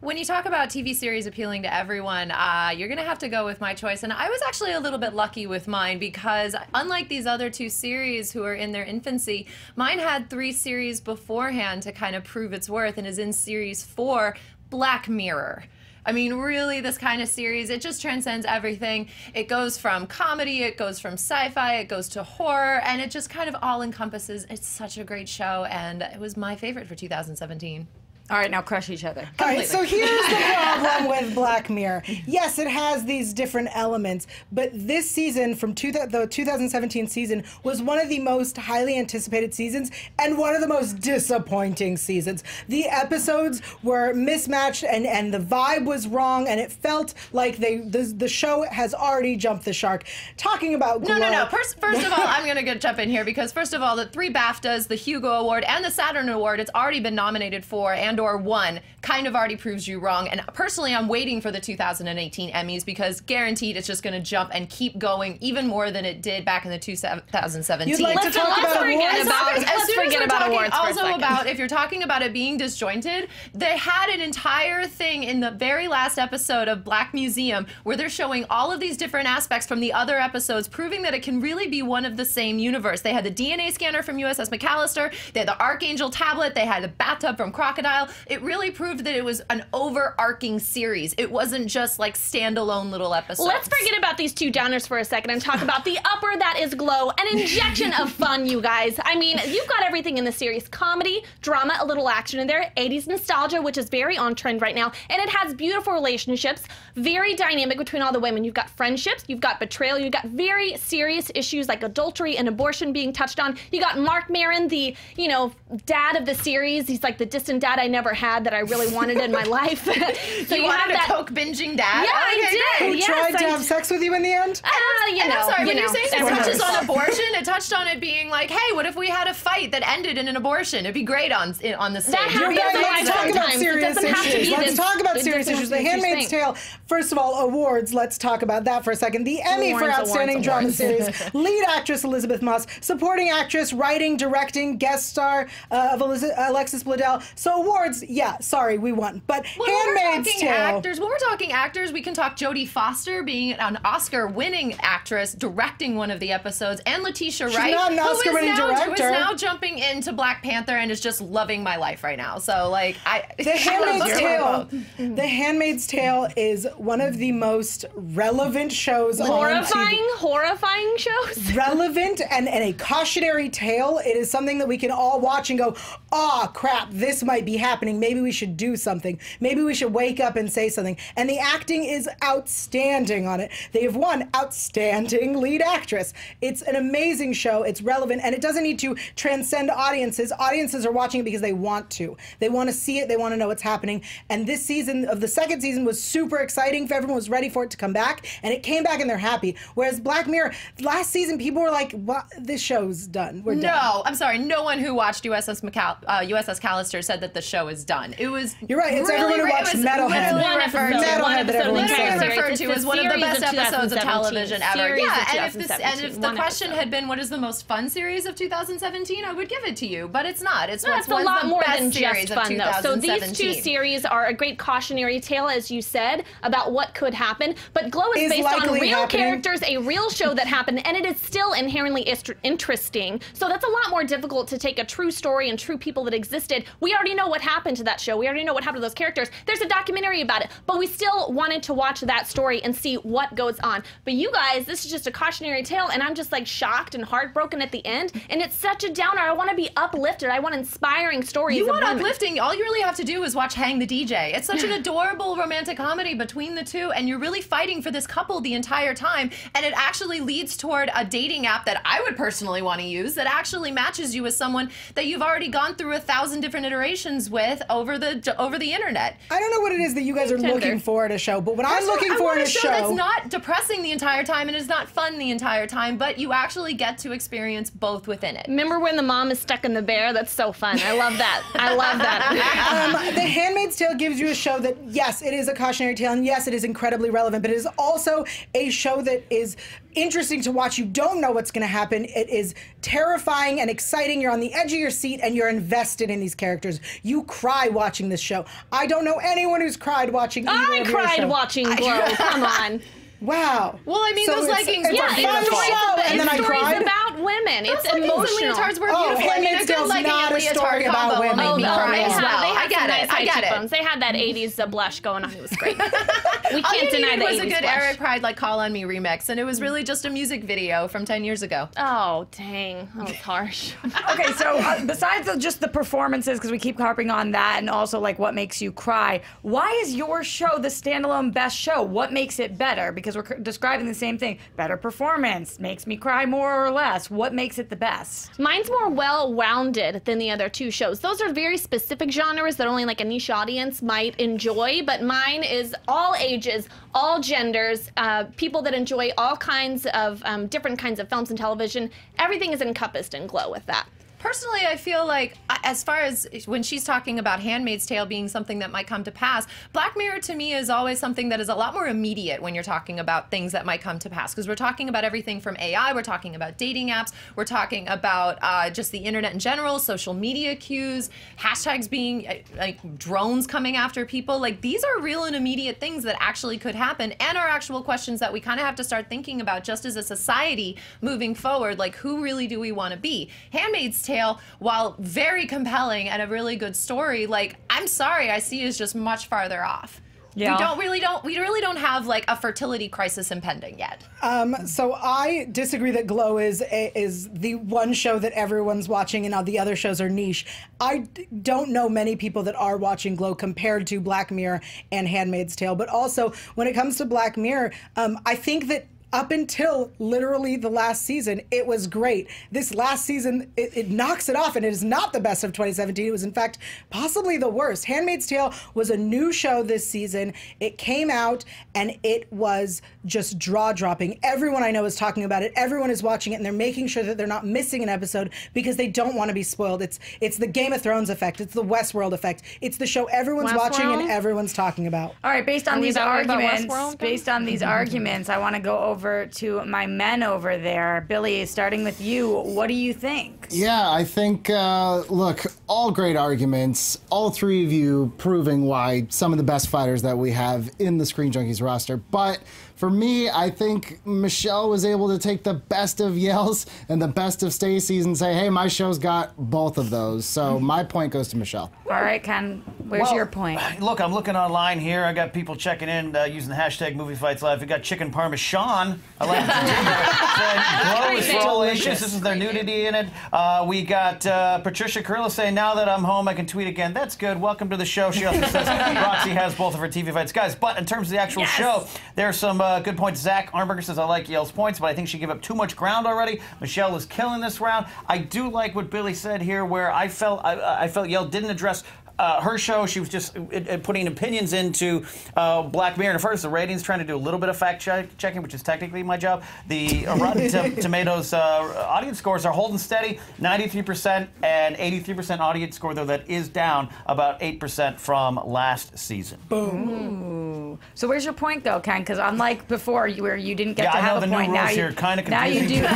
When you talk about T V series appealing to everyone, uh, you're going to have to go with my choice. And I was actually a little bit lucky with mine because unlike these other two series who are in their infancy, mine had three series beforehand to kind of prove its worth and is in series four, Black Mirror. I mean, really, this kind of series, it just transcends everything. It goes from comedy, it goes from sci-fi, it goes to horror, and it just kind of all encompasses. It's such a great show, and it was my favorite for two thousand seventeen. All right, now crush each other. All right, so here's the problem with Black Mirror. Yes, it has these different elements, but this season from two, the two thousand seventeen season was one of the most highly anticipated seasons and one of the most disappointing seasons. The episodes were mismatched and, and the vibe was wrong, and it felt like they the, the show has already jumped the shark. Talking about Glow. No, no, no. First, first of all, I'm going to jump in here because, first of all, the three BAFTAs, the Hugo Award, and the Saturn Award, it's already been nominated for, and or one kind of already proves you wrong. And personally, I'm waiting for the two thousand eighteen Emmys because guaranteed it's just going to jump and keep going even more than it did back in the two thousand seventeen. You'd like let's to talk about awards. About, as let's soon forget as about talking, awards. Also about if you're talking about it being disjointed, they had an entire thing in the very last episode of Black Museum where they're showing all of these different aspects from the other episodes, proving that it can really be one of the same universe. They had the D N A scanner from U S S McAllister. They had the Archangel tablet. They had the bathtub from Crocodile. It really proved that it was an overarching series. It wasn't just like standalone little episodes. Let's forget about these two downers for a second and talk about the upper that is Glow, an injection of fun, you guys. I mean, you've got everything in the series. Comedy, drama, a little action in there, eighties nostalgia, which is very on trend right now, and it has beautiful relationships, very dynamic between all the women. You've got friendships, you've got betrayal, you've got very serious issues like adultery and abortion being touched on. You got Mark Maron, the, you know, dad of the series. He's like the distant dad I never had that I really wanted in my life. So you, you wanted have that... a coke binging dad? Yeah, okay, I did. Who yes, tried to I... have sex with you in the end? Uh, you and know, I'm sorry, you when know, you're saying it touches on abortion, it touched on it being like, hey, what if we had a fight that ended in an abortion? It'd be great on in, on the stage. That happens yeah, let's talk about serious issues. Let's this, talk about serious issues. The Handmaid's Tale, first of all, awards, let's talk about that for a second. The Emmy awards, for Outstanding awards, Drama awards. Series, lead actress Elizabeth Moss, supporting actress, writing, directing, guest star uh, of Alexis Bledel. So awards. Awards, yeah, sorry, we won. But when Handmaid's we're talking Tale. Actors, when we're talking actors, we can talk Jodie Foster being an Oscar-winning actress, directing one of the episodes, and Letitia Wright, not an Oscar-winning director, who is now jumping into Black Panther and is just loving my life right now. So, like, I. The Handmaid's Tale. The Handmaid's Tale is one of the most relevant shows. Horrifying, horrifying shows. Relevant and, and a cautionary tale. It is something that we can all watch and go, ah, crap, this might be happening. Maybe we should do something. Maybe we should wake up and say something. And the acting is outstanding on it. They have one outstanding lead actress. It's an amazing show. It's relevant, and it doesn't need to transcend audiences. Audiences are watching it because they want to. They want to see it. They want to know what's happening. And this season of the second season was super exciting. For everyone was ready for it to come back, and it came back, and they're happy. Whereas Black Mirror, last season, people were like, "What? This show's done. We're no, done." No, I'm sorry. No one who watched U S S Macal uh, U S S Callister said that the show is done. It was you're right. It's really, everyone who watched Metalhead. One episode, Metalhead that everyone said. Referred to as one of the best episodes of television ever. Yeah, and if, this, and if the question had been, "What is the most fun series of two thousand seventeen?" I would give it to you, but it's not. It's, no, it's a lot more than just fun, though. So these two series are a great cautionary tale, as you said, about what could happen. But Glow is, is based on real happening. characters, a real show that happened, and it is still inherently interesting. So that's a lot more difficult to take a true story and true people that existed. We already know what happened to that show. We already know what happened to those characters. There's a documentary about it, but we still wanted to watch that story and see what goes on. But you guys, this is just a cautionary tale, and I'm just like shocked and heartbroken at the end. And it's such a downer. I want to be uplifted. I want inspiring stories. You want uplifting. All you really have to do is watch Hang the D J. It's such an adorable romantic comedy between the two, and you're really fighting for this couple the entire time, and it actually leads toward a dating app that I would personally want to use that actually matches you with someone that you've already gone through a thousand different iterations with over the over the internet. I don't know what it is that you guys are Tinder. looking for in a show, but when I'm looking I for in a show, show that's not depressing the entire time and is not fun the entire time, but you actually get to experience both within it. Remember when the mom is stuck in the bear? That's so fun. I love that. I love that. um, The Handmaid's Tale gives you a show that, yes, it is a cautionary tale, and yes, it is incredibly relevant, but it is also a show that is interesting to watch. You don't know what's going to happen. It is terrifying and exciting. You're on the edge of your seat, and you're invested in these characters. You cry watching this show. I don't know anyone who's cried watching either I of cried your watching Glow. Come on. Wow. Well, I mean, so those leggings were yeah, beautiful. It's show, and then I cried. about women. Those it's emotional. Leotards were oh, beautiful. I mean, a good legging and leotard combo will make me cry as well. They had, they had I get nice it. I get cheekbones. it. They had that eighties blush going on. It was great. We can't deny that. It was a good blush. Eric Pride, like Call On Me remix, and it was really just a music video from ten years ago. Oh, dang. That was harsh. Okay, so uh, besides the, just the performances, because we keep harping on that, and also like what makes you cry, why is your show the standalone best show? What makes it better? Because we're describing the same thing. Better performance makes me cry more or less. What makes it the best? Mine's more well-rounded than the other two shows. Those are very specific genres that only like a niche audience might enjoy, but mine is all ages, all genders, uh, people that enjoy all kinds of um, different kinds of films and television. Everything is encompassed in Glow with that. Personally, I feel like, as far as when she's talking about Handmaid's Tale being something that might come to pass, Black Mirror to me is always something that is a lot more immediate when you're talking about things that might come to pass. Because we're talking about everything from A I, we're talking about dating apps, we're talking about uh, just the internet in general, social media cues, hashtags being, uh, like, drones coming after people. Like, these are real and immediate things that actually could happen and are actual questions that we kind of have to start thinking about just as a society moving forward. Like, who really do we want to be? Handmaid's Tale, while very compelling and a really good story, like, I'm sorry, I see is just much farther off. Yeah. We don't really don't we really don't have like a fertility crisis impending yet. Um, so I disagree that Glow is a, is the one show that everyone's watching and all the other shows are niche. I don't know many people that are watching Glow compared to Black Mirror and Handmaid's Tale. But also when it comes to Black Mirror, um, I think that up until literally the last season, it was great. This last season, it, it knocks it off, and it is not the best of twenty seventeen. It was, in fact, possibly the worst. Handmaid's Tale was a new show this season. It came out, and it was just jaw-dropping. Everyone I know is talking about it. Everyone is watching it, and they're making sure that they're not missing an episode because they don't want to be spoiled. It's it's the Game of Thrones effect. It's the Westworld effect. It's the show everyone's Westworld? watching and everyone's talking about. All right, based on these arguments, based on these arguments, I want to go over to my men over there. Billy, starting with you, what do you think? Yeah, I think, uh, look, all great arguments, all three of you proving why some of the best fighters that we have in the Screen Junkies roster, but For me, I think Michelle was able to take the best of Yale's and the best of Stacy's and say, hey, my show's got both of those. So my point goes to Michelle. All right, Ken, where's well, your point? Look, I'm looking online here. I got people checking in uh, using the hashtag MovieFightsLive. We got chicken parmesan. I like it. It's delicious. This is their nudity in it. Uh, we got uh, Patricia Carilla saying, now that I'm home, I can tweet again. That's good. Welcome to the show. She also says Roxy has both of her T V fights. Guys, but in terms of the actual yes. show, there are some uh, good points. Zach Armberger says, I like Yale's points, but I think she gave up too much ground already. Michelle is killing this round. I do like what Billy said here, where I felt, I, I felt Yale didn't address Uh, her show. She was just it, it putting opinions into uh, Black Mirror. And first, the ratings, trying to do a little bit of fact check checking, which is technically my job. The uh, Rotten Tomatoes uh, audience scores are holding steady, ninety-three percent and eighty-three percent audience score, though that is down about eight percent from last season. Boom. Ooh. So where's your point, though, Ken? Because unlike before, you, where you didn't get yeah, to I have know, a point, now you, now you do. I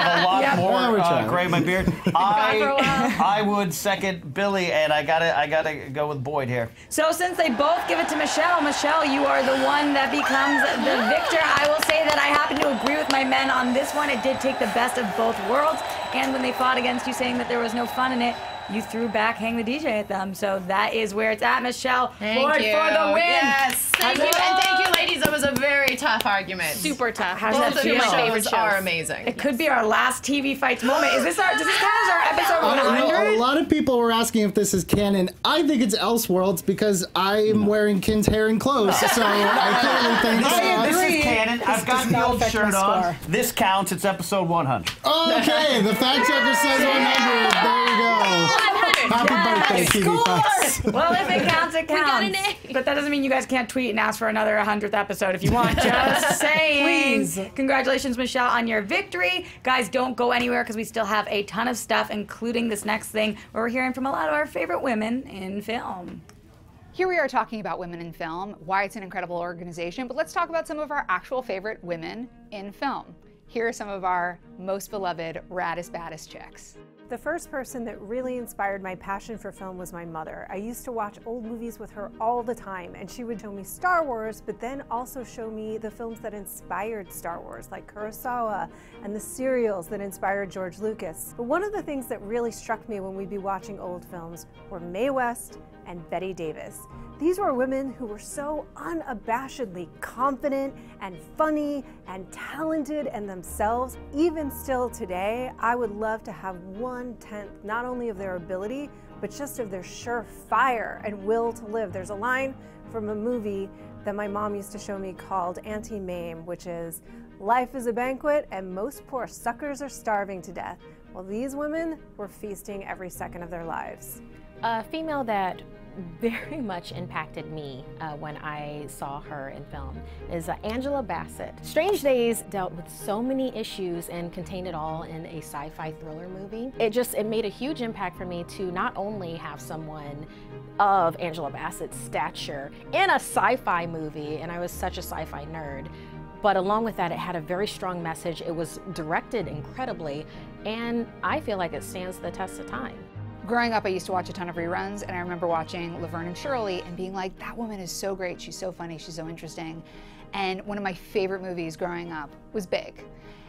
have a lot yep. more uh, gray in my beard. I, I would second Billy, and I got I gotta, I gotta go with Boyd here. So since they both give it to Michelle, Michelle, you are the one that becomes the victor. I will say that I happen to agree with my men on this one. It did take the best of both worlds. And when they fought against you saying that there was no fun in it, you threw back Hang the D J at them. So that is where it's at, Michelle. Thank Boyd you. for the win. Yes. Thank Hello. you. And thank you, ladies. That was a very tough argument. Super tough. How's both that feel? Both of my favorites are amazing. It yes. could be our last T V Fights moment. Is this our, does this count as our episode one hundred? A lot of people were asking if this is canon. I think it's Elseworlds because I'm wearing Ken's hair and clothes. So I totally think so. I agree. This is canon. This I've got the old shirt on. This counts. It's episode one hundred. Okay. The fact checker says one hundred. There you go. Happy yes. birthday, T V Fights. Well, if it counts, it counts. But that doesn't mean you guys can't tweet and ask for another hundredth episode if you want. Just saying. Please. Congratulations, Michelle, on your victory. Guys, don't go anywhere because we still have a ton of stuff, including this next thing where we're hearing from a lot of our favorite women in film. Here we are talking about women in film, why it's an incredible organization, but let's talk about some of our actual favorite women in film. Here are some of our most beloved, raddest, baddest chicks. The first person that really inspired my passion for film was my mother. I used to watch old movies with her all the time, and she would show me Star Wars, but then also show me the films that inspired Star Wars, like Kurosawa, and the serials that inspired George Lucas. But one of the things that really struck me when we'd be watching old films were Mae West and Bette Davis. These were women who were so unabashedly confident and funny and talented in themselves. Even still today, I would love to have one tenth not only of their ability, but just of their sure fire and will to live. There's a line from a movie that my mom used to show me called Auntie Mame, which is, life is a banquet and most poor suckers are starving to death. Well, these women were feasting every second of their lives. A female that very much impacted me uh, when I saw her in film is uh, Angela Bassett. Strange Days dealt with so many issues and contained it all in a sci-fi thriller movie. It just, it made a huge impact for me to not only have someone of Angela Bassett's stature in a sci-fi movie, and I was such a sci-fi nerd, but along with that, it had a very strong message. It was directed incredibly, and I feel like it stands the test of time. Growing up, I used to watch a ton of reruns, and I remember watching Laverne and Shirley and being like, that woman is so great, she's so funny, she's so interesting. And one of my favorite movies growing up was Big.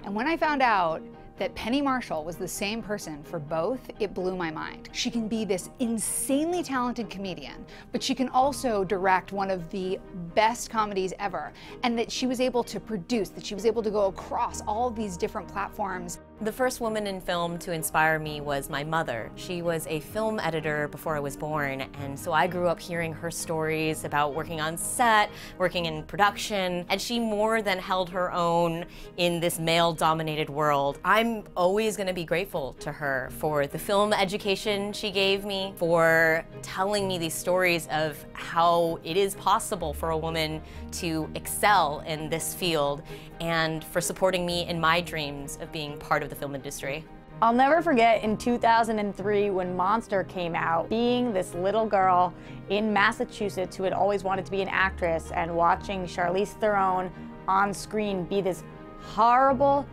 And when I found out that Penny Marshall was the same person for both, it blew my mind. She can be this insanely talented comedian, but she can also direct one of the best comedies ever, and that she was able to produce, that she was able to go across all of these different platforms. The first woman in film to inspire me was my mother. She was a film editor before I was born, and so I grew up hearing her stories about working on set, working in production, and she more than held her own in this male-dominated world. I'm I'm always going to be grateful to her for the film education she gave me, for telling me these stories of how it is possible for a woman to excel in this field, and for supporting me in my dreams of being part of the film industry. I'll never forget in two thousand three when Monster came out, being this little girl in Massachusetts who had always wanted to be an actress and watching Charlize Theron on screen be this horrible,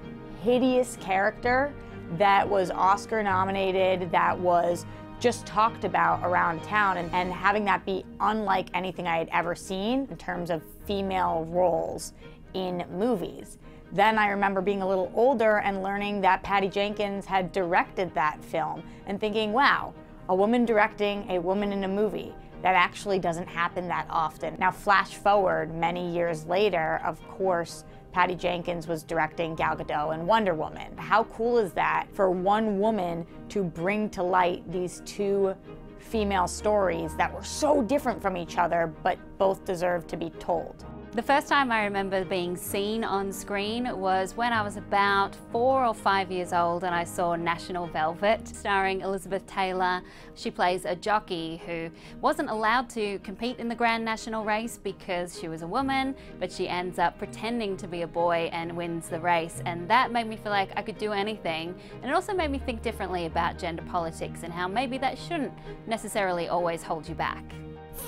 hideous character that was Oscar nominated, that was just talked about around town, and, and having that be unlike anything I had ever seen in terms of female roles in movies. Then I remember being a little older and learning that Patty Jenkins had directed that film and thinking, wow, a woman directing a woman in a movie. That actually doesn't happen that often. Now, flash forward many years later, of course, Patty Jenkins was directing Gal Gadot and Wonder Woman. How cool is that for one woman to bring to light these two female stories that were so different from each other, but both deserve to be told? The first time I remember being seen on screen was when I was about four or five years old and I saw National Velvet, starring Elizabeth Taylor. She plays a jockey who wasn't allowed to compete in the Grand National race because she was a woman, but she ends up pretending to be a boy and wins the race. And that made me feel like I could do anything. And it also made me think differently about gender politics and how maybe that shouldn't necessarily always hold you back.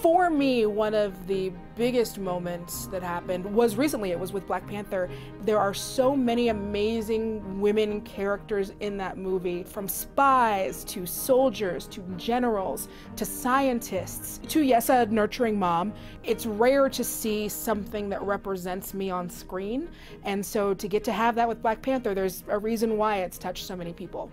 For me, one of the biggest moments that happened was recently. It was with Black Panther. There are so many amazing women characters in that movie, from spies to soldiers to generals to scientists to, yes, a nurturing mom. It's rare to see something that represents me on screen, and so to get to have that with Black Panther, there's a reason why it's touched so many people.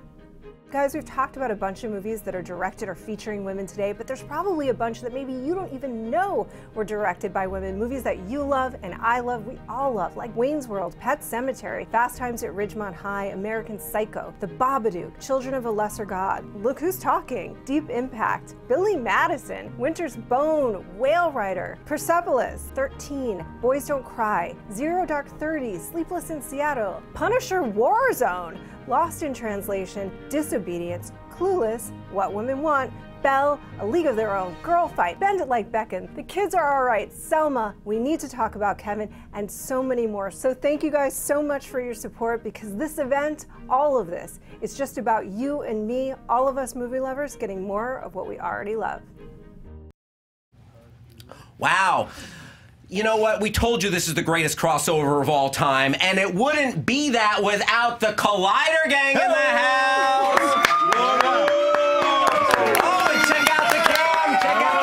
Guys, we've talked about a bunch of movies that are directed or featuring women today, but there's probably a bunch that maybe you don't even know were directed by women. Movies that you love and I love, we all love, like Wayne's World, Pet Sematary, Fast Times at Ridgemont High, American Psycho, The Babadook, Children of a Lesser God, Look Who's Talking, Deep Impact, Billy Madison, Winter's Bone, Whale Rider, Persepolis, thirteen, Boys Don't Cry, Zero Dark Thirty, Sleepless in Seattle, Punisher Warzone, Lost in Translation, Disobedience, Clueless, What Women Want, Belle, A League of Their Own, Girl Fight, Bend It Like Beckham, The Kids Are Alright, Selma, We Need to Talk About Kevin, and so many more. So thank you guys so much for your support, because this event, all of this, it's just about you and me, all of us movie lovers, getting more of what we already love. Wow. You know what? We told you this is the greatest crossover of all time, and it wouldn't be that without the Collider gang in the house. Oh, check out the cam! Check out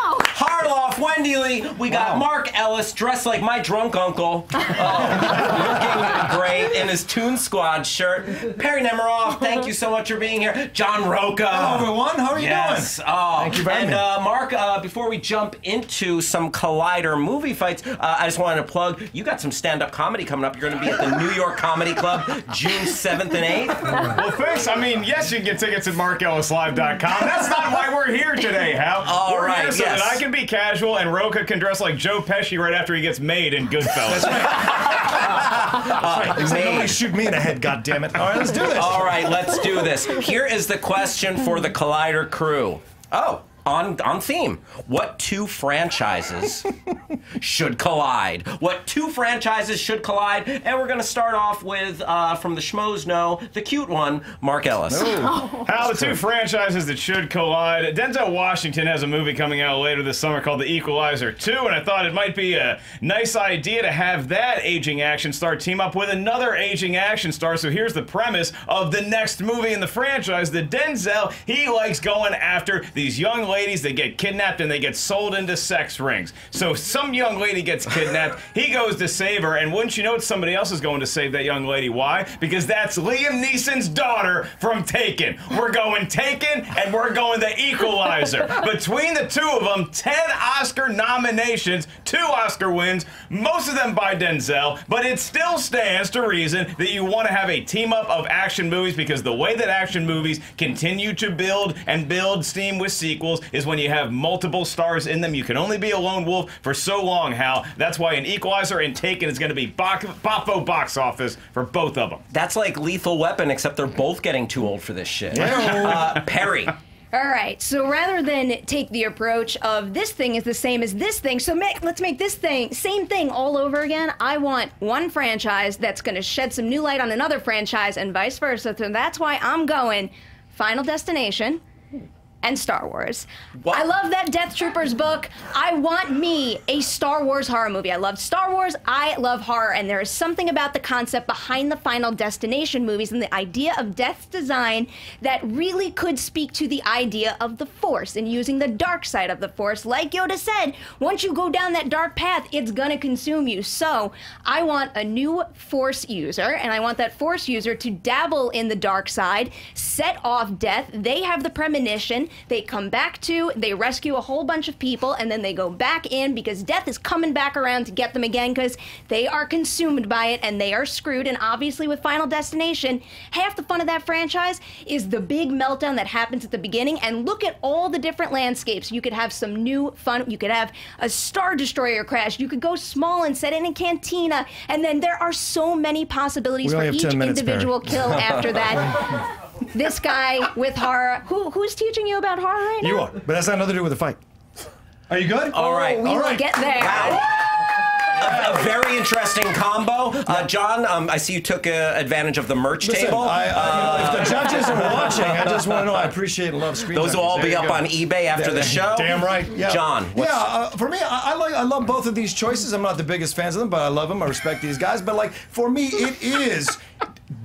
the cam! Yeah! Harloff, Wendy Lee. We got Mark Ellis dressed like my drunk uncle, oh, looking great in his Toon Squad shirt. Perry Nemiroff, thank you so much for being here. John Roca. Hello, everyone. How are you yes. doing? Oh. Thank you very and, much. Uh, Mark, uh, before we jump into some Collider movie fights, uh, I just wanted to plug, you got some stand-up comedy coming up. You're going to be at the New York Comedy Club June seventh and eighth. Well, thanks. I mean, yes, you can get tickets at mark ellis live dot com. That's not why we're here today, Hal. All we're right, here so yes. that I can be casual and Roca can dress like Joe Pesci right after he gets made in Goodfellas. That's right. That's right. Nobody shoot me in the head, goddammit. All right, let's do this. All right, let's do this. Here is the question for the Collider crew. Oh, on, on theme. What two franchises should collide? What two franchises should collide? And we're going to start off with, uh, from the schmoes know, the cute one, Mark Ellis. Oh. How the two franchises that should collide. Denzel Washington has a movie coming out later this summer called The Equalizer two, and I thought it might be a nice idea to have that aging action star team up with another aging action star. So here's the premise of the next movie in the franchise. The Denzel, he likes going after these young ladies ladies that get kidnapped and they get sold into sex rings. So some young lady gets kidnapped, he goes to save her, and wouldn't you know it, somebody else is going to save that young lady. Why? Because that's Liam Neeson's daughter from Taken. We're going Taken and we're going The Equalizer. Between the two of them, ten Oscar nominations, two Oscar wins, most of them by Denzel, but it still stands to reason that you want to have a team up of action movies, because the way that action movies continue to build and build steam with sequels is when you have multiple stars in them. You can only be a lone wolf for so long, Hal. That's why an Equalizer and Taken is going to be boffo box office for both of them. That's like Lethal Weapon, except they're both getting too old for this shit. uh, Perry. All right, so rather than take the approach of this thing is the same as this thing, so make, let's make this thing, same thing all over again, I want one franchise that's going to shed some new light on another franchise and vice versa. So that's why I'm going Final Destination, and Star Wars. What? I love that Death Troopers book. I want me a Star Wars horror movie. I love Star Wars. I love horror. And there is something about the concept behind the Final Destination movies and the idea of Death's design that really could speak to the idea of the Force and using the dark side of the Force. Like Yoda said, once you go down that dark path, it's gonna consume you. So I want a new Force user, and I want that Force user to dabble in the dark side, set off Death. They have the premonition, they come back to, they rescue a whole bunch of people, and then they go back in because Death is coming back around to get them again because they are consumed by it and they are screwed. And obviously with Final Destination, half the fun of that franchise is the big meltdown that happens at the beginning, and look at all the different landscapes. You could have some new fun, you could have a Star Destroyer crash, you could go small and set it in a cantina, and then there are so many possibilities for each individual kill after that. This guy with horror, who who's teaching you about horror right now? You are, but that's not nothing to do with the fight. Are you good? All right, we all right. will get there. Wow. A, a very interesting combo. Uh, John, um, I see you took uh, advantage of the merch Listen, table. I, I, uh, you know, if the judges are watching, I just want to know, I appreciate and love Screen Junkies. Those will all be up go. on eBay after the show. Damn right. Yeah. John. What's... Yeah, uh, for me, I, I, like, I love both of these choices. I'm not the biggest fans of them, but I love them. I respect these guys. But, like, for me, it is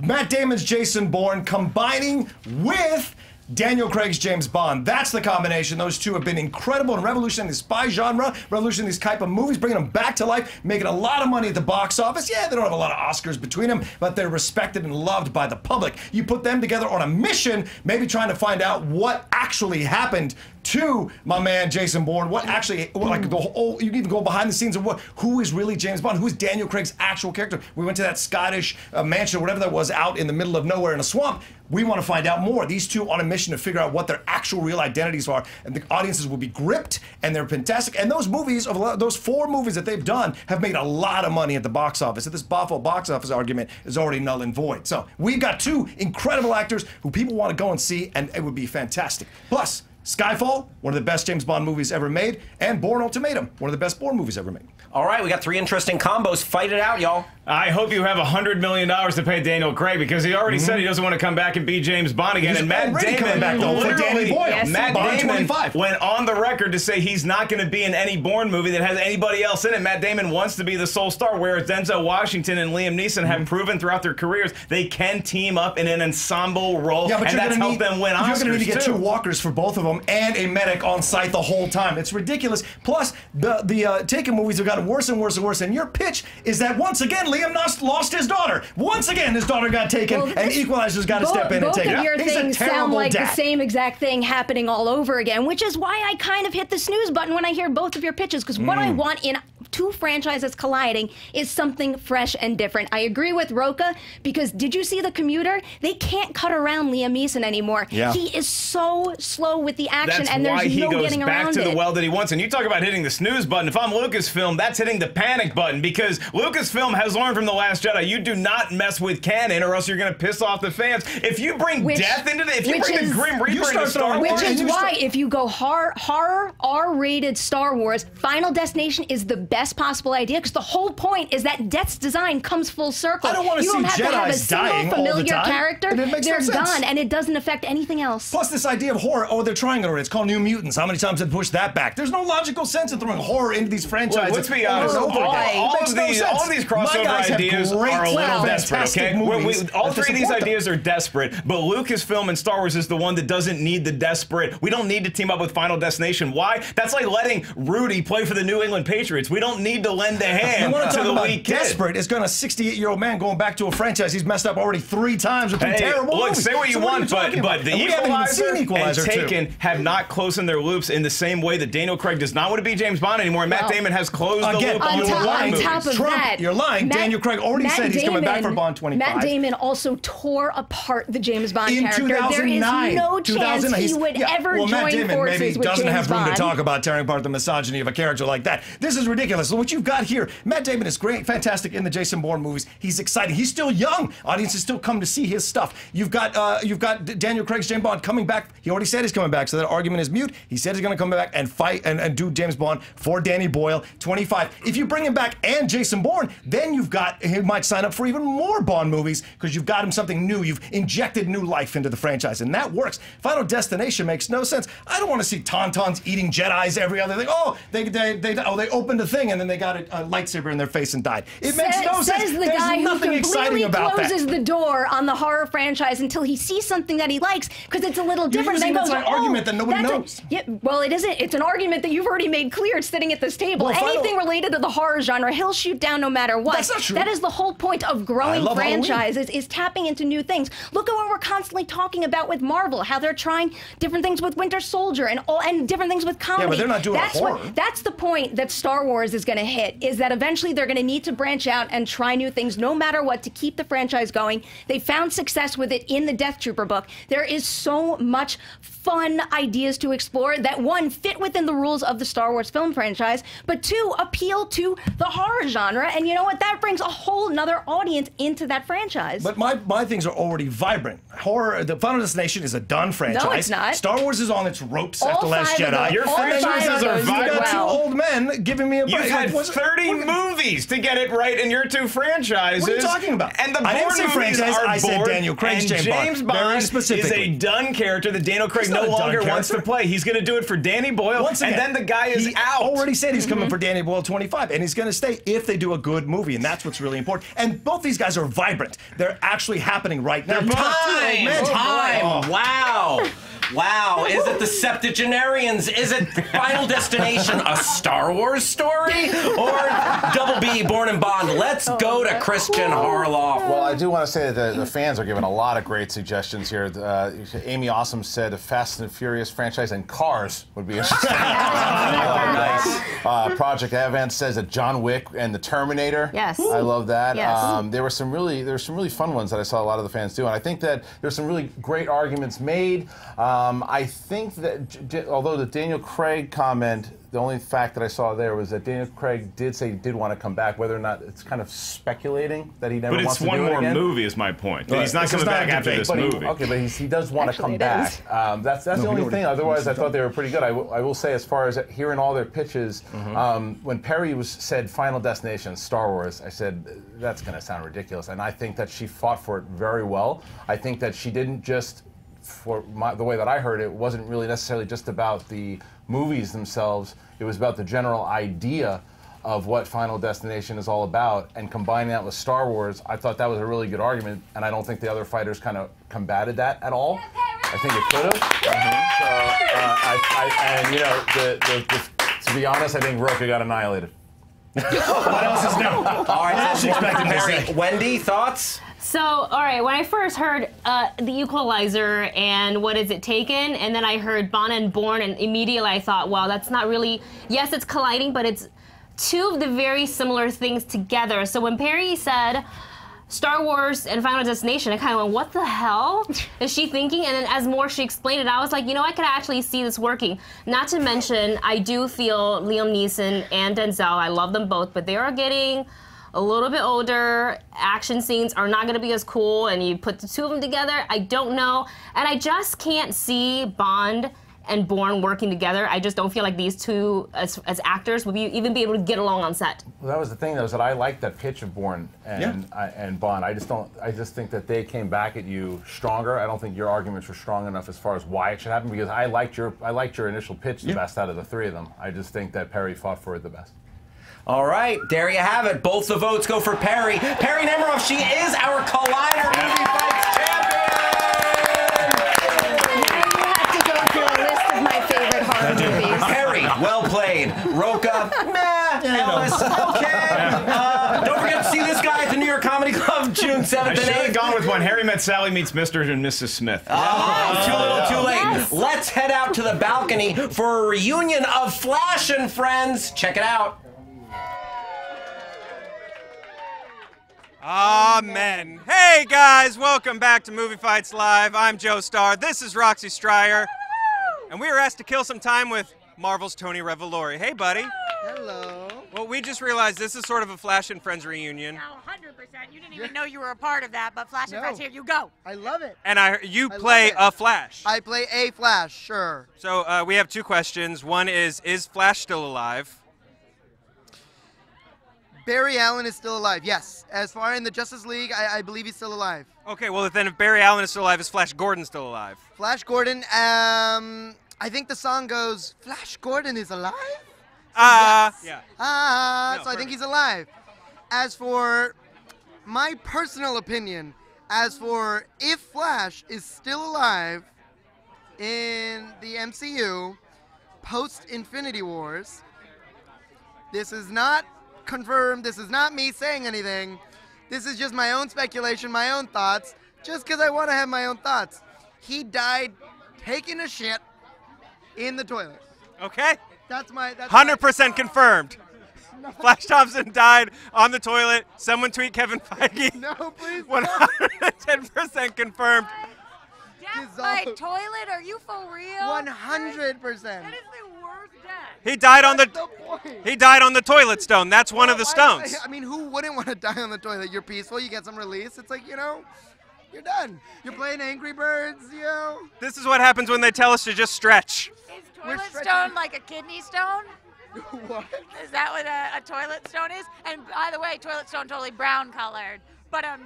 Matt Damon's Jason Bourne combining with Daniel Craig's James Bond. That's the combination. Those two have been incredible in revolutionizing the spy genre, revolutionizing these type of movies, bringing them back to life, making a lot of money at the box office. Yeah, they don't have a lot of Oscars between them, but they're respected and loved by the public. You put them together on a mission, maybe trying to find out what actually happened to my man Jason Bourne. What actually, like the whole, you can even go behind the scenes of what, who is really James Bond? Who is Daniel Craig's actual character? We went to that Scottish uh, mansion, whatever that was, out in the middle of nowhere in a swamp. We want to find out more. These two on a mission to figure out what their actual real identities are, and the audiences will be gripped, and they're fantastic. And those movies, of those four movies that they've done, have made a lot of money at the box office. So this boffo box office argument is already null and void. So we've got two incredible actors who people want to go and see, and it would be fantastic. Plus, Skyfall, one of the best James Bond movies ever made, and Bourne Ultimatum, one of the best Bourne movies ever made. All right, we got three interesting combos. Fight it out, y'all. I hope you have one hundred million dollars to pay Daniel Craig, because he already mm-hmm. said he doesn't want to come back and be James Bond again. He's and Matt Damon, back for Danny Boyle. Yes. Matt Damon went on the record to say he's not going to be in any Bourne movie that has anybody else in it. Matt Damon wants to be the sole star, whereas Denzel Washington and Liam Neeson have mm-hmm. proven throughout their careers they can team up in an ensemble role, yeah, but and that's helped need, them win Oscars. You're going to need to get too. two walkers for both of them and a medic on site the whole time. It's ridiculous. Plus, the, the uh, Taken movies have gotten worse and worse and worse, and your pitch is that once again, Liam lost his daughter. Once again, his daughter got taken, well, and Equalizer's got to step in and take it out. Both of your things sound like dad. the same exact thing happening all over again, which is why I kind of hit the snooze button when I hear both of your pitches, because mm. what I want in two franchises colliding is something fresh and different. I agree with Roca, because did you see The Commuter? They can't cut around Liam Neeson anymore. Yeah. He is so slow with the action, that's and there's no getting around it. That's why he goes back to the well that he wants. And you talk about hitting the snooze button. If I'm Lucasfilm, that's hitting the panic button, because Lucasfilm has learned from The Last Jedi, you do not mess with canon or else you're going to piss off the fans. If you bring which, death into the, if you bring is, the Grim Reaper into Star Wars. Which is why if you go horror, horror R-rated Star Wars, Final Destination is the best possible idea, because the whole point is that Death's design comes full circle. I don't want to see Jedis have a single dying familiar all the time, character. And it makes they're no gone, and it doesn't affect anything else. Plus this idea of horror, oh, they're trying already. It's called New Mutants. How many times did they push that back? There's no logical sense in throwing horror into these franchises. Well, let's be honest. All, all, of these, no all of these crossover ideas are a little well, desperate. Okay? We, we, all three of these ideas them. are desperate, but Lucasfilm and Star Wars is the one that doesn't need the desperate. We don't need to team up with Final Destination. Why? That's like letting Rudy play for the New England Patriots. We don't need to lend a hand you want to, to the weak kid. Desperate is going to sixty-eight-year-old man going back to a franchise he's messed up already three times with hey, terrible look, movies. Say what you so want, what but, but the Equalizer, Equalizer and Taken too. have not closened their loops in the same way that Daniel Craig does not want to be James Bond anymore. And Matt well, Damon has closed again, the loop on the line. You're lying. Matt, Daniel Craig already Matt said he's Damon, coming back for Bond twenty-five. Matt Damon also tore apart the James Bond in character. two thousand nine, there is no chance he would yeah, ever well, join forces with Matt Damon maybe doesn't James have room Bond. to talk about tearing apart the misogyny of a character like that. This is ridiculous. honest. So what you've got here, Matt Damon is great, fantastic in the Jason Bourne movies. He's exciting. He's still young. Audiences still come to see his stuff. You've got uh, you've got Daniel Craig's James Bond coming back. He already said he's coming back, so that argument is mute. He said he's going to come back and fight and, and do James Bond for Danny Boyle, twenty-five. If you bring him back and Jason Bourne, then you've got he might sign up for even more Bond movies because you've got him something new. You've injected new life into the franchise, and that works. Final Destination makes no sense. I don't want to see Tauntauns eating Jedis every other thing. Oh, they they they oh they opened a thing and then they got a, a lightsaber in their face and died. It makes Sa no sense. Says the There's guy nothing who exciting about that. Closes the door on the horror franchise until he sees something that he likes because it's a little different. You're using goes, an oh, argument that nobody knows. A, yeah, well, it isn't. It's an argument that you've already made clear. It's sitting at this table. Well, Anything related to the horror genre, he'll shoot down no matter what. That's not true. That is the whole point of growing franchises is, is tapping into new things. Look at what we're constantly talking about with Marvel, how they're trying different things with Winter Soldier and all and different things with comedy. Yeah, but they're not doing that's horror. What, that's the point that Star Wars is going to hit, is that eventually they're going to need to branch out and try new things no matter what to keep the franchise going. They found success with it in the Death Trooper book. There is so much fun ideas to explore that, one, fit within the rules of the Star Wars film franchise, but two, appeal to the horror genre. And you know what? That brings a whole nother audience into that franchise. But my, my things are already vibrant. Horror, the Final Destination is a done franchise. No, it's not. Star Wars is on its ropes all after Last Jedi. Those, Your franchises are vibrant. You got two old men giving me a break. You've had thirty movies to get it right in your two franchises. What are you talking about? And the Bourne movies are I said Daniel Craig's James, James Bond is a done character that Daniel Craig no longer wants to play. He's going to do it for Danny Boyle. Once again, and then the guy is he out. Already said he's mm-hmm. coming for Danny Boyle twenty-five, and he's going to stay if they do a good movie, and that's what's really important. And both these guys are vibrant. They're actually happening right now. They're time. Time. time. Oh. Wow. Wow, is it the Septuagenarians? Is it Final Destination, a Star Wars story? Or Double B, Born and Bond? Let's go to Christian Harloff. Well, I do want to say that the, the fans are giving a lot of great suggestions here. Uh, Amy Awesome said a Fast and Furious franchise and Cars would be interesting. oh, nice. Uh, Project Advance says that John Wick and the Terminator. Yes. I love that. Yes. Um, there were some really, there were some really fun ones that I saw a lot of the fans do, and I think that there's some really great arguments made. Um, Um, I think that, although the Daniel Craig comment, the only fact that I saw there was that Daniel Craig did say he did want to come back. Whether or not it's kind of speculating that he never wants to do it again. But it's one more movie is my point. Right. He's not coming back after this movie. Okay, but he's, he does want to come back. Um, that's that's the only thing. Otherwise, I thought they were pretty good. I, I will say, as far as hearing all their pitches, mm-hmm. um, when Perry was said Final Destination, Star Wars, I said that's going to sound ridiculous, and I think that she fought for it very well. I think that she didn't just. For my, the way that I heard it, wasn't really necessarily just about the movies themselves. It was about the general idea of what Final Destination is all about, and combining that with Star Wars, I thought that was a really good argument, and I don't think the other fighters kind of combated that at all. I think it could have. Mm-hmm. So, uh, I, I, and you know, the, the, the, to be honest, I think Roka got annihilated. What else is new? All right, that's expected to say. Wendy, thoughts? So, all right, when I first heard uh, The Equalizer and What Is It Taken, and then I heard Bond and Bourne, and immediately I thought, wow, that's not really, yes, it's colliding, but it's two of the very similar things together. So when Perry said Star Wars and Final Destination, I kind of went, what the hell is she thinking? And then as more she explained it, I was like, you know, I could actually see this working. Not to mention, I do feel Liam Neeson and Denzel, I love them both, but they are getting a little bit older, action scenes are not gonna be as cool, and you put the two of them together, I don't know. And I just can't see Bond and Bourne working together. I just don't feel like these two, as, as actors, would be, even be able to get along on set. Well, that was the thing, though, is that I liked that pitch of Bourne and, yeah. uh, and Bond. I just don't, I just think that they came back at you stronger. I don't think your arguments were strong enough as far as why it should happen, because I liked your, I liked your initial pitch the yeah. best out of the three of them. I just think that Perry fought for it the best. All right, there you have it. Both the votes go for Perry. Perry Nemiroff, she is our Collider Movie Fights champion! Now you have to go through a list of my favorite horror movies. Perry, well played. Roka, nah. Ellis, okay. Uh, don't forget to see this guy at the New York Comedy Club June seventh and eighth. I should have gone with one. Harry Met Sally meets Mister and Missus Smith. Oh, oh too little, too late. Yes. Let's head out to the balcony for a reunion of Flash and Friends. Check it out. Amen. Hey guys, welcome back to Movie Fights Live. I'm Joe Starr, this is Roxy Striar, and we were asked to kill some time with Marvel's Tony Revolori. Hey buddy. Hello. Well, we just realized this is sort of a Flash and Friends reunion. Now, one hundred percent. You didn't even yeah. know you were a part of that, but Flash no. and Friends, here you go. I love it. And I, you I play a Flash. I play a Flash, sure. So uh, we have two questions. One is, is Flash still alive? Barry Allen is still alive, yes. As far in the Justice League, I, I believe he's still alive. Okay, well then if Barry Allen is still alive, is Flash Gordon still alive? Flash Gordon, um, I think the song goes, Flash Gordon is alive? Ah, so uh, yes. yeah. Ah, uh, no, so perfect. I think he's alive. As for my personal opinion, as for if Flash is still alive in the M C U, post-Infinity Wars, this is not confirmed, this is not me saying anything, this is just my own speculation, my own thoughts, just because I want to have my own thoughts. He died taking a shit in the toilet. Okay. That's my... one hundred percent confirmed. No. Flash Thompson died on the toilet. Someone tweet Kevin Feige. No, please. one hundred ten percent confirmed. Death by toilet? Are you for real? one hundred percent. That is the worst death. He died on the, the He died on the toilet stone. That's one well, of the stones. I, I mean, who wouldn't want to die on the toilet? You're peaceful. You get some release. It's like, you know... You're done. You're playing Angry Birds, you know. This is what happens when they tell us to just stretch. Is toilet stone like a kidney stone? What? Is that what a, a toilet stone is? And by the way, toilet stone totally brown colored, but um,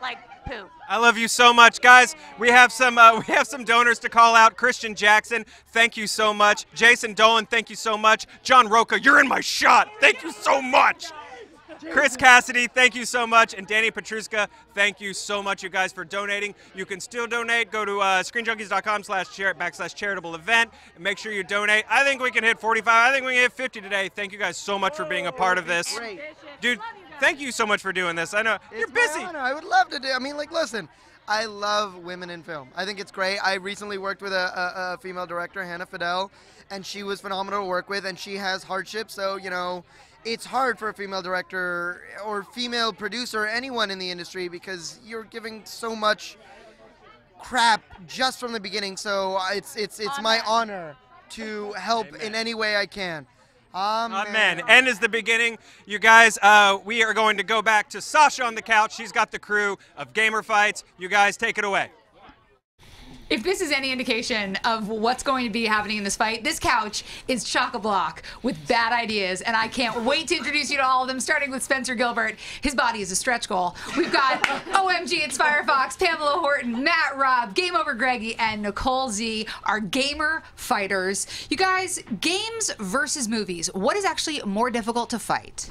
like poop. I love you so much, guys. We have some uh, we have some donors to call out. Christian Jackson, thank you so much. Jason Dolan, thank you so much. John Roca, you're in my shot. Thank you so much. Chris Cassidy, thank you so much. And Danny Petruska, thank you so much, you guys, for donating. You can still donate. Go to uh, screenjunkies.com slash backslash charitable event and make sure you donate. I think we can hit forty-five. I think we can hit fifty today. Thank you guys so much for being a part of this. Great. Dude, thank you so much for doing this. I know it's you're busy. My honor. I would love to do I mean, like, listen, I love women in film. I think it's great. I recently worked with a, a, a female director, Hannah Fidel, and she was phenomenal to work with, and she has hardships, so, you know, it's hard for a female director or female producer, anyone in the industry, because you're giving so much crap just from the beginning. So it's it's it's Amen. my honor to help Amen. in any way I can. Amen. Amen. End is the beginning. You guys, uh, we are going to go back to Sasha on the couch. She's got the crew of Gamer Fights. You guys, take it away. If this is any indication of what's going to be happening in this fight, this couch is chock-a-block with bad ideas, and I can't wait to introduce you to all of them, starting with Spencer Gilbert. His body is a stretch goal. We've got O M G, it's Firefox, Pamela Horton, Matt Robb, Game Over Greggy, and Nicole Z, our gamer fighters. You guys, games versus movies. What is actually more difficult to fight?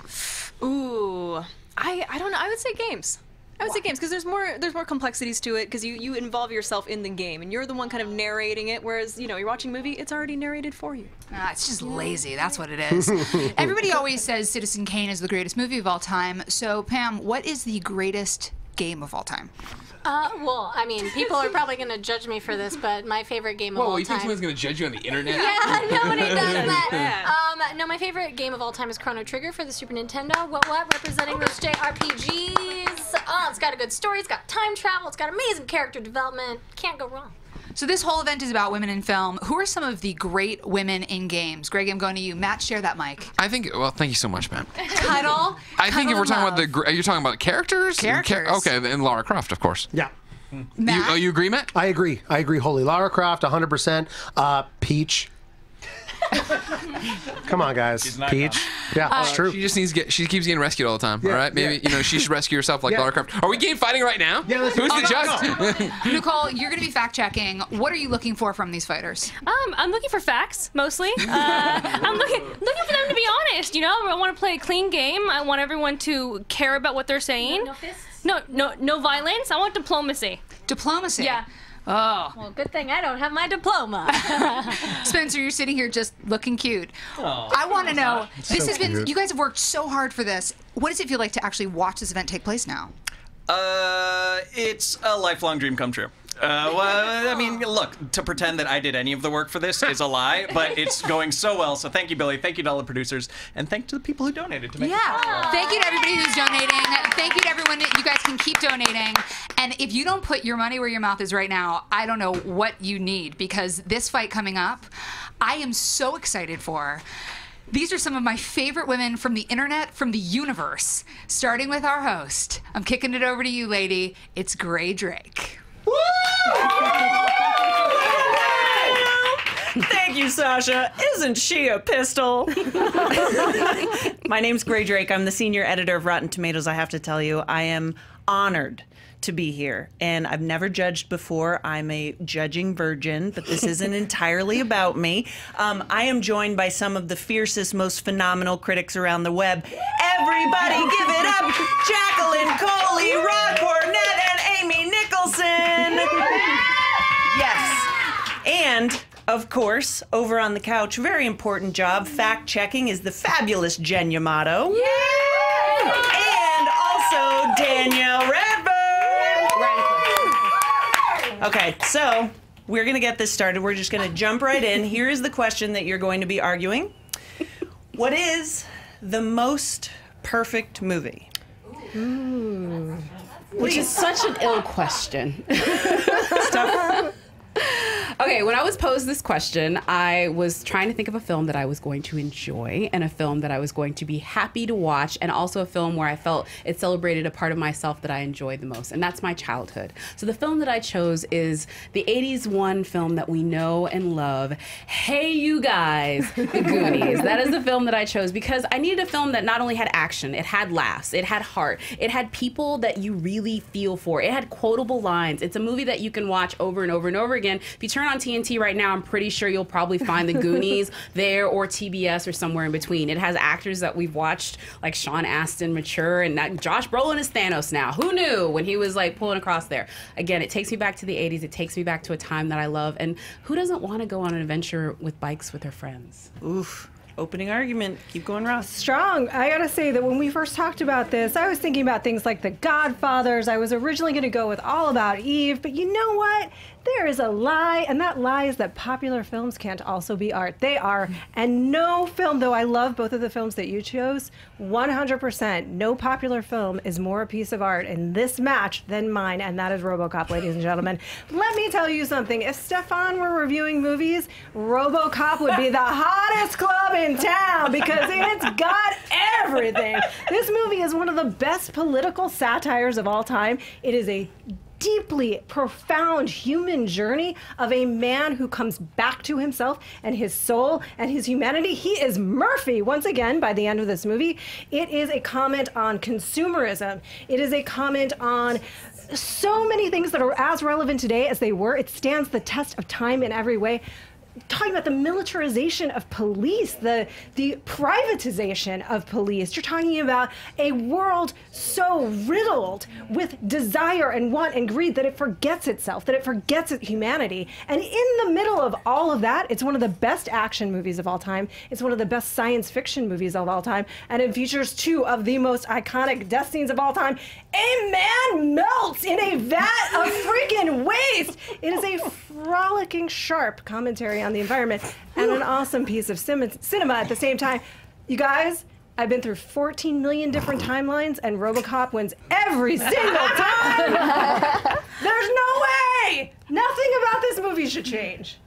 Ooh, I, I don't know. I would say games. I would say games, because there's more there's more complexities to it, because you, you involve yourself in the game, and you're the one kind of narrating it, whereas, you know, you're watching a movie, it's already narrated for you. Ah, it's just lazy, that's what it is. Everybody always says Citizen Kane is the greatest movie of all time, so Pam, what is the greatest game of all time? Uh, well, I mean, people are probably going to judge me for this, but my favorite game of Whoa, all time... Whoa, you think someone's going to judge you on the internet? Yeah, nobody does that. Um, no, my favorite game of all time is Chrono Trigger for the Super Nintendo. What, what? Representing those J R P Gs. Oh, it's got a good story. It's got time travel. It's got amazing character development. Can't go wrong. So this whole event is about women in film. Who are some of the great women in games? Greg, I'm going to you. Matt, share that mic. I think, well, thank you so much, Pam. Title? I think if we're talking about the, you're talking about characters? Characters. Okay, and Lara Croft, of course. Yeah. Matt? You, oh, you agree, Matt? I agree. I agree wholly. Lara Croft, one hundred percent. Uh, Peach. Come on, guys. Peach. Yeah, uh, it's true. She just needs to get. She keeps getting rescued all the time. Yeah, all right, maybe yeah. you know she should rescue herself like yeah. Lara Croft. Are we game fighting right now? Yeah. Let's Who's oh, the no, judge? No. Nicole, you're going to be fact checking. What are you looking for from these fighters? Um, I'm looking for facts mostly. Uh, I'm looking looking for them to be honest. You know, I want to play a clean game. I want everyone to care about what they're saying. No fists. No, no, no violence. I want diplomacy. Diplomacy. Yeah. Oh. Well, good thing I don't have my diploma. Spencer, you're sitting here just looking cute. Oh, I want to know, this so has cute. been, you guys have worked so hard for this. What does it feel like to actually watch this event take place now? Uh, it's a lifelong dream come true. Uh, well, I mean, look, to pretend that I did any of the work for this is a lie, but it's going so well. So thank you, Billy. Thank you to all the producers. And thank you to the people who donated to make yeah. it possible. Thank you to everybody who's donating. Thank you to everyone. You guys can keep donating. And if you don't put your money where your mouth is right now, I don't know what you need, because this fight coming up, I am so excited for. These are some of my favorite women from the internet, from the universe. Starting with our host. I'm kicking it over to you, lady. It's Gray Drake. Woo! Thank you, Sasha. Isn't she a pistol? My name's Gray Drake. I'm the senior editor of Rotten Tomatoes. I have to tell you, I am honored to be here, and I've never judged before. I'm a judging virgin, but this isn't entirely about me. Um, I am joined by some of the fiercest, most phenomenal critics around the web. Everybody give it up! Jacqueline Coley, Rod Cornett, and Amy Nicholson! Yes. And of course, over on the couch, very important job, fact-checking, is the fabulous Jen Yamato. Yay! And also Daniel Radford. Okay, so we're gonna get this started. We're just gonna jump right in. Here is the question that you're going to be arguing. What is the most perfect movie? Ooh. Which is such an ill question. Stop. Okay, when I was posed this question, I was trying to think of a film that I was going to enjoy and a film that I was going to be happy to watch, and also a film where I felt it celebrated a part of myself that I enjoyed the most, and that's my childhood. So the film that I chose is the eighties one film that we know and love, Hey You Guys, The Goonies. That is the film that I chose because I needed a film that not only had action, it had laughs, it had heart, it had people that you really feel for, it had quotable lines. It's a movie that you can watch over and over and over again. If you turn on T N T right now, I'm pretty sure you'll probably find The Goonies there, or T B S, or somewhere in between. It has actors that we've watched, like Sean Astin mature, and that Josh Brolin is Thanos now. Who knew when he was like pulling across there? Again, it takes me back to the eighties. It takes me back to a time that I love. And who doesn't want to go on an adventure with bikes with their friends? Oof. Opening argument. Keep going, Ross. Strong. I gotta say that when we first talked about this, I was thinking about things like The Godfathers. I was originally gonna go with All About Eve, but you know what? There is a lie, and that lie is that popular films can't also be art. They are. And no film, though I love both of the films that you chose, one hundred percent no popular film is more a piece of art in this match than mine, and that is RoboCop, ladies and gentlemen. Let me tell you something. If Stefan were reviewing movies, RoboCop would be the hottest club in town because it's got everything. This movie is one of the best political satires of all time. It is a deeply profound human journey of a man who comes back to himself and his soul and his humanity. He is Murphy once again by the end of this movie. It is a comment on consumerism. It is a comment on so many things that are as relevant today as they were. It stands the test of time in every way. Talking about the militarization of police, the the privatization of police. You're talking about a world so riddled with desire and want and greed that it forgets itself, that it forgets humanity. And in the middle of all of that, it's one of the best action movies of all time. It's one of the best science fiction movies of all time. And it features two of the most iconic death scenes of all time. A man melts in a vat of freaking waste. It is a frolicking, sharp commentary on the environment and an awesome piece of cinema at the same time. You guys, I've been through fourteen million different timelines, and RoboCop wins every single time. There's no way! Nothing about this movie should change.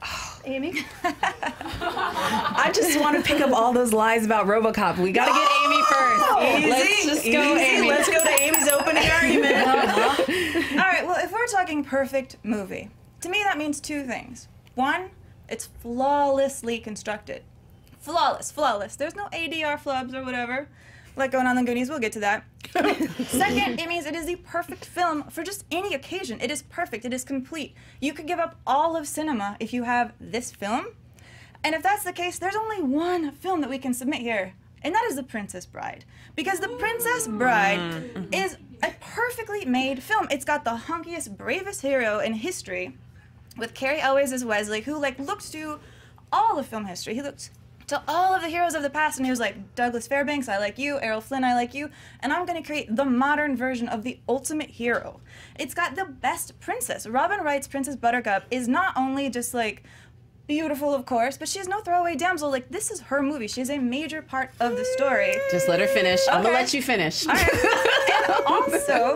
Amy? I just want to pick up all those lies about RoboCop. We got to get Amy first. Easy. Let's just Easy. go, Amy. Let's go to Amy's opening argument. Uh-huh. All right, well, if we're talking perfect movie, to me that means two things. One, it's flawlessly constructed. Flawless, flawless. There's no A D R flubs or whatever like going on in The Goonies. We'll get to that. Second, it means it is the perfect film for just any occasion. It is perfect. It is complete. You could give up all of cinema if you have this film. And if that's the case, there's only one film that we can submit here, and that is The Princess Bride. Because The Princess Bride is a perfectly made film. It's got the hunkiest, bravest hero in history, with Carrie Elways as Wesley, who like looks to all of film history. He looked to all of the heroes of the past, and he was like, Douglas Fairbanks, I like you, Errol Flynn, I like you, and I'm gonna create the modern version of the ultimate hero. It's got the best princess. Robin Wright's Princess Buttercup is not only just like beautiful, of course, but she's no throwaway damsel. Like, this is her movie. She's a major part of the story. Just let her finish. Okay. I'm gonna let you finish. All right. And also,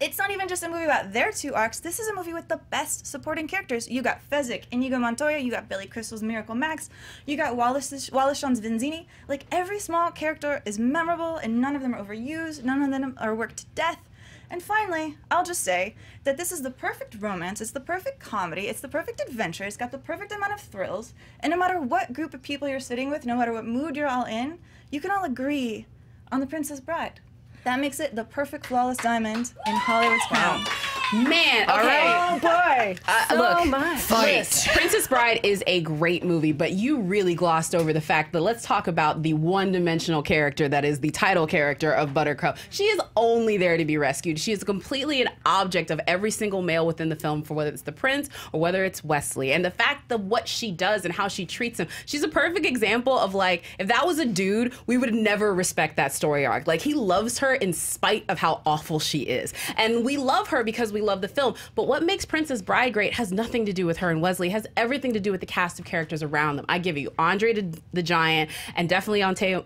it's not even just a movie about their two arcs. This is a movie with the best supporting characters. You got Fezzik, Inigo Montoya, you got Billy Crystal's Miracle Max, you got Wallace, Wallace Shawn's Vinzini. Like, every small character is memorable, and none of them are overused, none of them are worked to death. And finally, I'll just say that this is the perfect romance, it's the perfect comedy, it's the perfect adventure, it's got the perfect amount of thrills, and no matter what group of people you're sitting with, no matter what mood you're all in, you can all agree on The Princess Bride. That makes it the perfect flawless diamond in Hollywood's crown. Man, all okay. Right. Oh boy. Uh, so look, much. Fight. Princess Bride is a great movie, but you really glossed over the fact that let's talk about the one-dimensional character that is the title character of Buttercup. She is only there to be rescued. She is completely an object of every single male within the film, for whether it's the prince or whether it's Wesley. And the fact that what she does and how she treats him, she's a perfect example of, like, if that was a dude, we would never respect that story arc. Like, he loves her in spite of how awful she is. And we love her because we We love the film, but what makes Princess Bride great has nothing to do with her and Wesley. It has everything to do with the cast of characters around them. I give you Andre the, the Giant, and definitely Ante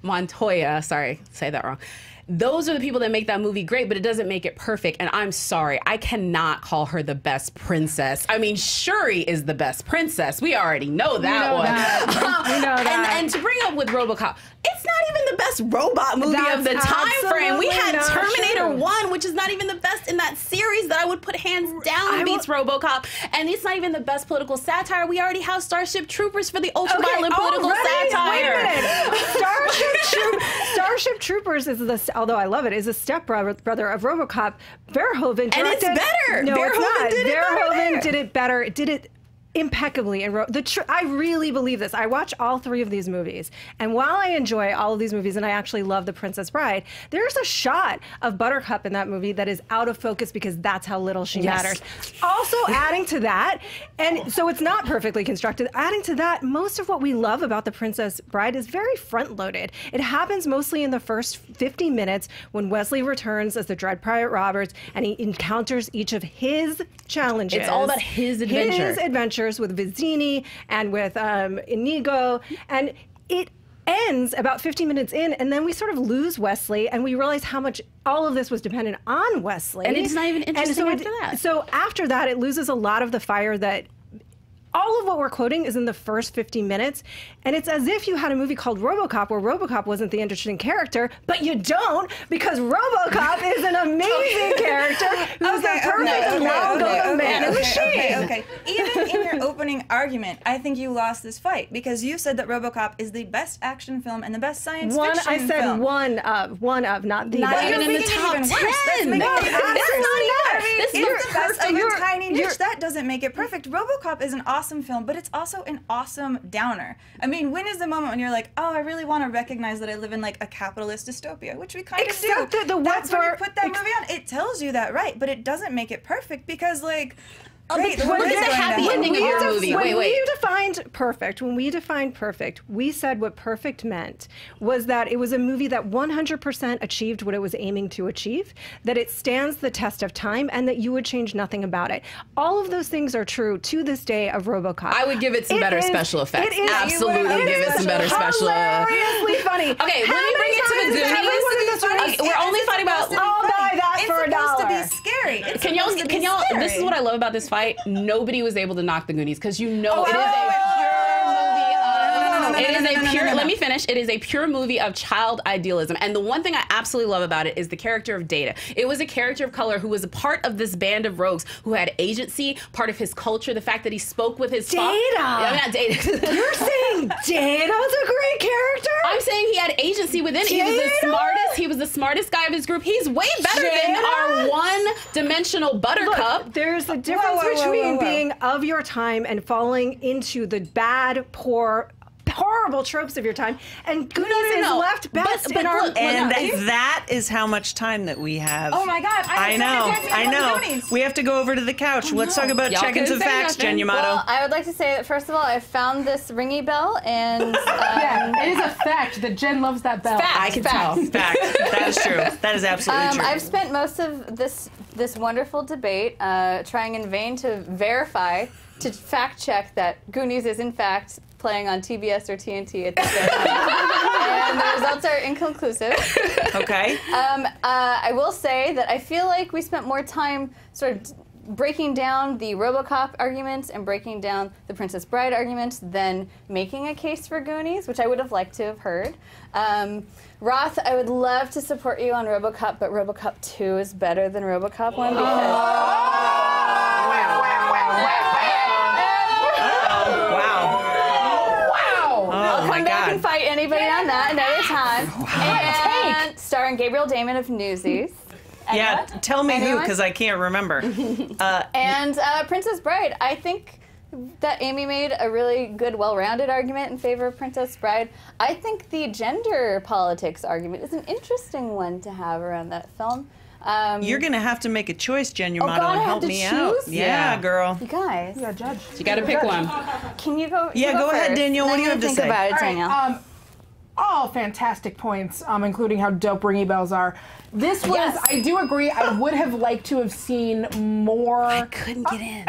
Montoya. Sorry, say that wrong. Those are the people that make that movie great, but it doesn't make it perfect. And I'm sorry, I cannot call her the best princess. I mean, Shuri is the best princess. We already know that know one. That. We know that. And, and to bring up with RoboCop, it's not even the best robot movie That's of the time frame. We had Terminator true. one, which is not even the best in that series that I would put hands down I beats RoboCop. And it's not even the best political satire. We already have Starship Troopers for the ultra-violent okay, political already? satire. Wait a minute. Starship, Troop Starship Troopers is the... although I love it, is a stepbrother of RoboCop. Verhoeven directed... And it's better! No, it's not. Did it Verhoeven better. did it better. Did it impeccably. And the tr I really believe this. I watch all three of these movies, and while I enjoy all of these movies, and I actually love The Princess Bride, there's a shot of Buttercup in that movie that is out of focus because that's how little she yes. matters. Also adding to that, and so it's not perfectly constructed, adding to that, most of what we love about The Princess Bride is very front-loaded. It happens mostly in the first fifty minutes when Wesley returns as the Dread Pirate Roberts, and he encounters each of his challenges. It's all about his adventure. His adventure. With Vizzini and with um, Inigo, and it ends about fifteen minutes in, and then we sort of lose Wesley, and we realize how much all of this was dependent on Wesley. And it's not even interesting and so after it, that. So after that, it loses a lot of the fire that... all of what we're quoting is in the first fifty minutes, and it's as if you had a movie called RoboCop where RoboCop wasn't the interesting character, but you don't, because RoboCop is an amazing character who's okay, the perfect no, okay, okay, okay, man okay, in the machine. Okay, okay, okay. Even in your opening argument, I think you lost this fight, because you said that RoboCop is the best action film and the best science one, fiction film. I said film. one of, one of, not the not best. Not even in the top ten. That's no, not It's the best of a tiny niche. That doesn't make it perfect. RoboCop is an awesome Awesome film, but it's also an awesome downer. I mean, when is the moment when you're like, oh, I really want to recognize that I live in, like, a capitalist dystopia, which we kind Except of do. That the That's where we put that movie on. It tells you that, right, but it doesn't make it perfect, because, like, oh, right, what is the happy ending of your movie? Wait, wait. When we defined perfect, when we defined perfect, we said what perfect meant was that it was a movie that one hundred percent achieved what it was aiming to achieve, that it stands the test of time, and that you would change nothing about it. All of those things are true to this day of RoboCop. I would give it some it better is, special effects. It is, Absolutely it give it some better special effects. Hilariously funny. Okay, How let me bring it to the Goonies. Okay, we're only fighting about... I'll buy that for a dollar. It's supposed to be scary. It's can y'all? Can y'all? This is what I love about this fight. Nobody was able to knock the Goonies, because you know oh, it is a pure movie. It is a pure. Let me finish. It is a pure movie of child idealism, and the one thing I absolutely love about it is the character of Data. It was a character of color who was a part of this band of rogues who had agency, part of his culture. The fact that he spoke with his Data. Yeah, not Data. You're saying Data's a great character. I'm saying he had agency within it. He was the smartest. He was the smartest guy of his group. He's way better Data? than our one-dimensional Buttercup. Look, there's a difference whoa, whoa, whoa, between whoa, whoa. being of your time and falling into the bad, poor, horrible tropes of your time, and Goonies no, no, no. is left best but, but in our look, and that, that is how much time that we have. Oh my God! I, I know, I know. We have to go over to the couch. Oh, Let's no. talk about check-ins and facts, Jen Yamato. Well, I would like to say that first of all, I found this ringy bell, and um, yeah, it is a fact that Jen loves that bell. Fact, I can fact. tell. Fact. That is true. That is absolutely um, true. I've spent most of this this wonderful debate uh, trying in vain to verify, to fact-check that Goonies is in fact playing on T B S or T N T at the same time. and the results are inconclusive. Okay. Um, uh, I will say that I feel like we spent more time sort of breaking down the RoboCop arguments and breaking down the Princess Bride arguments than making a case for Goonies, which I would have liked to have heard. Um, Roth, I would love to support you on RoboCop, but RoboCop two is better than RoboCop one. Fight anybody on that another time. Wow. And starring Gabriel Damon of Newsies. Yeah, what? Tell me Anyone? who, because I can't remember. uh, and uh, Princess Bride. I think that Amy made a really good, well-rounded argument in favor of Princess Bride. I think the gender politics argument is an interesting one to have around that film. Um, You're going to have to make a choice, Jen Yamato, oh God, and help I have to me choose? out. Yeah, yeah, girl. You guys. You got to judge. You got to pick judge. one. Can you go? Yeah, you go, go ahead, Danielle. What do you have to think say? about it, all Danielle? Right, um, all fantastic points, um, including how dope ringy bells are. This was, yes. I do agree, I would have liked to have seen more. I couldn't get in.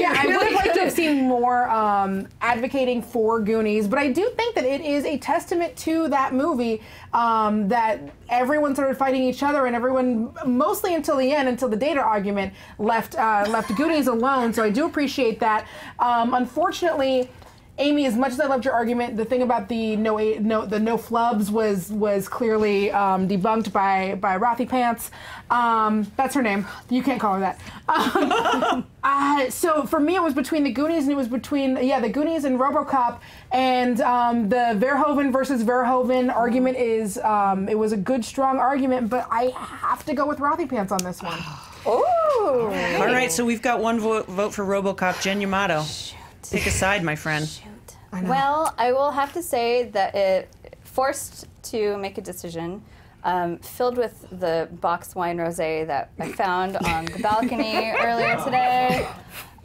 yeah, I really would have liked to have seen more um, advocating for Goonies, but I do think that it is a testament to that movie um, that everyone started fighting each other, and everyone, mostly until the end, until the data argument, left, uh, left Goonies alone, so I do appreciate that. Um, unfortunately, Amy, as much as I loved your argument, the thing about the no, no the no flubs was was clearly um, debunked by by Rothy Pants. Um, that's her name. You can't call her that. Um, uh, so for me, it was between the Goonies and it was between yeah the Goonies and RoboCop, and um, the Verhoeven versus Verhoeven argument is um, it was a good strong argument, but I have to go with Rothy Pants on this one. Oh, all right. All right, so we've got one vo vote for RoboCop. Jen Yamato. Pick a side, my friend. Shoot. I know. Well, I will have to say that it forced to make a decision, um, filled with the box wine rosé that I found on the balcony earlier today.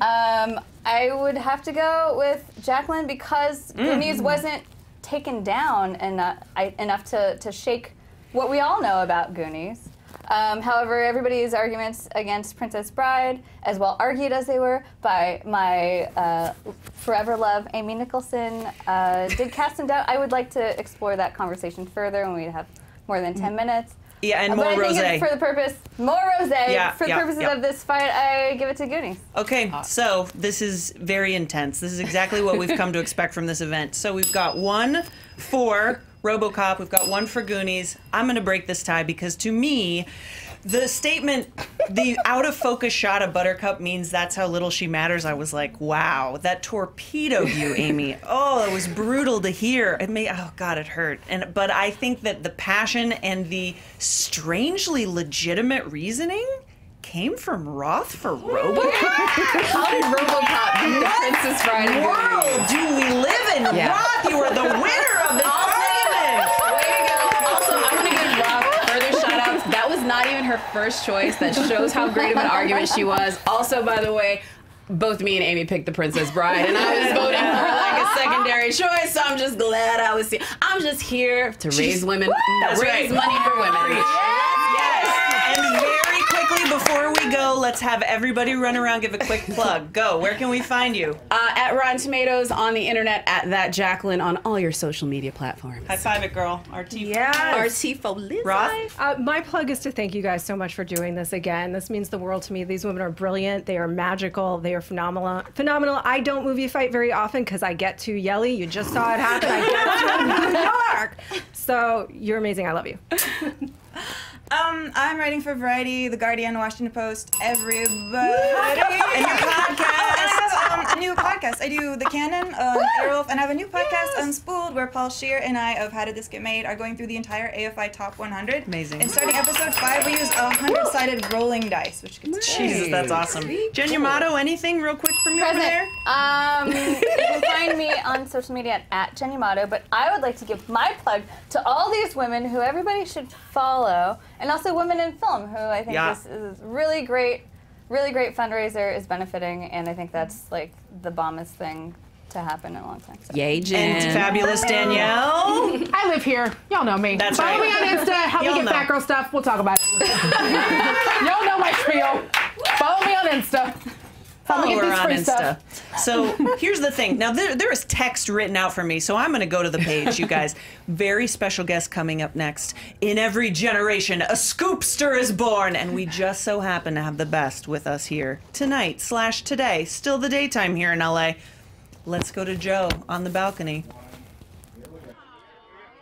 Um, I would have to go with Jacqueline because mm. Goonies wasn't taken down enough, I, enough to, to shake what we all know about Goonies. Um, however, everybody's arguments against Princess Bride, as well argued as they were by my uh, forever love, Amy Nicholson, uh, did cast some doubt. I would like to explore that conversation further when we have more than ten minutes. Yeah, and more rosé. But I think for the purpose, more rosé, yeah, for the yeah, purposes yeah. of this fight, I give it to Goonies. Okay, uh, so this is very intense. This is exactly what we've come to expect from this event. So we've got one for RoboCop, we've got one for Goonies. I'm gonna break this tie because to me, the statement, the out of focus shot of Buttercup means that's how little she matters. I was like, wow, that torpedoed you, Amy. Oh, it was brutal to hear. It made, oh God, it hurt. And but I think that the passion and the strangely legitimate reasoning came from Roth for RoboCop? How did RoboCop beat Princess Bride? World do we live in? Yeah. Roth, you are the winner of the not even her first choice. That shows how great of an argument she was. Also, by the way, both me and Amy picked the Princess Bride, and I was voting for like a secondary choice, so I'm just glad I was here. I'm just here to raise women, raise right. money for women. Yes, yes. And very quickly, before we go, let's have everybody run around, give a quick plug. Go, where can we find you? Uh, at Rotten Tomatoes, on the internet, at That Jacqueline, on all your social media platforms. High five it, girl. R T. Yes. R T for life. Uh, my plug is to thank you guys so much for doing this again. This means the world to me. These women are brilliant. They are magical. They are phenomenal. Phenomenal. I don't movie fight very often because I get too yelly. You just saw it happen. I get too New York. So you're amazing. I love you. Um, I'm writing for Variety, The Guardian, Washington Post, everybody. And your podcast. Um, a new podcast. I do The Canon on um, Airwolf, and I have a new podcast, yes. Unspooled, where Paul Scheer and I of How Did This Get Made are going through the entire A F I Top one hundred. Amazing. And starting episode five, we use one hundred sided rolling dice, which gets nice. Jesus, that's awesome. Jen Yamato, anything real quick from you over there? Um, you can find me on social media at Jen Yamato, but I would like to give my plug to all these women who everybody should follow. And also Women in Film, who I think yeah. this is really great, really great fundraiser is benefiting, and I think that's like the bombest thing to happen in a long time. So. Yay, Jen. And fabulous Danielle. I live here. Y'all know me. That's Follow right. me on Insta. Help me get Fat Girl stuff. We'll talk about it. Y'all know my spiel. Follow me on Insta. follow her on Insta. Stuff. So here's the thing. Now, there, there is text written out for me, so I'm going to go to the page, you guys. Very special guest coming up next. In every generation, a scoopster is born, and we just so happen to have the best with us here tonight slash today. Still the daytime here in L A. Let's go to Joe on the balcony.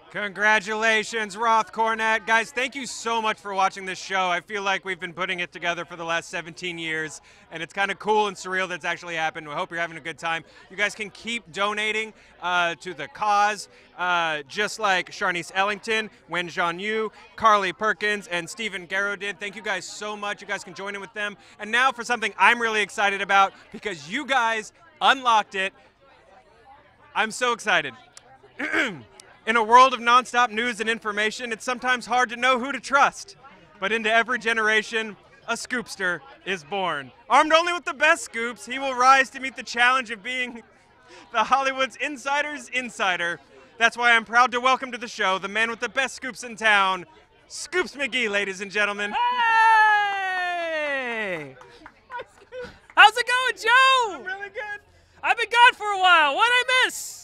Congratulations, Roth Cornett. Guys, thank you so much for watching this show. I feel like we've been putting it together for the last seventeen years, and it's kind of cool and surreal that's actually happened. We hope you're having a good time. You guys can keep donating uh, to the cause, uh, just like Sharnice Ellington, Wen Zhan Yu, Carly Perkins, and Stephen Garrow did. Thank you guys so much. You guys can join in with them. And now for something I'm really excited about, because you guys unlocked it. I'm so excited. In a world of nonstop news and information, it's sometimes hard to know who to trust. But into every generation, a scoopster is born. Armed only with the best scoops, he will rise to meet the challenge of being the Hollywood's insider's insider. That's why I'm proud to welcome to the show the man with the best scoops in town, Scoops McGee, ladies and gentlemen. Hey! How's it going, Joe? I'm really good. I've been gone for a while. What'd I miss?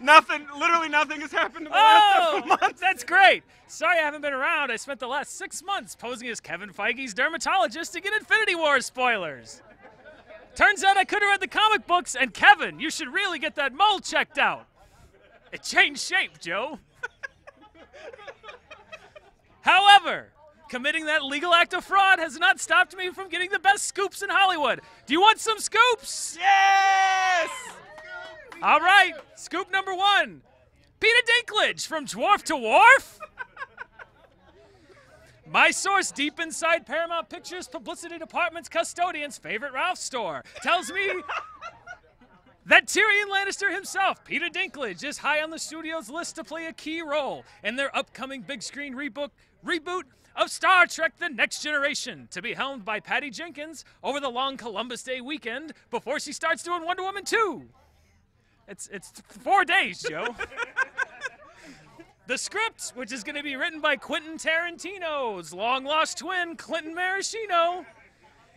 Nothing, literally nothing has happened in the oh, last month. That's great. Sorry I haven't been around. I spent the last six months posing as Kevin Feige's dermatologist to get Infinity War spoilers. Turns out I could have read the comic books, and Kevin, you should really get that mole checked out. It changed shape, Joe. However, committing that legal act of fraud has not stopped me from getting the best scoops in Hollywood. Do you want some scoops? Yes! All right, scoop number one. Peter Dinklage from Dwarf to Wharf. My source deep inside Paramount Pictures Publicity Department's custodian's favorite Ralph store tells me that Tyrion Lannister himself, Peter Dinklage, is high on the studio's list to play a key role in their upcoming big screen rebook, reboot of Star Trek The Next Generation, to be helmed by Patty Jenkins over the long Columbus Day weekend before she starts doing Wonder Woman two. It's, it's four days, Joe. The script, which is going to be written by Quentin Tarantino's long-lost twin, Clinton Maraschino,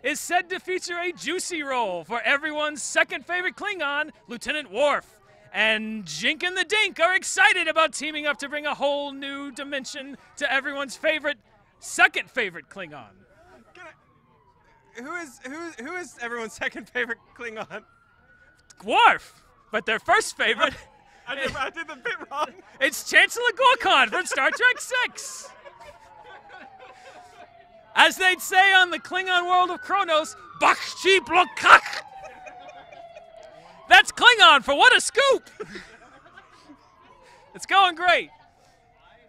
is said to feature a juicy role for everyone's second favorite Klingon, Lieutenant Worf. And Jink and the Dink are excited about teaming up to bring a whole new dimension to everyone's favorite, second favorite Klingon. Can I, who is, who, who is everyone's second favorite Klingon? Worf! But their first favorite... I did, I did the bit wrong. It's Chancellor Gorkon from Star Trek six. As they'd say on the Klingon world of Kronos, Bakshi Blokak. That's Klingon for what a scoop. It's going great.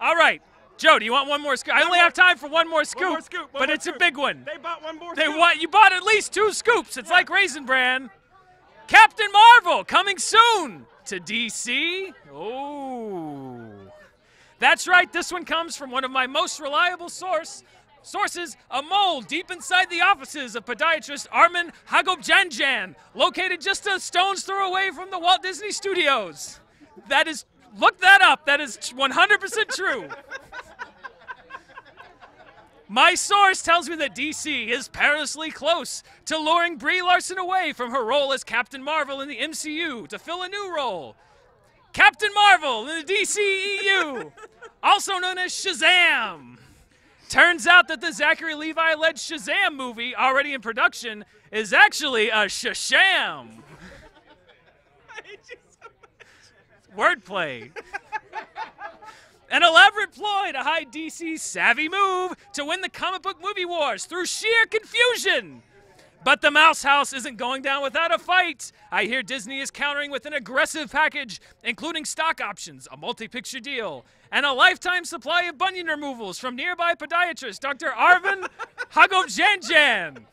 All right. Joe, do you want one more scoop? I only have time for one more scoop, one more scoop one but more it's scoop. a big one. They bought one more they scoop. Want, you bought at least two scoops. It's yeah. like Raisin Bran. Captain Marvel, coming soon to D C. Oh. That's right, this one comes from one of my most reliable source, sources, a mole deep inside the offices of podiatrist Armin Hagobjanjan, located just a stone's throw away from the Walt Disney Studios. That is, look that up, that is one hundred percent true. My source tells me that D C is perilously close to luring Brie Larson away from her role as Captain Marvel in the M C U to fill a new role. Captain Marvel in the D C E U, also known as Shazam. Turns out that the Zachary Levi-led Shazam movie, already in production, is actually a Shasham. I hate you so much. Wordplay. An elaborate ploy to hide D C's savvy move to win the comic book movie wars through sheer confusion. But the Mouse House isn't going down without a fight. I hear Disney is countering with an aggressive package, including stock options, a multi-picture deal, and a lifetime supply of bunion removals from nearby podiatrist Doctor Arvind Hagobjanjan.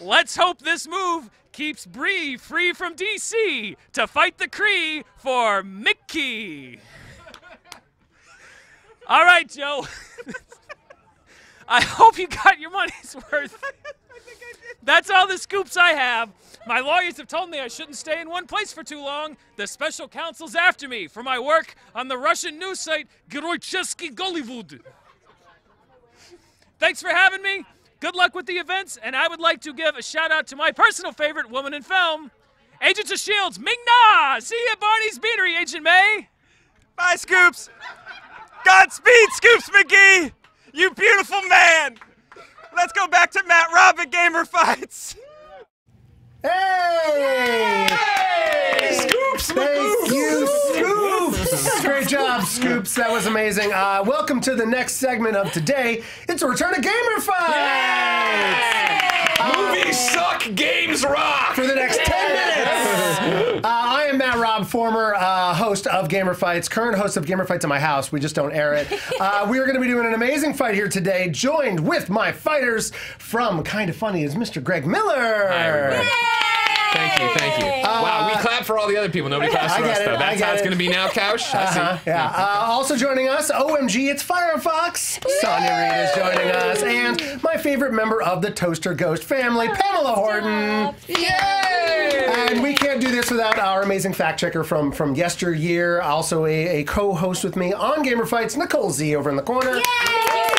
Let's hope this move keeps Bree free from D C to fight the Kree for Mickey. All right, Joe. I hope you got your money's worth. I think I did. That's all the scoops I have. My lawyers have told me I shouldn't stay in one place for too long. The special counsel's after me for my work on the Russian news site Goroychevsky Gollywood. Thanks for having me. Good luck with the events, and I would like to give a shout-out to my personal favorite woman in film, Agents of Shields, Ming-Na! See you at Barney's Beanery, Agent May! Bye, Scoops! Godspeed, Scoops McGee! You beautiful man! Let's go back to Matt Robin Gamer Fights! Hey! Hey! Scoops! Thank you, Scoops! Great job, Scoops. That was amazing. Uh, welcome to the next segment of today. It's a return to Gamer Fights! Yes! Uh, Movies suck, games rock! For the next yes! ten minutes! Uh, I am Matt Robb, former uh, host of Gamer Fights, current host of Gamer Fights at my house. We just don't air it. Uh, we are going to be doing an amazing fight here today, joined with my fighters from Kinda Funny is Mister Greg Miller! Hi, everybody. Thank you, thank you. Uh, wow, we clap for all the other people. Nobody claps for us, it, though. That's how it. It's going to be now, Couch. I see. Uh-huh, yeah. uh, also joining us, O M G, it's Firefox. Woo! Sonia Reed is joining us. And my favorite member of the Toaster Ghost family, Pamela Horton. Stop. Yay! And we can't do this without our amazing fact checker from, from yesteryear, also a, a co-host with me on Gamer Fights, Nicole Z over in the corner. Yay!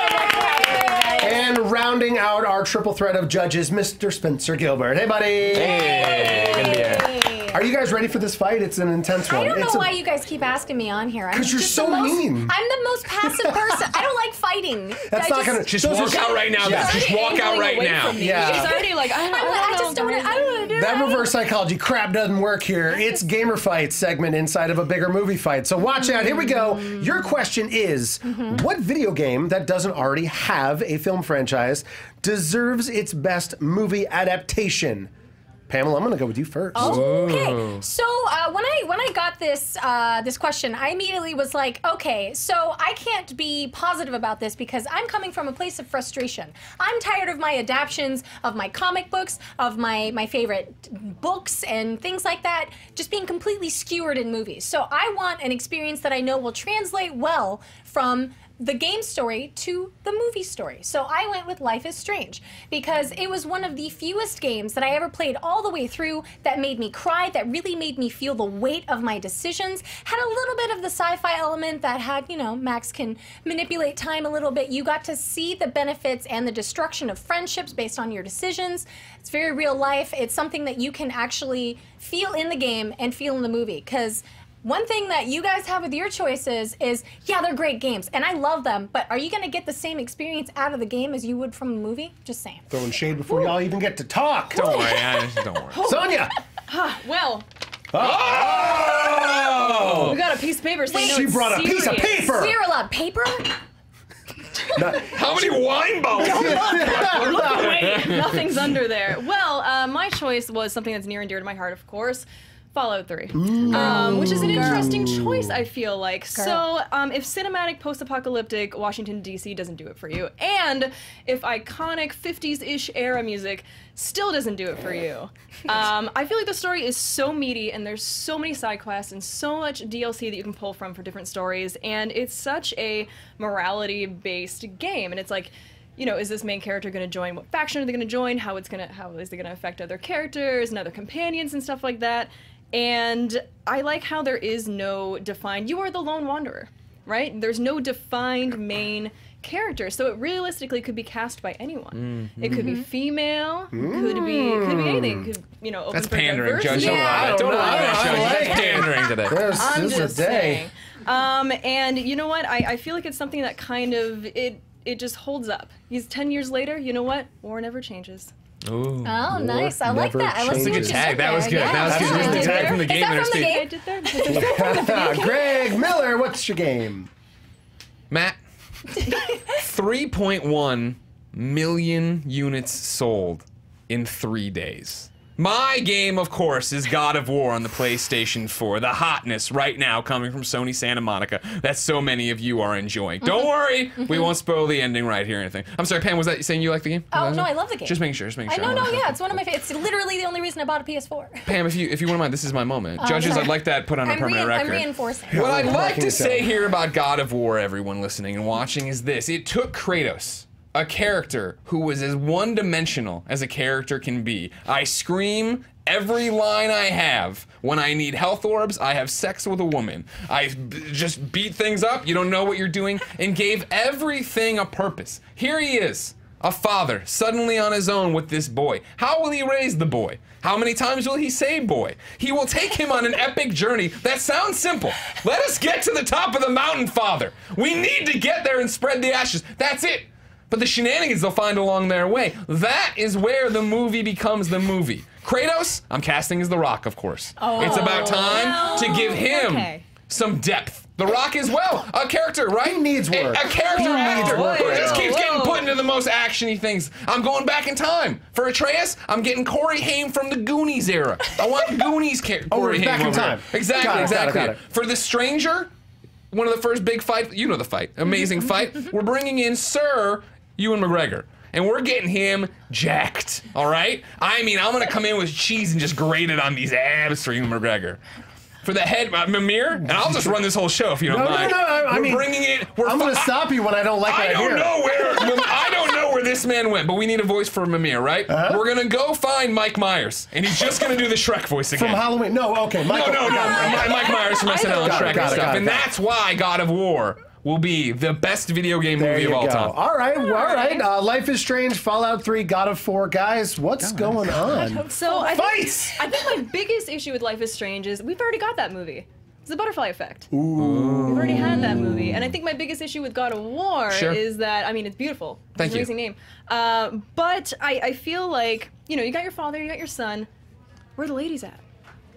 And rounding out our triple threat of judges, Mister Spencer Gilbert. Hey, buddy. Hey. Good to be here. Are you guys ready for this fight? It's an intense one. I don't know it's why a... you guys keep asking me on here. Because you're so most, mean. I'm the most passive person. I don't like fighting. That's I not going to... Just walk out right now. Just, just walk out right now. Yeah. She's already like, I, don't, I, don't I just don't want to do that. That reverse psychology crap doesn't work here. It's Gamer Fight segment inside of a bigger movie fight. So watch mm-hmm. out. Here we go. Your question is, mm-hmm. what video game that doesn't already have a film franchise deserves its best movie adaptation? Pamela, I'm gonna go with you first. Oh, okay. So uh, when I when I got this uh, this question, I immediately was like, okay, so I can't be positive about this because I'm coming from a place of frustration. I'm tired of my adaptions of my comic books, of my my favorite books and things like that, just being completely skewered in movies. So I want an experience that I know will translate well from the game story to the movie story. So I went with Life is Strange because it was one of the fewest games that I ever played all the way through that made me cry, that really made me feel the weight of my decisions, had a little bit of the sci-fi element that had, you know, Max can manipulate time a little bit. You got to see the benefits and the destruction of friendships based on your decisions. It's very real life. It's something that you can actually feel in the game and feel in the movie because one thing that you guys have with your choices is, yeah, they're great games, and I love them, but are you going to get the same experience out of the game as you would from a movie? Just saying. Throwing shade before y'all even get to talk. Don't worry. I, don't worry. Sonia! Well. Oh! Oh! We got a piece of paper. So she brought a serious. piece of paper! Cyril, a paper? Not, How many wine bottles? Look away. Nothing's under there. Well, uh, my choice was something that's near and dear to my heart, of course. Fallout three, um, which is an interesting Girl. choice, I feel like. Girl. So, um, if cinematic, post-apocalyptic Washington, D C doesn't do it for you, and if iconic fifties-ish era music still doesn't do it for you, um, I feel like the story is so meaty, and there's so many side quests and so much D L C that you can pull from for different stories, and it's such a morality-based game, and it's like, you know, is this main character going to join? What faction are they going to join? How it's going to, how is it going to affect other characters and other companions and stuff like that? And I like how there is no defined, you are the lone wanderer, right? There's no defined main character, so it realistically could be cast by anyone. Mm-hmm. It could be female, mm. could be could be anything. Could, you know, open That's for pandering, Judge. Yeah, don't allow that, Judge. Pandering today. There's, I'm this just a day. Saying. Um, and you know what? I, I feel like it's something that kind of, it it just holds up. He's ten years later, you know what? War never changes. Ooh, oh, nice. I like that. I like what you said. That was good. Yeah. That was good. That was good. From the game interstate. Greg Miller, what's your game? Matt, three point one million units sold in three days. My game, of course, is God of War on the PlayStation four. The hotness right now coming from Sony Santa Monica that so many of you are enjoying. Mm-hmm. Don't worry, mm-hmm. we won't spoil the ending right here or anything. I'm sorry, Pam, was that saying you like the game? Oh, no, I love the game. Just making sure, just making sure. I know, no, yeah, it's one of my favorites. It's literally the only reason I bought a P S four. Pam, if you if you wouldn't mind, this is my moment. Oh, Judges, sorry. I'd like that put on I'm a permanent record. I'm reinforcing. What I'd like to say here about God of War, everyone listening and watching, is this. It took Kratos, a character who was as one-dimensional as a character can be. I scream every line I have. When I need health orbs, I have sex with a woman. I b just beat things up, you don't know what you're doing, and gave everything a purpose. Here he is, A father suddenly on his own with this boy. How will he raise the boy? How many times will he say boy? He will take him on an epic journey. That sounds simple. Let us get to the top of the mountain, father. We need to get there and spread the ashes. That's it. But the shenanigans they'll find along their way, that is where the movie becomes the movie. Kratos, I'm casting as The Rock, of course. Oh, it's about time no. to give him okay. some depth. The Rock as well, a character, right? He needs work. A, a character oh, actor whoa, who just keeps whoa. getting put into the most action-y things. I'm going back in time. For Atreus, I'm getting Corey Haim from the Goonies era. I want Goonies Corey oh, Haim back in time. Here. Exactly, got it, exactly. Got it, got it. For The Stranger, one of the first big fights, you know the fight, amazing fight. We're bringing in Sir Ewan McGregor. And we're getting him jacked, all right? I mean, I'm gonna come in with cheese and just grate it on these abs for Ewan McGregor. For the head, uh, Mimir, and I'll just run this whole show if you don't no, mind. No, no, no, I we're mean, bringing it. We're I'm gonna stop you when I don't like it. I don't know where. I don't know where this man went, but we need a voice for Mimir, right? Uh-huh. We're gonna go find Mike Myers, and he's just gonna do the Shrek voice again. From Halloween? No, okay. Michael, no, no, no. It, Mike Myers from S N L and Shrek it, and stuff, it, and it, that's why God of War will be the best video game there movie of all go. time. All right, all right. Uh, Life is Strange, Fallout three, God of War. Guys, what's God. going on? So I think, I think my biggest issue with Life is Strange is we've already got that movie. It's The Butterfly Effect. Ooh. We've already had that movie. And I think my biggest issue with God of War sure. is that, I mean, it's beautiful. Thank it's an amazing you. name. Uh, but I, I feel like, you know, you got your father, you got your son. Where are the ladies at?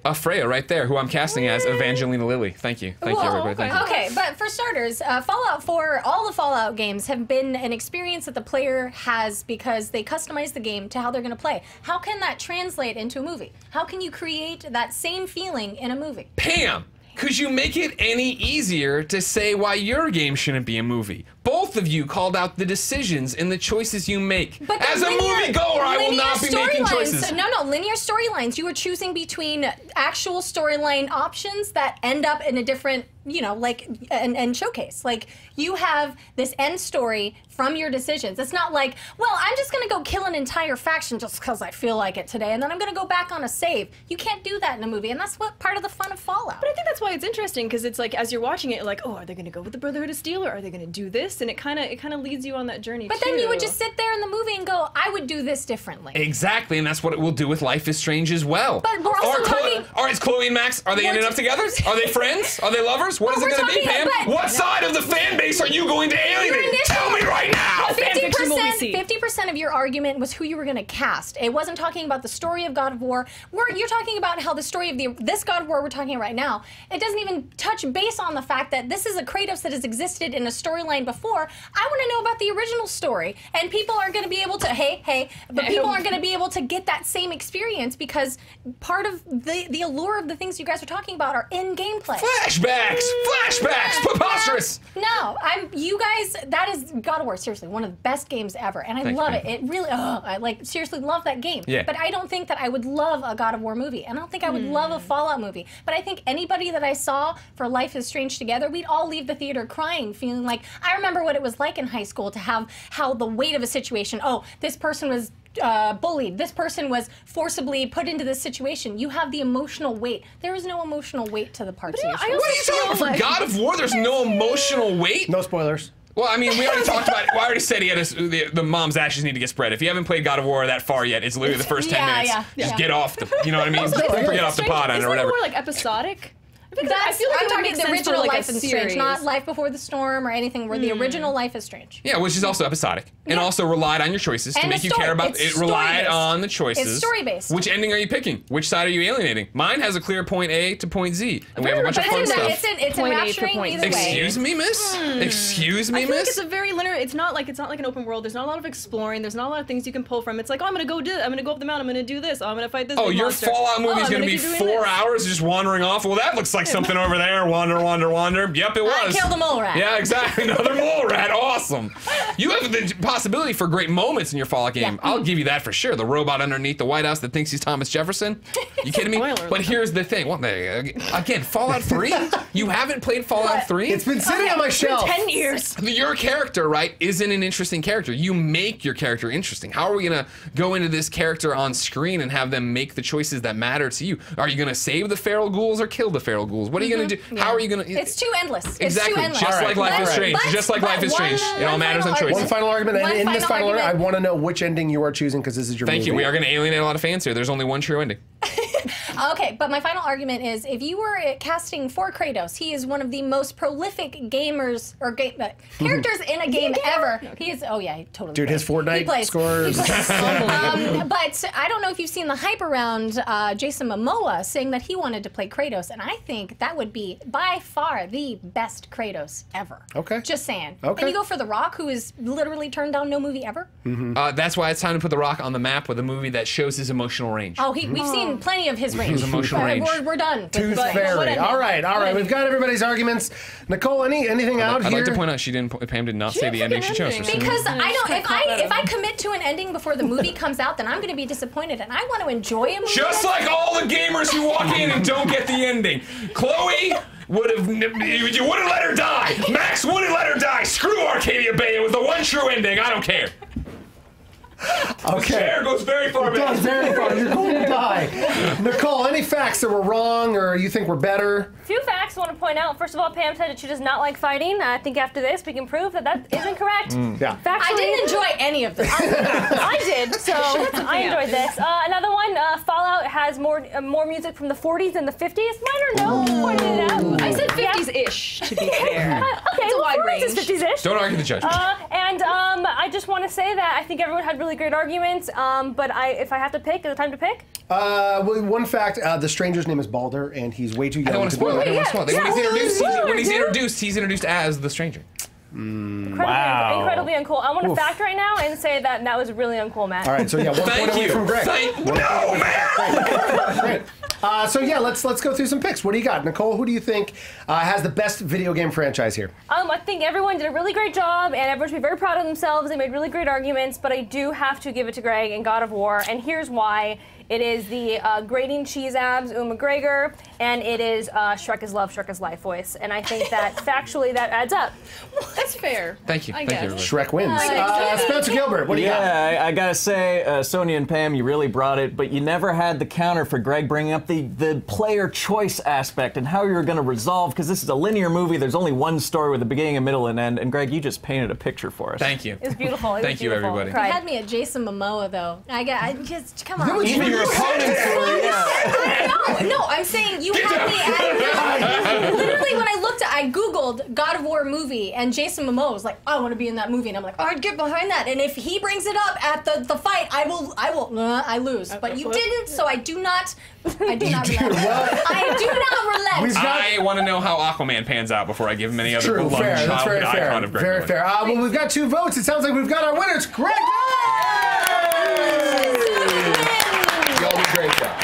Uh, Freya right there, who I'm casting as Evangelina Lilly. Thank you. Thank Whoa, you, everybody. Thank okay. you. Okay, but for starters, uh, Fallout four, all the Fallout games have been an experience that the player has because they customize the game to how they're going to play. How can that translate into a movie? How can you create that same feeling in a movie? Pam, could you make it any easier to say why your game shouldn't be a movie? Both of you called out the decisions and the choices you make. But as a moviegoer, I will not be making choices. No, no, linear storylines. You were choosing between actual storyline options that end up in a different, you know, like, and, and showcase. Like, you have this end story from your decisions. It's not like, well, I'm just going to go kill an entire faction just because I feel like it today, and then I'm going to go back on a save. You can't do that in a movie, and that's what part of the fun of Fallout. But I think that's why it's interesting, because it's like, as you're watching it, you're like, oh, are they going to go with the Brotherhood of Steel, or are they going to do this? And it kind of it kind of leads you on that journey. But too. then you would just sit there in the movie and go, I would do this differently. Exactly, and that's what it will do with Life is Strange as well. But we're also are talking. Chloe, are is Chloe and Max? Are they ending up together? Are they friends? Are they lovers? What is it going to be, Pam? What side of the fan base are you going to alienate? Tell me right now. Fifty percent. Fifty percent of your argument was who you were going to cast. It wasn't talking about the story of God of War. We're, you're talking about how the story of the this God of War we're talking right now. It doesn't even touch base on the fact that this is a Kratos that has existed in a storyline before. Before, I want to know about the original story, and people are going to be able to hey hey but people aren't going to be able to get that same experience because part of the the allure of the things you guys are talking about are in gameplay. Flashbacks, flashbacks, yeah, preposterous. Yeah. No, I'm you guys. That is God of War, seriously, one of the best games ever, and I Thanks, love man. it. It really, oh, I like seriously love that game. Yeah. But I don't think that I would love a God of War movie, and I don't think I would mm. love a Fallout movie. But I think anybody that I saw for Life is Strange together, we'd all leave the theater crying, feeling like I. I remember what it was like in high school to have how the weight of a situation, oh, this person was uh, bullied, this person was forcibly put into this situation. You have the emotional weight. There is no emotional weight to the parts but of yeah, your What are you talking about? Like, for God of War, there's no emotional weight? No spoilers. Well, I mean, we already talked about it. Well, I already said he had a, the, the mom's ashes need to get spread. If you haven't played God of War that far yet, it's literally the first ten yeah, minutes. Yeah, yeah. Just get off the, you know what I mean? Also, just get off the pot on it or whatever. More like episodic? That's, I feel like I'm talking the original like Life is Strange, not Life Before the Storm or anything, where mm. the original Life is Strange. Yeah, which is also episodic. Yeah. And also relied on your choices and to make you care about, it's it relied on the choices. It's story-based. Which ending are you picking? Which side are you alienating? Mine has a clear point A to point Z. And we have a bunch of fun stuff. It's, an, it's point enrapturing point either way. Excuse me, miss? Mm. Excuse me, I feel miss? Like it's a very linear, it's not like it's not like an open world. There's not a lot of exploring. There's not a lot of things you can pull from. It's like, oh, I'm gonna go do I'm gonna go up the mountain, I'm gonna do this, oh, I'm gonna fight this. Oh, your Fallout movie's gonna be four hours just wandering off. Well, that looks like something over there. Wander, wander, wander. Yep, it was. I killed the mole rat. Yeah, exactly. Another mole rat. Awesome. You have the possibility for great moments in your Fallout game. Yeah. I'll give you that for sure. The robot underneath the White House that thinks he's Thomas Jefferson. You kidding me? Spoiler but here's the thing. What, again, Fallout three? You haven't played Fallout three? It's been sitting okay, on my shelf. For ten years. Your character, right, isn't an interesting character. You make your character interesting. How are we going to go into this character on screen and have them make the choices that matter to you? Are you going to save the feral ghouls or kill the feral ghouls? ghouls. What are you mm-hmm. going to do? Yeah. How are you going to... It's too endless. Exactly. It's too endless. Just right. like Life right. is Strange. But, just like Life is Strange. It all matters on choice. One final argument. One and in final this final argument, argument I want to know which ending you are choosing because this is your Thank movie. you. We are going to alienate a lot of fans here. There's only one true ending. Okay, but my final argument is if you were casting for Kratos, he is one of the most prolific gamers or game, uh, characters in a game yeah. ever. No, he is, oh yeah, he totally. Dude, plays. His Fortnite scores. um, but I don't know if you've seen the hype around uh, Jason Momoa saying that he wanted to play Kratos, and I think that would be by far the best Kratos ever. Okay. Just saying. Okay. And you go for The Rock, who is literally turned down no movie ever. Mm-hmm. uh, that's why it's time to put The Rock on the map with a movie that shows his emotional range. Oh, he, we've oh. seen plenty of his range. His emotional range. We're, we're done. Tooth Fairy. All right, all right. We've got everybody's arguments. Nicole, any anything I'd out like, here? I'd like to point out she didn't. Pam did not she say the ending she chose. Because I don't. If I if I commit to an ending before the movie comes out, then I'm going to be disappointed, and I want to enjoy a movie. Just like all the gamers who walk in and don't get the ending, Chloe. Would have you wouldn't let her die. Max wouldn't let her die. Screw Arcadia Bay. It was the one true ending. I don't care. Okay. The chair goes very far. It does very far. You're going to die. Nicole, any facts that were wrong or you think were better? Few facts I want to point out. First of all, Pam said that she does not like fighting. I think after this, we can prove that that isn't correct. Mm. Yeah. Factually, I didn't enjoy any of this. I did, so I enjoyed this. Uh, another one, uh, Fallout has more uh, more music from the forties than the fifties. Mine or no? Pointed it out. I said fifties-ish, yeah. to be fair. uh, okay, it's a wide well, range. fifties-ish. Don't argue the judge. Uh, and um, I just want to say that I think everyone had really great arguments, um, but I, if I have to pick, is it time to pick? Uh, well, one fact, uh, the stranger's name is Balder, and he's way too young. I don't want to spoil it. Yeah. When, yeah. he's, introduced, he's, when he's introduced, he's introduced as the stranger. Mm, incredibly, wow. incredibly uncool. I want to Oof. fact right now and say that that was really uncool, Matt. All right, so yeah, one Thank point you. away from Greg. Thank you. No, Matt! Great. Uh, so yeah, let's let's go through some picks. What do you got, Nicole? Who do you think uh, has the best video game franchise here? Um, I think everyone did a really great job, and everyone should be very proud of themselves. They made really great arguments, but I do have to give it to Greg and God of War, and here's why. It is the uh, grating cheese abs, Ewan McGregor, and it is uh, Shrek is love, Shrek is life voice, and I think that factually that adds up. That's fair. Thank you. I Thank guess. You Shrek wins. Uh, uh, Spencer Gilbert, what do you yeah, got? Yeah, I, I gotta say, uh, Sonia and Pam, you really brought it, but you never had the counter for Greg bringing up the the player choice aspect and how you were going to resolve, because this is a linear movie. There's only one story with a beginning, a middle, and end. And Greg, you just painted a picture for us. Thank you. It was beautiful. It Thank was beautiful. you, everybody. You had me at Jason Momoa though. I got. I just come on. Your opponent for you. No, I'm saying you Get had down. me at. Literally, when I looked at, I Googled God of War movie, and Jason Momoa was like, I want to be in that movie, and I'm like, all right, get behind that. And if he brings it up at the the fight, I will, I will, uh, I lose. But you didn't, so I do not. I do not relent. I do not relent. I want to know how Aquaman pans out before I give him any other True, fair. That's very fair. Icon of Greg very Miller. fair. Uh, well, we've got two votes. It sounds like we've got our winners. Greg. Great job. Great job.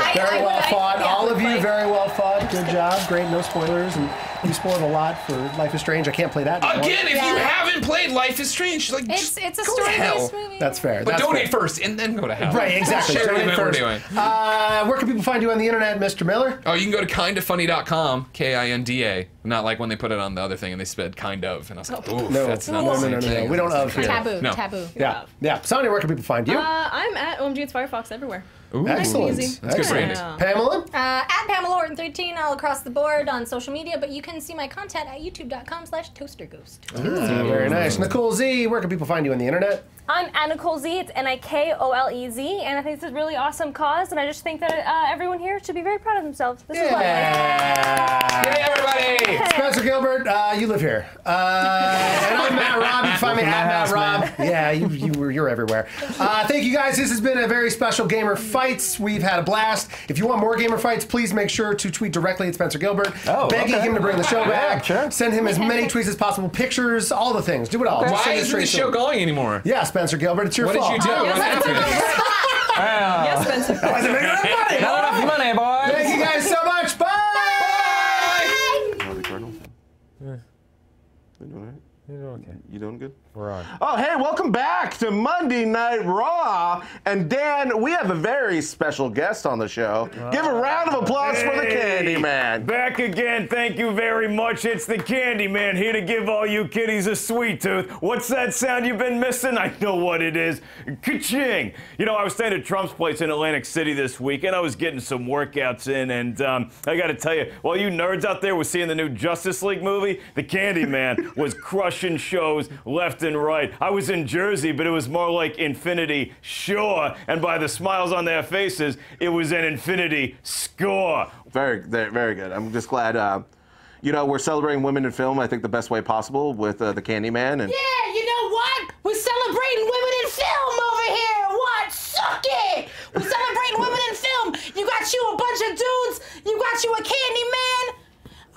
I, very I, well I, fought. I, yeah, All of you, very well fought. Good job. Great. No spoilers. And you spoiled a lot for Life is Strange. I can't play that anymore. Again, if yeah. you haven't played Life is Strange, like, it's, it's a story-based movie. That's fair. But That's donate fair. first, and then go to hell. Right, exactly. Share donate first. Anyway. Uh, where can people find you on the internet, Mister Miller? Oh, you can go to kinda funny dot com, K I N D A. Not like when they put it on the other thing and they said kind of, and I was like, oof, no, that's not no, the same no, no, no, thing. No, we don't of here. Taboo, no. taboo. Yeah, yeah. Sonia, where can people find you? Uh, I'm at O M G It's Firefox everywhere. Ooh, excellent. That's, that's good branding. Yeah. Pamela? Uh, at Pamela Horton thirteen all across the board on social media, but you can see my content at youtube dot com slash toaster ghost. Ah, very nice. Nicole Z, where can people find you on the internet? I'm at Nicole Z. It's N I K O L E Z, and I think it's a really awesome cause, and I just think that uh, everyone here should be very proud of themselves. This yeah. is lovely. Yay, everybody! Hey. Spencer Gilbert, uh, you live here. Uh, and I'm Matt Robb. You can find me at Matt Robb. Yeah, you, you were, you're everywhere. Uh, thank you, guys. This has been a very special Gamer Fights. We've had a blast. If you want more Gamer Fights, please make sure to tweet directly at Spencer Gilbert, oh, begging okay. him to bring the show back. Yeah, sure. Send him as many tweets as possible, pictures, all the things. Do it all. Okay. Why isn't the show going anymore? Yeah, Spencer Gilbert, it's your what fault. What did you do? What happened? Yes, Spencer. Not enough money, boys. Thank you guys so much. Bye. Bye. How's the Colonel? Yeah. You doing all right? You doing okay? You doing good? We're on. Oh, hey, welcome back to Monday Night Raw. And Dan, we have a very special guest on the show. Uh, Give a round of applause hey, for the Candyman. Back again. Thank you very much. It's the Candyman here to give all you kiddies a sweet tooth. What's that sound you've been missing? I know what it is. Ka-ching. You know, I was staying at Trump's place in Atlantic City this week, and I was getting some workouts in. And um, I got to tell you, while you nerds out there were seeing the new Justice League movie, the Candyman was crushing shows left and right. I was in Jersey, but it was more like Infinity Shore, and by the smiles on their faces, it was an infinity score. Very, very good. I'm just glad, uh, you know, we're celebrating women in film, I think, the best way possible with uh, the Candyman. And yeah, you know what? We're celebrating women in film over here. What? Suck it! We're celebrating women in film. You got you a bunch of dudes. You got you a Candyman.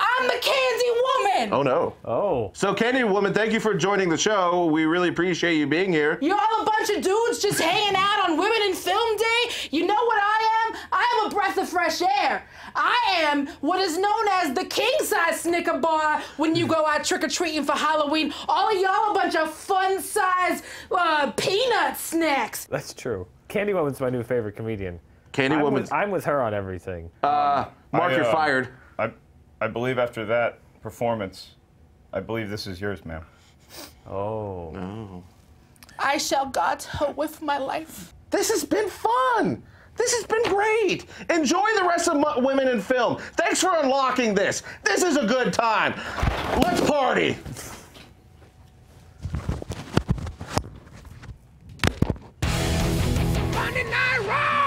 I'm the Candy Woman. Oh, no. Oh. So, Candy Woman, thank you for joining the show. We really appreciate you being here. You're all a bunch of dudes just hanging out on Women in Film Day. You know what I am? I am a breath of fresh air. I am what is known as the king-size Snicker bar when you go out trick-or-treating for Halloween. All of y'all a bunch of fun-sized uh, peanut snacks. That's true. Candy Woman's my new favorite comedian. Candy I'm Woman. With, I'm with her on everything. Uh, Mark, I, uh, you're fired. I, I believe after that performance, I believe this is yours, ma'am. Oh. No. I shall guard her with my life. This has been fun. This has been great. Enjoy the rest of Mo Women in Film. Thanks for unlocking this. This is a good time. Let's party. Monday Night Raw!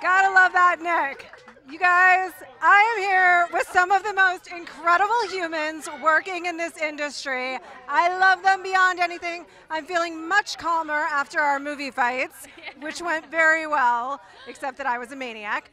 Gotta love that, Nick. You guys, I am here with some of the most incredible humans working in this industry. I love them beyond anything. I'm feeling much calmer after our movie fights, which went very well, except that I was a maniac.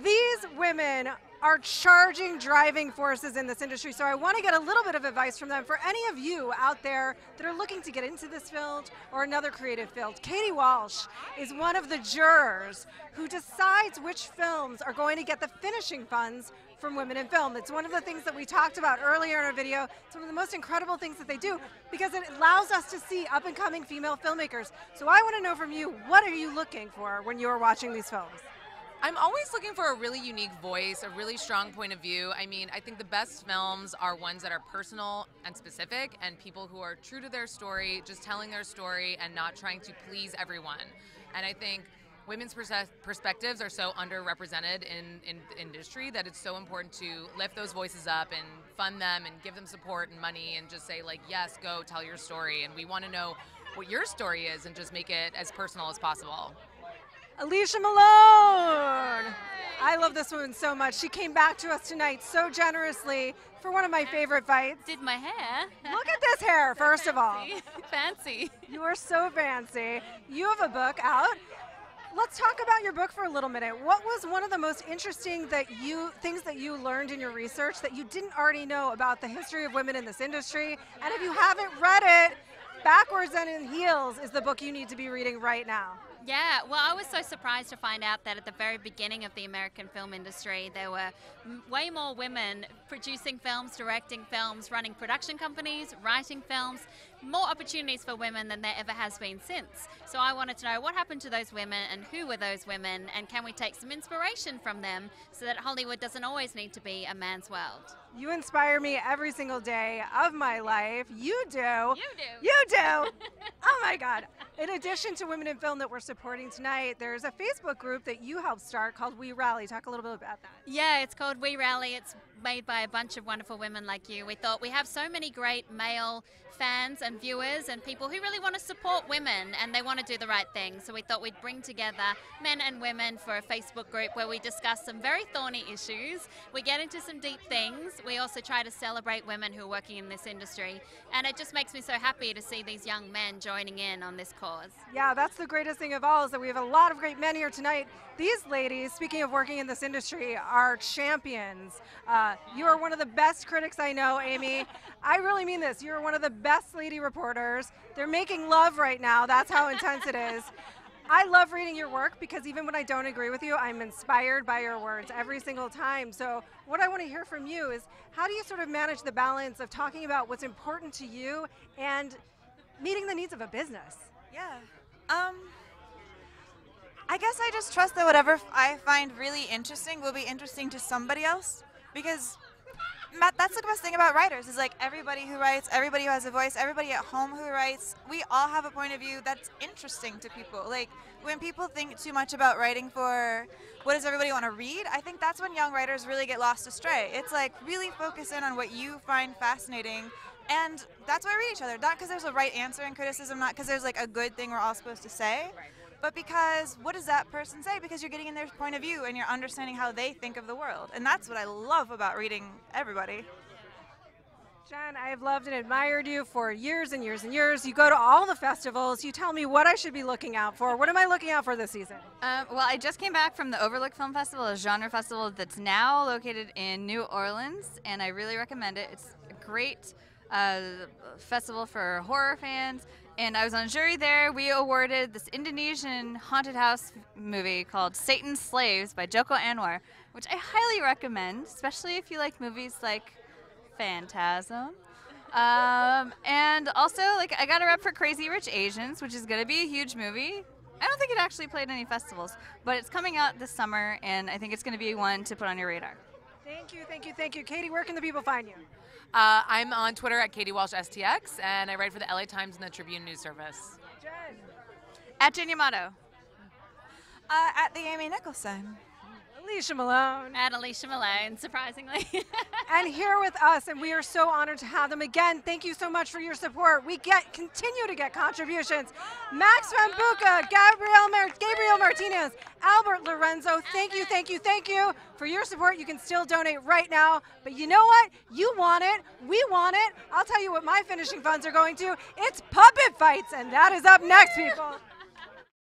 These women are charging driving forces in this industry, so I want to get a little bit of advice from them for any of you out there that are looking to get into this field or another creative field. Katie Walsh is one of the jurors who decides which films are going to get the finishing funds from Women in Film. It's one of the things that we talked about earlier in our video. It's one of the most incredible things that they do because it allows us to see up-and-coming female filmmakers. So I want to know from you, what are you looking for when you are watching these films? I'm always looking for a really unique voice, a really strong point of view. I mean, I think the best films are ones that are personal and specific and people who are true to their story, just telling their story and not trying to please everyone. And I think women's perspectives are so underrepresented in, in the industry that it's so important to lift those voices up and fund them and give them support and money and just say like, yes, go tell your story. And we want to know what your story is and just make it as personal as possible. Alicia Malone! I love this woman so much. She came back to us tonight so generously for one of my favorite fights. Did my hair. Look at this hair, so first fancy. Of all. Fancy. You are so fancy. You have a book out. Let's talk about your book for a little minute. What was one of the most interesting that you things that you learned in your research that you didn't already know about the history of women in this industry? And if you haven't read it, Backwards and in Heels is the book you need to be reading right now. Yeah, well, I was so surprised to find out that at the very beginning of the American film industry, there were m way more women producing films, directing films, running production companies, writing films, more opportunities for women than there ever has been since. So I wanted to know what happened to those women and who were those women and can we take some inspiration from them so that Hollywood doesn't always need to be a man's world. You inspire me every single day of my life. You do. You do. You do. Oh, my God. In addition to Women in Film that we're supporting tonight, there's a Facebook group that you helped start called We Rally. Talk a little bit about that. Yeah, it's called We Rally. It's made by a bunch of wonderful women like you. We thought we have so many great male fans and viewers and people who really want to support women and they want to do the right thing. So we thought we'd bring together men and women for a Facebook group where we discuss some very thorny issues. We get into some deep things. We also try to celebrate women who are working in this industry. And it just makes me so happy to see these young men joining in on this cause. Yeah, that's the greatest thing of all is that we have a lot of great men here tonight. These ladies, speaking of working in this industry, are champions. Uh, you are one of the best critics I know, Amy. I really mean this. You're one of the best lady reporters. They're making love right now. That's how intense it is. I love reading your work because even when I don't agree with you, I'm inspired by your words every single time. So what I want to hear from you is, how do you sort of manage the balance of talking about what's important to you and meeting the needs of a business? Yeah. Um, I guess I just trust that whatever I find really interesting will be interesting to somebody else, because Matt, that's the best thing about writers, is like everybody who writes, everybody who has a voice, everybody at home who writes, we all have a point of view that's interesting to people. Like, when people think too much about writing for what does everybody want to read, I think that's when young writers really get lost astray. It's like, really focus in on what you find fascinating, and that's why we read each other. Not because there's a right answer in criticism, not because there's like a good thing we're all supposed to say, but because what does that person say? Because you're getting in their point of view and you're understanding how they think of the world. And that's what I love about reading everybody. Jen, I have loved and admired you for years and years and years. You go to all the festivals. You tell me what I should be looking out for. What am I looking out for this season? Um, well, I just came back from the Overlook Film Festival, a genre festival that's now located in New Orleans, and I really recommend it. It's a great uh, festival for horror fans. And I was on a jury there. We awarded this Indonesian haunted house movie called Satan's Slaves by Joko Anwar, which I highly recommend, especially if you like movies like Phantasm. Um, and also, like, I got a rep for Crazy Rich Asians, which is going to be a huge movie. I don't think it actually played any festivals, but it's coming out this summer, and I think it's going to be one to put on your radar. Thank you, thank you, thank you. Katie, where can the people find you? Uh, I'm on Twitter at Katie Walsh S T X, and I write for the L A Times and the Tribune News Service. Jen. At Jen Yamato. Uh, at the Amy Nicholson. Alicia Malone. At Alicia Malone, surprisingly. And here with us, and we are so honored to have them again. Thank you so much for your support. We get continue to get contributions. Max Mambuka, Gabriel, Mer Gabriel Martinez, Albert Lorenzo, thank you, thank you, thank you for your support. You can still donate right now, but you know what? You want it. We want it. I'll tell you what my finishing funds are going to. It's puppet fights, and that is up next, people.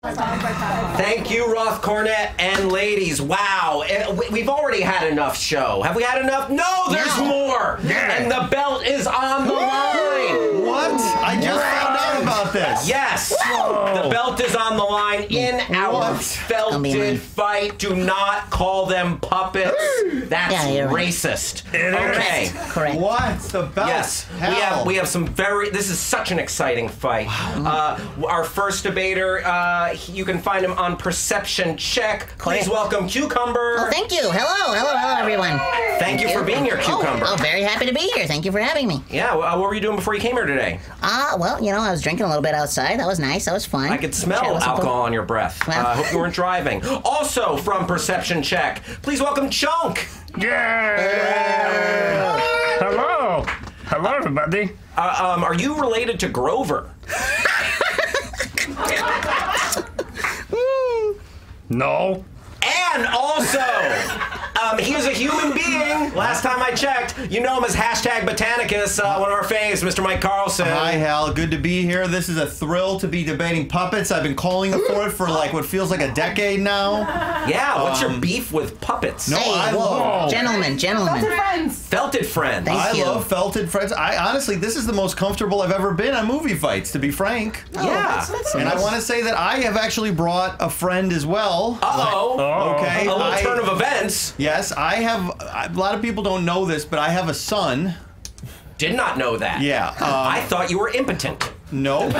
Thank you, Ruth Cornett, and ladies. Wow, we've already had enough show. Have we had enough? No, there's no. more. Yeah. And the belt is on the Woo! line. What? I just what? found out about this. Yes, Whoa. the belt is on the line in what? our felted fight. Do not call them puppets. That's yeah, racist. Right. Okay. Correct. Correct. What? The belt? Yes. Hell. We have we have some very. This is such an exciting fight. Wow. Uh, our first debater. Uh, You can find him on Perception Check. Please welcome Cucumber. Oh, thank you. Hello, hello, hello, everyone. Thank, thank you for being here, Cucumber. Oh, oh, very happy to be here. Thank you for having me. Yeah, well, what were you doing before you came here today? Ah, uh, well, you know, I was drinking a little bit outside. That was nice. That was fun. I could smell alcohol on your breath. I well. uh, hope you weren't driving. Also from Perception Check, please welcome Chunk. Yeah. yeah. Hello. Hello, everybody. Uh, um, are you related to Grover? No. And also, um, he was a human being. Last time I checked, you know him as hashtag Botanicus, uh, one of our faves, Mister Mike Carlson. Hi, Hal. Good to be here. This is a thrill to be debating puppets. I've been calling for it for like what feels like a decade now. Yeah, what's um, your beef with puppets? No, hey, I love... Gentlemen, gentlemen. Felted friends. Felted friends. Thank I you. love felted friends. I honestly, this is the most comfortable I've ever been on movie fights, to be frank. Oh, yeah. That's, that's and nice. I want to say that I have actually brought a friend as well. Uh-oh. Oh. Okay. A little I, turn of events. Yes, I have, a lot of people don't know this, but I have a son. Did not know that. Yeah. Um, I thought you were impotent. No.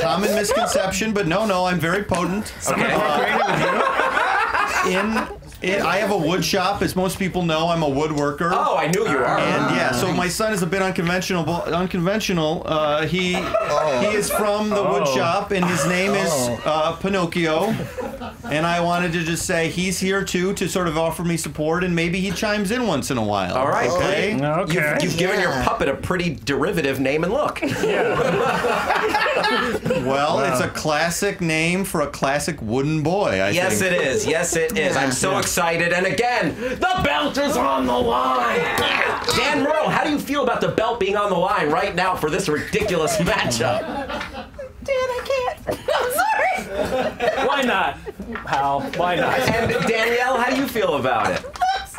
Common misconception, but no, no, I'm very potent. Okay. Uh, in... It, I have a wood shop, as most people know. I'm a woodworker. Oh, I knew you were. And yeah, so my son is a bit unconventional. Unconventional. Uh, he oh. he is from the oh. wood shop, and his name oh. is uh, Pinocchio. And I wanted to just say he's here too to sort of offer me support, and maybe he chimes in once in a while. All right, okay. Okay. You've, you've given yeah. your puppet a pretty derivative name and look. Yeah. Well, wow. It's a classic name for a classic wooden boy. I yes, think. it is. Yes, it is. I'm so excited. Excited, and again, the belt is on the line. Dan Murrell, how do you feel about the belt being on the line right now for this ridiculous matchup? Dan, I can't. I'm sorry. Why not, Hal? Why not? And Danielle, how do you feel about it? I'm so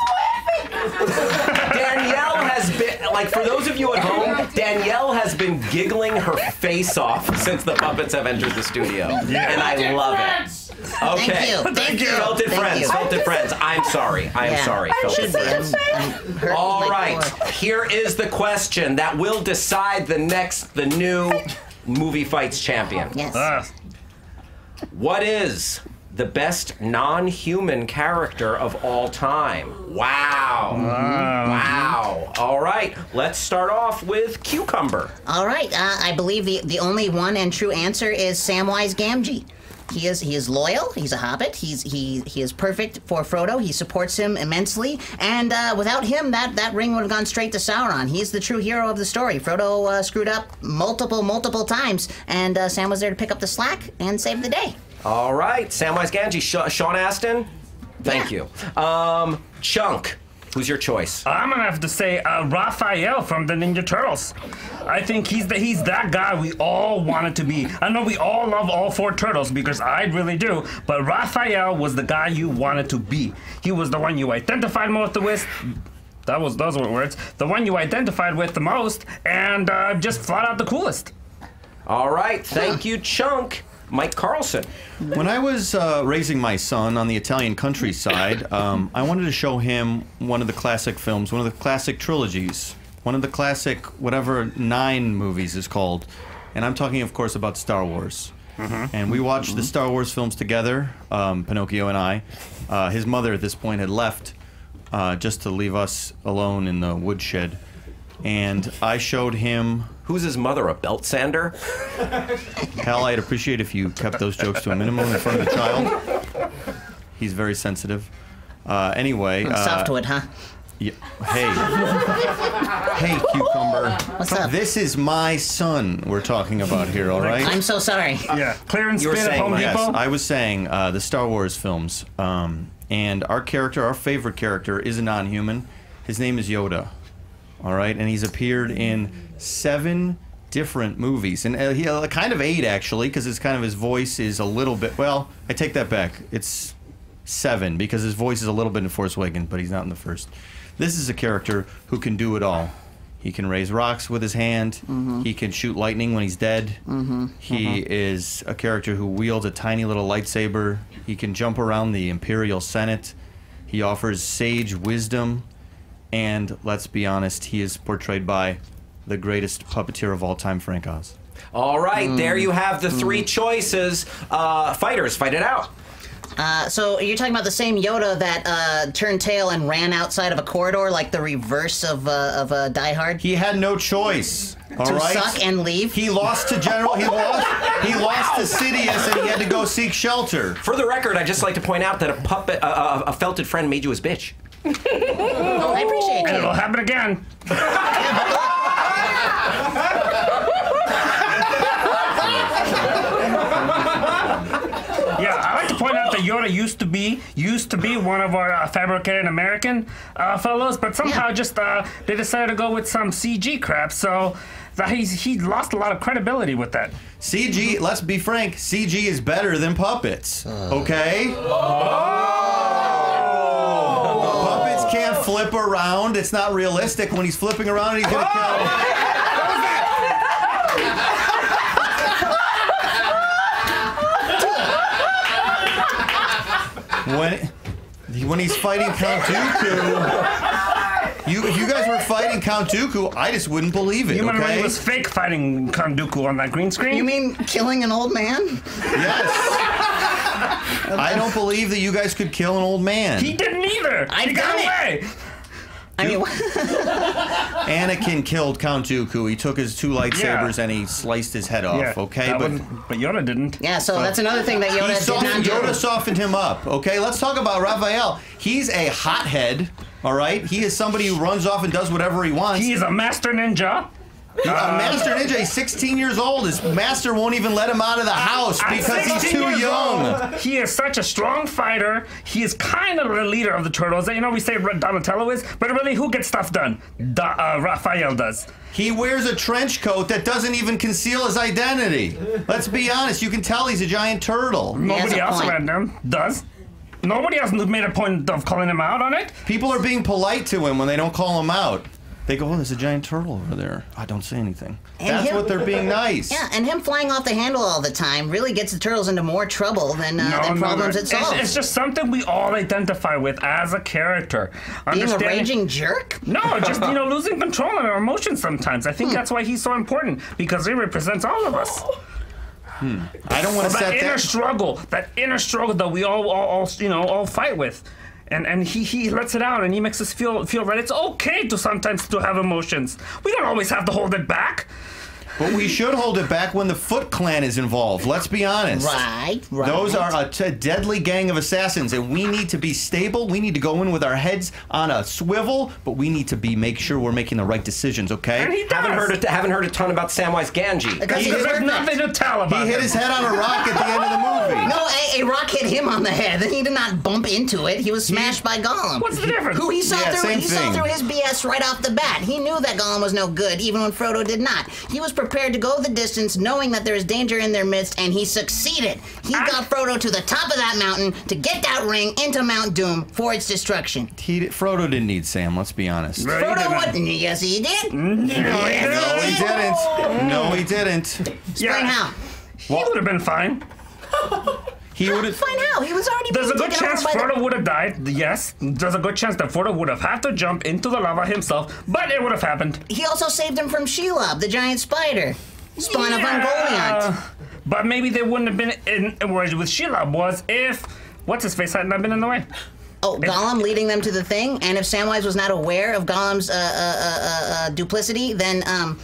happy. Danielle has been like, for those of you at home, Danielle has been giggling her face off since the puppets have entered the studio. Yeah. And I love it. Okay. Thank you. Thank, Thank you. Felted Thank friends. You. Felted I'm friends. I'm sorry. I'm yeah. sorry. I'm felted friends. All right. More. Here is the question that will decide the next, the new Movie Fights champion. Yes. Uh. What is the best non-human character of all time? Wow. Mm-hmm. Wow. All right. Let's start off with Cucumber. All right. Uh, I believe the, the only one and true answer is Samwise Gamgee. He is he is loyal. He's a hobbit. He's he he is perfect for Frodo. He supports him immensely. And uh, without him, that that ring would have gone straight to Sauron. He's the true hero of the story. Frodo uh, screwed up multiple multiple times, and uh, Sam was there to pick up the slack and save the day. All right, Samwise Gamgee, Sh Sean Astin. Thank yeah. you, um, Chunk. Who's your choice? I'm gonna have to say uh, Raphael from the Ninja Turtles. I think he's the, he's that guy we all wanted to be. I know we all love all four turtles because I really do, but Raphael was the guy you wanted to be. He was the one you identified most with. That was those were words. The one you identified with the most, and uh, just flat out the coolest. All right, thank you, Chunk. Mike Carlson. When I was uh, raising my son on the Italian countryside, um, I wanted to show him one of the classic films, one of the classic trilogies, one of the classic whatever nine movies is called. And I'm talking, of course, about Star Wars. Mm-hmm. And we watched mm-hmm. the Star Wars films together, um, Pinocchio and I. Uh, his mother at this point had left uh, just to leave us alone in the woodshed. And I showed him... Who's his mother, a belt sander? Hal, I'd appreciate if you kept those jokes to a minimum in front of the child. He's very sensitive. Uh, anyway... Uh, Softwood, huh? Yeah, hey. Hey, Cucumber. What's up? This is my son we're talking about here, all right? I'm so sorry. Uh, yeah, clearance bin at Home Depot? Yes, I was saying uh, the Star Wars films. Um, and our character, our favorite character, is a non-human. His name is Yoda. All right, and he's appeared in seven different movies, and uh, he uh, kind of eight actually, because it's kind of his voice is a little bit. Well, I take that back. It's seven because his voice is a little bit in Force Awakens, but he's not in the first. This is a character who can do it all. He can raise rocks with his hand. Mm-hmm. He can shoot lightning when he's dead. Mm-hmm. He mm-hmm. is a character who wields a tiny little lightsaber. He can jump around the Imperial Senate. He offers sage wisdom. And let's be honest, he is portrayed by the greatest puppeteer of all time, Frank Oz. All right, mm. there you have the three mm. choices. Uh, fighters, fight it out. Uh, so you're talking about the same Yoda that uh, turned tail and ran outside of a corridor, like the reverse of uh, of uh, Die Hard? He had no choice. All to right. suck and leave. He lost to General. He lost. He lost to Sidious, and he had to go seek shelter. For the record, I'd just like to point out that a puppet, uh, a felted friend, made you his bitch. Oh, I appreciate it. And it'll happen again. Yeah, I like to point out that Yoda used to be used to be one of our uh, fabricated American uh, fellows, but somehow yeah. just uh, they decided to go with some C G crap. So that he's, he lost a lot of credibility with that. C G. Let's be frank. C G is better than puppets. Okay. Oh. Can't flip around. It's not realistic. When he's flipping around, he's gonna kill. when when he's fighting Count Dooku, you if you guys were fighting Count Dooku, I just wouldn't believe it. You remember okay? when he was fake fighting Count Dooku on that green screen? You mean killing an old man? Yes. I don't believe that you guys could kill an old man. He didn't either. I he got away. I mean, Anakin killed Count Dooku. He took his two lightsabers yeah. and he sliced his head off. Yeah, okay, but but Yoda didn't. Yeah, so that's another thing that Yoda he softened, did not do. Yoda softened him up. Okay, let's talk about Raphael. He's a hothead. All right, he is somebody who runs off and does whatever he wants. He is a master ninja. He's uh, a master ninja. He's sixteen years old. His master won't even let him out of the house because he's too young. Old. He is such a strong fighter. He is kind of the leader of the Turtles. You know, we say Donatello is, but really, who gets stuff done? Da uh, Raphael does. He wears a trench coat that doesn't even conceal his identity. Let's be honest. You can tell he's a giant turtle. Nobody else around him does. Nobody else made a point of calling him out on it. People are being polite to him when they don't call him out. They go, oh, there's a giant turtle over there. I don't say anything. And That's him, what they're being nice. Yeah, and him flying off the handle all the time really gets the turtles into more trouble than uh, no, the problems no, it solves. It's, it's just something we all identify with as a character. Being a raging jerk? No, just, you know, losing control of our emotions sometimes. I think hmm. that's why he's so important, because he represents all of us. Hmm. I don't want to set that inner struggle, that inner struggle that we all, all, all you know, all fight with. And and he, he lets it out, and he makes us feel feel that it's okay to sometimes to have emotions. We don't always have to hold it back. But we should hold it back when the Foot Clan is involved. Let's be honest. Right, right. Those are a t deadly gang of assassins, and we need to be stable. We need to go in with our heads on a swivel, but we need to be make sure we're making the right decisions. Okay. And he does. Haven't heard a, haven't heard a ton about Samwise Gamgee. Because he there's nothing to tell about him. He hit his head on a rock at the end of the movie. No, a, a rock hit him on the head, and he did not bump into it. He was smashed he, by Gollum. What's the difference? Who he saw yeah, through? He thing. saw through his B S right off the bat. He knew that Gollum was no good, even when Frodo did not. He was prepared to go the distance, knowing that there is danger in their midst, and he succeeded. He I, got Frodo to the top of that mountain to get that ring into Mount Doom for its destruction. He did, Frodo didn't need Sam, let's be honest. Right, Frodo wouldn't. Yes, he did. No, he didn't. No, he didn't. Spring yeah. how? He well, would have been fine. He would have. Fine how? He was already. There's a good chance Frodo would have died. Yes, there's a good chance that Frodo would have had to jump into the lava himself, but it would have happened. He also saved him from Shelob, the giant spider, spawn yeah. of Ungoliant. But maybe they wouldn't have been in where with Shelob was if what's his face had not been in the way. Oh, if, Gollum leading them to the thing, and if Samwise was not aware of Gollum's uh, uh, uh, uh, duplicity, then um.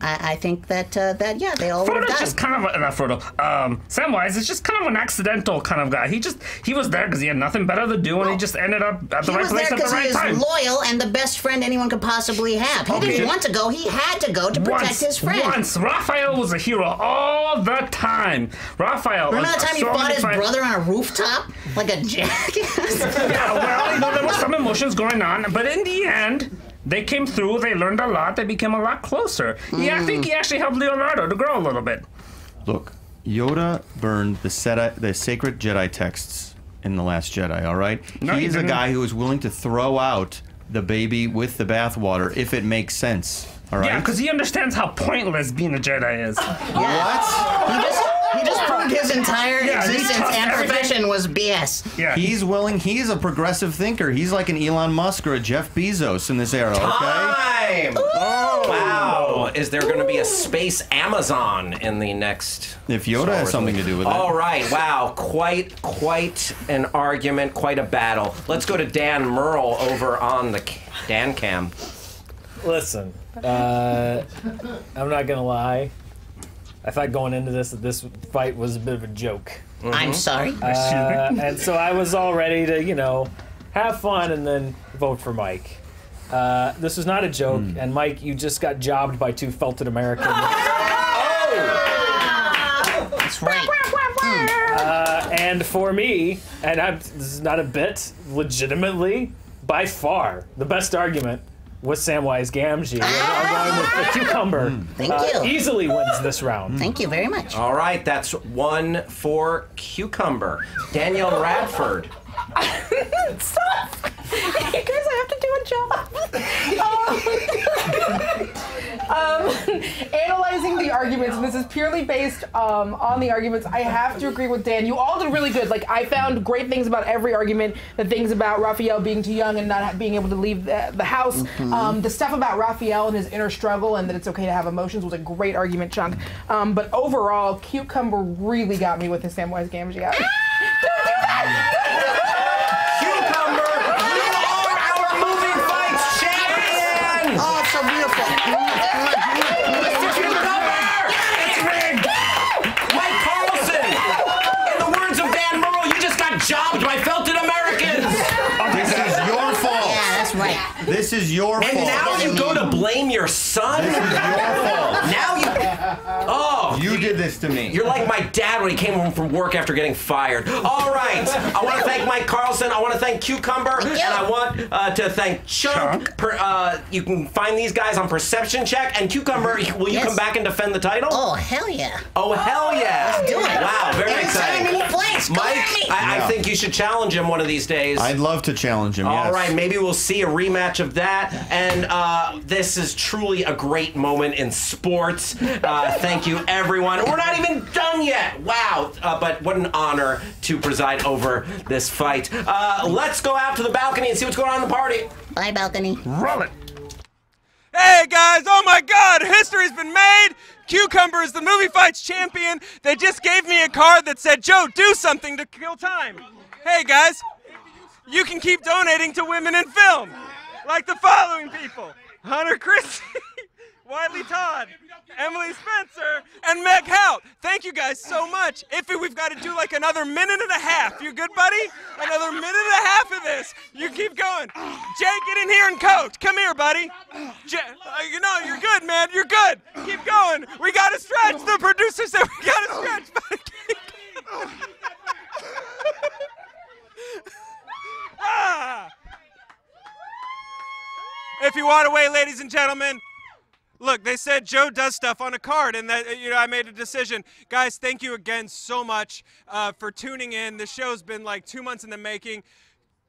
I, I think that, uh, that yeah, they all would have died. Frodo's just kind of, a, not Frodo, um, Samwise is just kind of an accidental kind of guy. He just, he was there because he had nothing better to do, and well, he just ended up at the right place at the right time. He was there because he is loyal and the best friend anyone could possibly have. He okay. didn't want to go, he had to go to protect once, his friend. Once, Raphael was a hero all the time. Raphael Remember that time he fought his brother on a rooftop? Like a jackass? Yeah, well, you know, there were some emotions going on, but in the end, they came through, they learned a lot, they became a lot closer. Mm. Yeah, I think he actually helped Leonardo to grow a little bit. Look, Yoda burned the, Sedi the sacred Jedi texts in The Last Jedi, all right? No, he, he is didn't. a guy who is willing to throw out the baby with the bathwater if it makes sense, all right? Yeah, because he understands how pointless being a Jedi is. Yeah. What? He just He just proved his entire yeah, existence and profession was B S. Yeah. He's willing, he's a progressive thinker. He's like an Elon Musk or a Jeff Bezos in this era, okay? Time! Oh, wow. Is there going to be a space Amazon in the next... If Yoda has something to do with it. All right, wow. Quite, quite an argument, quite a battle. Let's go to Dan Murrell over on the Dan Cam. Listen, uh, I'm not going to lie. I thought going into this that this fight was a bit of a joke. Mm-hmm. I'm sorry. Uh, and so I was all ready to, you know, have fun and then vote for Mike. Uh, this was not a joke, mm. and Mike, you just got jobbed by two felted Americans. Oh! That's right. Uh, and for me, and I'm, this is not a bit, legitimately, by far, the best argument with Samwise Gamgee, ah! along with the Cucumber. Mm. Thank uh, you. Easily wins this round. Mm. Thank you very much. All right, that's one for Cucumber. Daniel Radford. Stop! You guys, I have to do a job. Um, um, analyzing the arguments, and this is purely based um, on the arguments, I have to agree with Dan. You all did really good. Like, I found great things about every argument. The things about Raphael being too young and not being able to leave the, the house. Mm-hmm. um, the stuff about Raphael and his inner struggle and that it's okay to have emotions was a great argument, Chunk. Um, but overall, Cucumber really got me with his Samwise Gamgee. Don't do that! This is your fault. And now you go to blame your son? This is your fault. Now you... Oh. You did this to me. You're like my dad when he came home from work after getting fired. All right. I want to thank Mike Carlson. I want to thank Cucumber. And I want uh, to thank Chunk. Chunk. Per, uh, you can find these guys on Perception Check. And Cucumber, will you yes. come back and defend the title? Oh, hell yeah. Oh, hell yeah. Let's do it. Wow, very exciting. Mike, me. I, no. I think you should challenge him one of these days. I'd love to challenge him, yes. All right, maybe we'll see a rematch of that. And uh, this is truly a great moment in sports. Uh, thank you, everyone. We're not even done yet. Wow. Uh, but what an honor to preside over this fight. Uh, let's go out to the balcony and see what's going on in the party. Bye, balcony. Roll it. Hey, guys. Oh, my God. History's been made. Cucumber is the movie fights champion. They just gave me a card that said, Joe, do something to kill time. Hey, guys. You can keep donating to women in film, like the following people: Hunter Christie, Wiley Todd, Emily Spencer, and Meg Hout. Thank you guys so much. Ify, we've got to do like another minute and a half. You good, buddy? Another minute and a half of this. You keep going. Jay, get in here and coach. Come here, buddy. Jay, uh, you know, you're good, man. You're good. Keep going. We got to stretch. The producer said we got to stretch, buddy. Keep going. Ah. Ify Nwadiwe, ladies and gentlemen. Look, they said Joe does stuff on a card, and that, you know, I made a decision. Guys, thank you again so much uh, for tuning in. The show's been like two months in the making.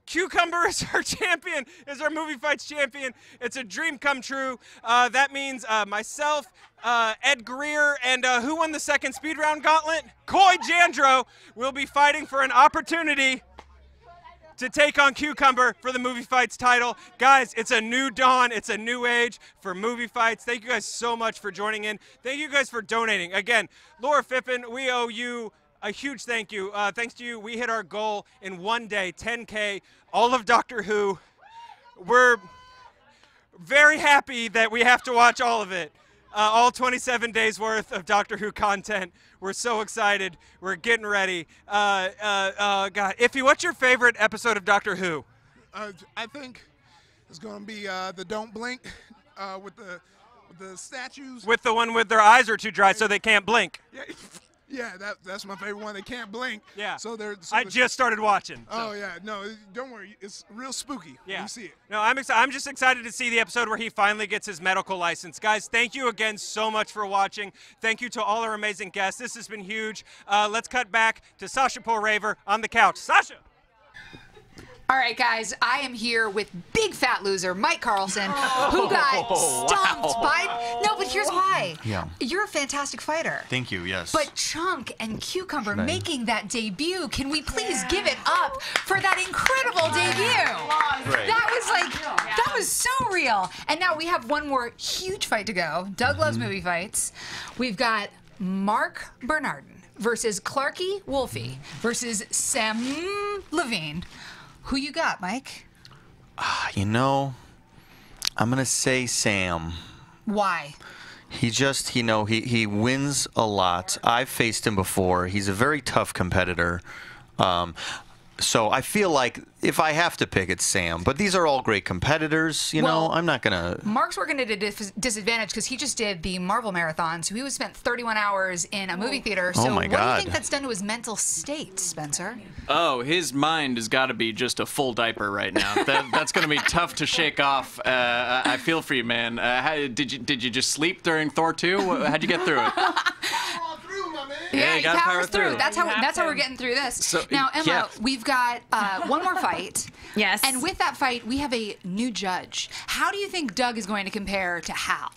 Cucumber is our champion, is our movie fights champion. It's a dream come true. Uh, that means uh, myself, uh, Ed Greer, and uh, who won the second speed round gauntlet? Koy Jandreau will be fighting for an opportunity to take on Cucumber for the movie fights title. Guys, it's a new dawn, it's a new age for movie fights. Thank you guys so much for joining in. Thank you guys for donating. Again, Laura Fippen, we owe you a huge thank you. Uh, thanks to you, we hit our goal in one day, ten K, all of Doctor Who. We're very happy that we have to watch all of it. Uh, all twenty-seven days worth of Doctor Who content. We're so excited. We're getting ready. Uh, uh, uh, God, Ify, what's your favorite episode of Doctor Who? Uh, I think it's going to be uh, the Don't Blink uh, with the with the statues. With the one with their eyes are too dry, so they can't blink. Yeah, yeah, that, that's my favorite one. They can't blink. Yeah. So they're. So I just started watching. So. Oh yeah, no, don't worry. It's real spooky. Yeah. When you see it. No, I'm excited. I'm just excited to see the episode where he finally gets his medical license. Guys, thank you again so much for watching. Thank you to all our amazing guests. This has been huge. Uh, let's cut back to Sasha Perl-Raver on the couch. Sasha. All right, guys, I am here with big fat loser Mike Carlson, oh, who got stomped wow. by... No, but here's why. Yeah. You're a fantastic fighter. Thank you, yes. But Chunk and Cucumber Should making I? that debut, can we please yeah. give it up for that incredible yeah. debut? Right. That was like, yeah. that was so real. And now we have one more huge fight to go. Doug mm-hmm. loves movie fights. We've got Mark Bernardin versus Clarkie Wolfie versus Sam Levine. Who you got, Mike? Uh, you know, I'm going to say Sam. Why? He just, you know, he, he wins a lot. I've faced him before. He's a very tough competitor. Um, so I feel like if I have to pick, it's Sam. But these are all great competitors. You well, know, I'm not going to... Mark's working at a dis disadvantage because he just did the Marvel Marathon. So he was spent thirty-one hours in a movie theater. So oh my what God. do you think that's done to his mental state, Spencer? Oh, his mind has got to be just a full diaper right now. that, that's going to be tough to shake off. Uh, I, I feel for you, man. Uh, how, did, you, did you just sleep during Thor two? How'd you get through it? Yeah, you gotta power through. through. That's how. That's how we're getting through this. So, now, Emma, yeah. we've got uh, one more fight. Yes. And with that fight, we have a new judge. How do you think Doug is going to compare to Hal?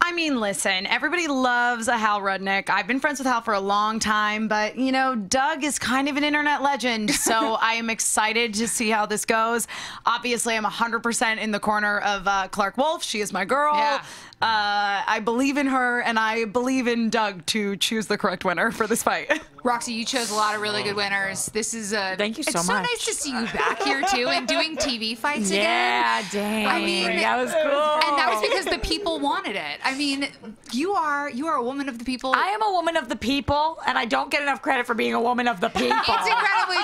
I mean, listen, everybody loves a Hal Rudnick. I've been friends with Hal for a long time, but, you know, Doug is kind of an internet legend, so I am excited to see how this goes. Obviously, I'm one hundred percent in the corner of uh, Clark Wolf. She is my girl. Yeah. Uh, I believe in her, and I believe in Doug to choose the correct winner for this fight. Roxy, you chose a lot of really good winners. This is a... Thank you so it's much. It's so nice to see you back here, too, and doing T V fights yeah, again. Yeah, dang. I mean... That was cool. And that was because the people wanted it. I mean, you are you are a woman of the people. I am a woman of the people, and I don't get enough credit for being a woman of the people. It's incredibly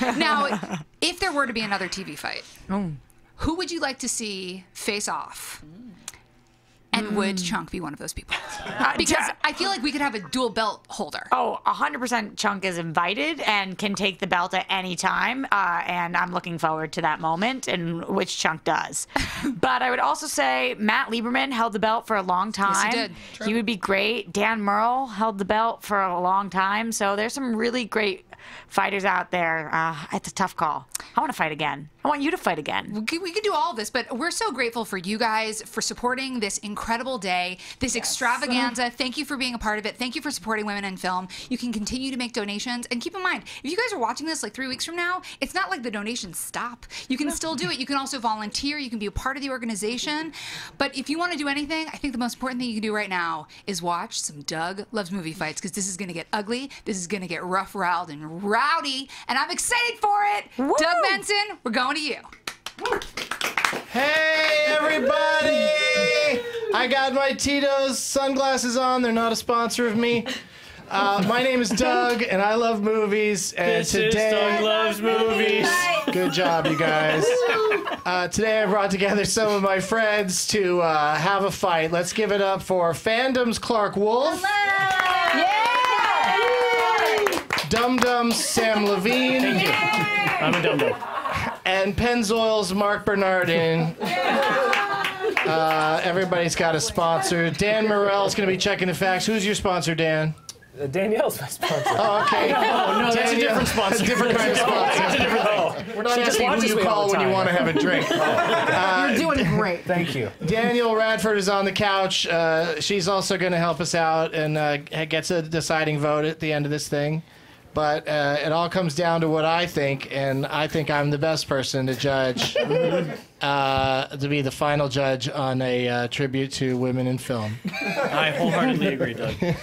true. Now, if there were to be another T V fight, mm. who would you like to see face off? And would Chunk be one of those people? Because I feel like we could have a dual belt holder. Oh, one hundred percent Chunk is invited and can take the belt at any time. Uh, and I'm looking forward to that moment, in which Chunk does. But I would also say Matt Lieberman held the belt for a long time. Yes, he did. True. He would be great. Dan Murrell held the belt for a long time. So there's some really great fighters out there, uh, it's a tough call. I want to fight again. I want you to fight again. We can do all this, but we're so grateful for you guys for supporting this incredible day, this yes. extravaganza. Thank you for being a part of it. Thank you for supporting women in film. You can continue to make donations. And keep in mind, if you guys are watching this like three weeks from now, it's not like the donations stop. You can still do it. You can also volunteer. You can be a part of the organization. But if you want to do anything, I think the most important thing you can do right now is watch some Doug Loves Movie Fights, because this is going to get ugly. This is going to get rough, riled, and rowdy. And I'm excited for it. Woo! Doug Benson, we're going to you. Hey, everybody. I got my Tito's sunglasses on. They're not a sponsor of me. Uh, my name is Doug, and I love movies. And this today, is Doug Loves Movies. Good job, you guys. Uh, today I brought together some of my friends to uh, have a fight. Let's give it up for Fandom's Clark Wolf. Hello. Yeah. Dum Dum's Sam Levine. Thank you. I'm a dum dum. And Pennzoil's Mark Bernardin. Uh, everybody's got a sponsor. Dan Murrell's going to be checking the facts. Who's your sponsor, Dan? Uh, Danielle's my sponsor. Oh, okay. No, no, Danielle, that's a different sponsor. A different kind of sponsor. That's a different thing. We're not asking who you call when you want to have a drink. uh, You're doing great. Thank you. Daniel Radford is on the couch. Uh, she's also going to help us out and uh, gets a deciding vote at the end of this thing. But uh, it all comes down to what I think, and I think I'm the best person to judge, uh, to be the final judge on a uh, tribute to women in film. I wholeheartedly agree, Doug. Could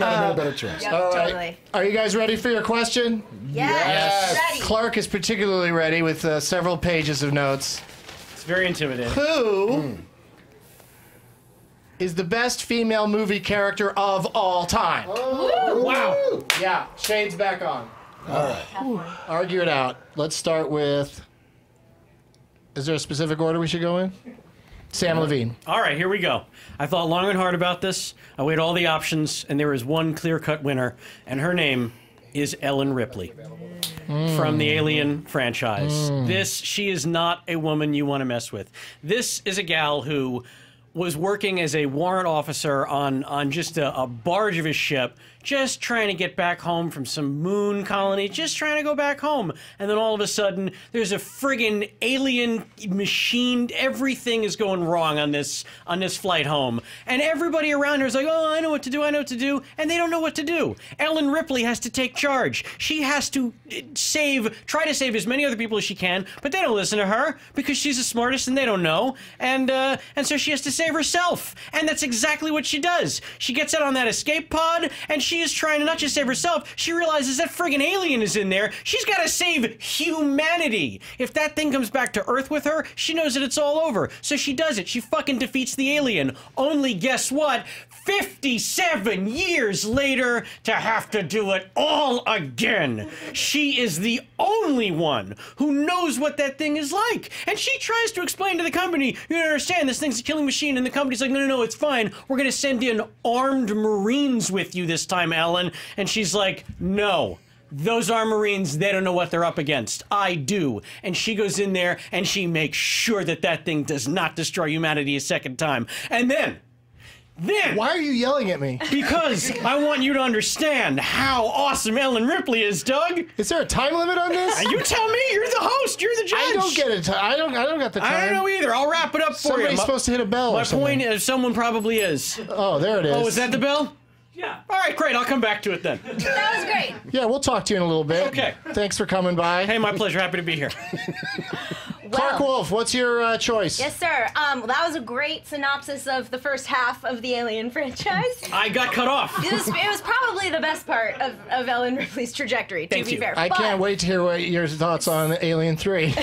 not have uh, a better choice. Yep, all right. Totally. Are you guys ready for your question? Yes. yes. yes. Clark is particularly ready with uh, several pages of notes. It's very intimidating. Who mm. is the best female movie character of all time? Oh. Wow. Yeah, shades back on. All right. Argue it out. Let's start with... Is there a specific order we should go in? Sam Levine. All right, here we go. I thought long and hard about this. I weighed all the options, and there was one clear-cut winner, and her name is Ellen Ripley mm. from the Alien franchise. Mm. This, she is not a woman you want to mess with. This is a gal who was working as a warrant officer on, on just a, a barge of his ship, just trying to get back home from some moon colony, just trying to go back home. And then all of a sudden, there's a friggin' alien machine. Everything is going wrong on this, on this flight home. And everybody around her is like, oh, I know what to do, I know what to do. And they don't know what to do. Ellen Ripley has to take charge. She has to save, try to save as many other people as she can, but they don't listen to her because she's the smartest and they don't know. And, uh, and so she has to save herself, and that's exactly what she does. She gets out on that escape pod, and she is trying to not just save herself, she realizes that friggin' alien is in there. She's got to save humanity. If that thing comes back to Earth with her, she knows that it's all over. So she does it. She fucking defeats the alien. Only guess what? fifty-seven years later, to have to do it all again. She is the only one who knows what that thing is like, and she tries to explain to the company, you don't understand, this thing's a killing machine. And the company's like, no, no, no, it's fine. We're going to send in armed Marines with you this time, Ellen. And she's like, no, those are Marines. They don't know what they're up against. I do. And she goes in there and she makes sure that that thing does not destroy humanity a second time. And then... Then, why are you yelling at me? Because I want you to understand how awesome Ellen Ripley is, Doug. Is there a time limit on this? You tell me. You're the host. You're the judge. I don't get it. I don't. I don't got the time. I don't know either. I'll wrap it up for you. Somebody's supposed to hit a bell. My point is, someone probably is. Oh, there it is. Oh, is that the bell? Yeah. All right, great. I'll come back to it then. That was great. Yeah, we'll talk to you in a little bit. Okay. Thanks for coming by. Hey, my pleasure. Happy to be here. Clark well, Wolf, what's your uh, choice? Yes, sir. Um, well, that was a great synopsis of the first half of the Alien franchise. I got cut off. It was, it was probably the best part of, of Ellen Ripley's trajectory, to Thank be you. fair. I but, can't wait to hear what your thoughts on Alien three.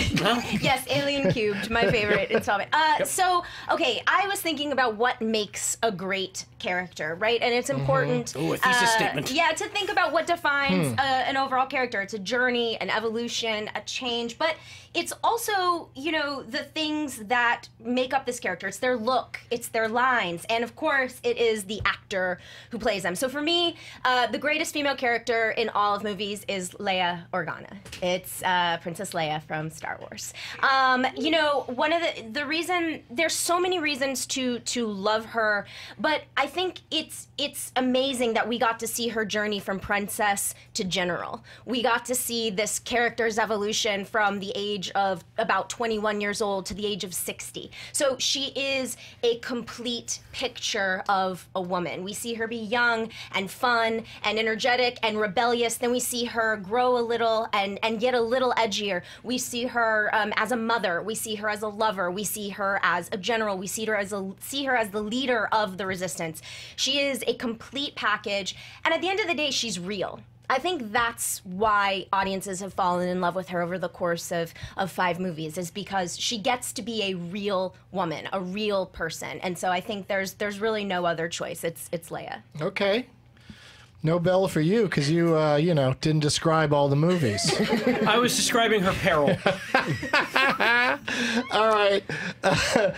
Yes, Alien Cubed, my favorite installment. Uh, yep. So, okay, I was thinking about what makes a great character, right? And it's important. Mm-hmm. Ooh, a thesis uh, statement. Yeah, to think about what defines hmm. a, an overall character. It's a journey, an evolution, a change, but it's also also, you know, the things that make up this character. It's their look, it's their lines, and of course, it is the actor who plays them. So for me, uh, the greatest female character in all of movies is Leia Organa. It's uh, Princess Leia from Star Wars. Um, you know, one of the the reason there's so many reasons to to love her, but I think it's it's amazing that we got to see her journey from princess to general. We got to see this character's evolution from the age of about twenty-one years old to the age of sixty. So she is a complete picture of a woman. We see her be young and fun and energetic and rebellious. Then we see her grow a little and, and get a little edgier. We see her um, as a mother. We see her as a lover. We see her as a general. We see her as a, see her as the leader of the resistance. She is a complete package. And at the end of the day, she's real. I think that's why audiences have fallen in love with her over the course of, of five movies, is because she gets to be a real woman, a real person. And so I think there's there's really no other choice. It's it's Leia. Okay. No bell for you, because you, uh, you know, didn't describe all the movies. I was describing her peril. All right. Uh,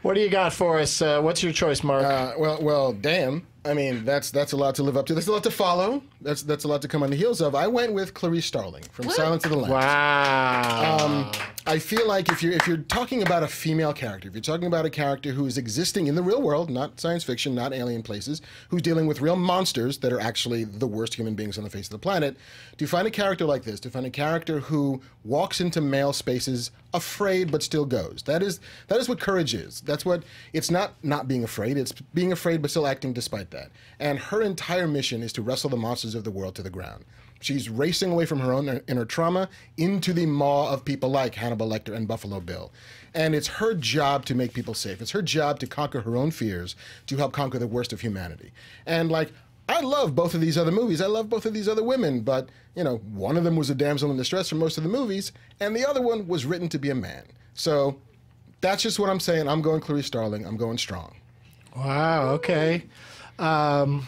what do you got for us? Uh, what's your choice, Mark? Uh, well, well, damn. I mean, that's that's a lot to live up to. There's a lot to follow. That's that's a lot to come on the heels of. I went with Clarice Starling from what? Silence of the Lambs. Wow. Um, I feel like if you're if you're talking about a female character, if you're talking about a character who is existing in the real world, not science fiction, not alien places, who's dealing with real monsters that are actually the worst human beings on the face of the planet, to find a character like this, to find a character who walks into male spaces afraid but still goes. That is that is what courage is. That's what it's not not being afraid. It's being afraid but still acting despite that. That. And her entire mission is to wrestle the monsters of the world to the ground. She's racing away from her own inner trauma into the maw of people like Hannibal Lecter and Buffalo Bill. And it's her job to make people safe. It's her job to conquer her own fears, to help conquer the worst of humanity. And like, I love both of these other movies. I love both of these other women, but you know, one of them was a damsel in distress for most of the movies, and the other one was written to be a man. So that's just what I'm saying. I'm going Clarice Starling. I'm going strong. Wow, okay. Um,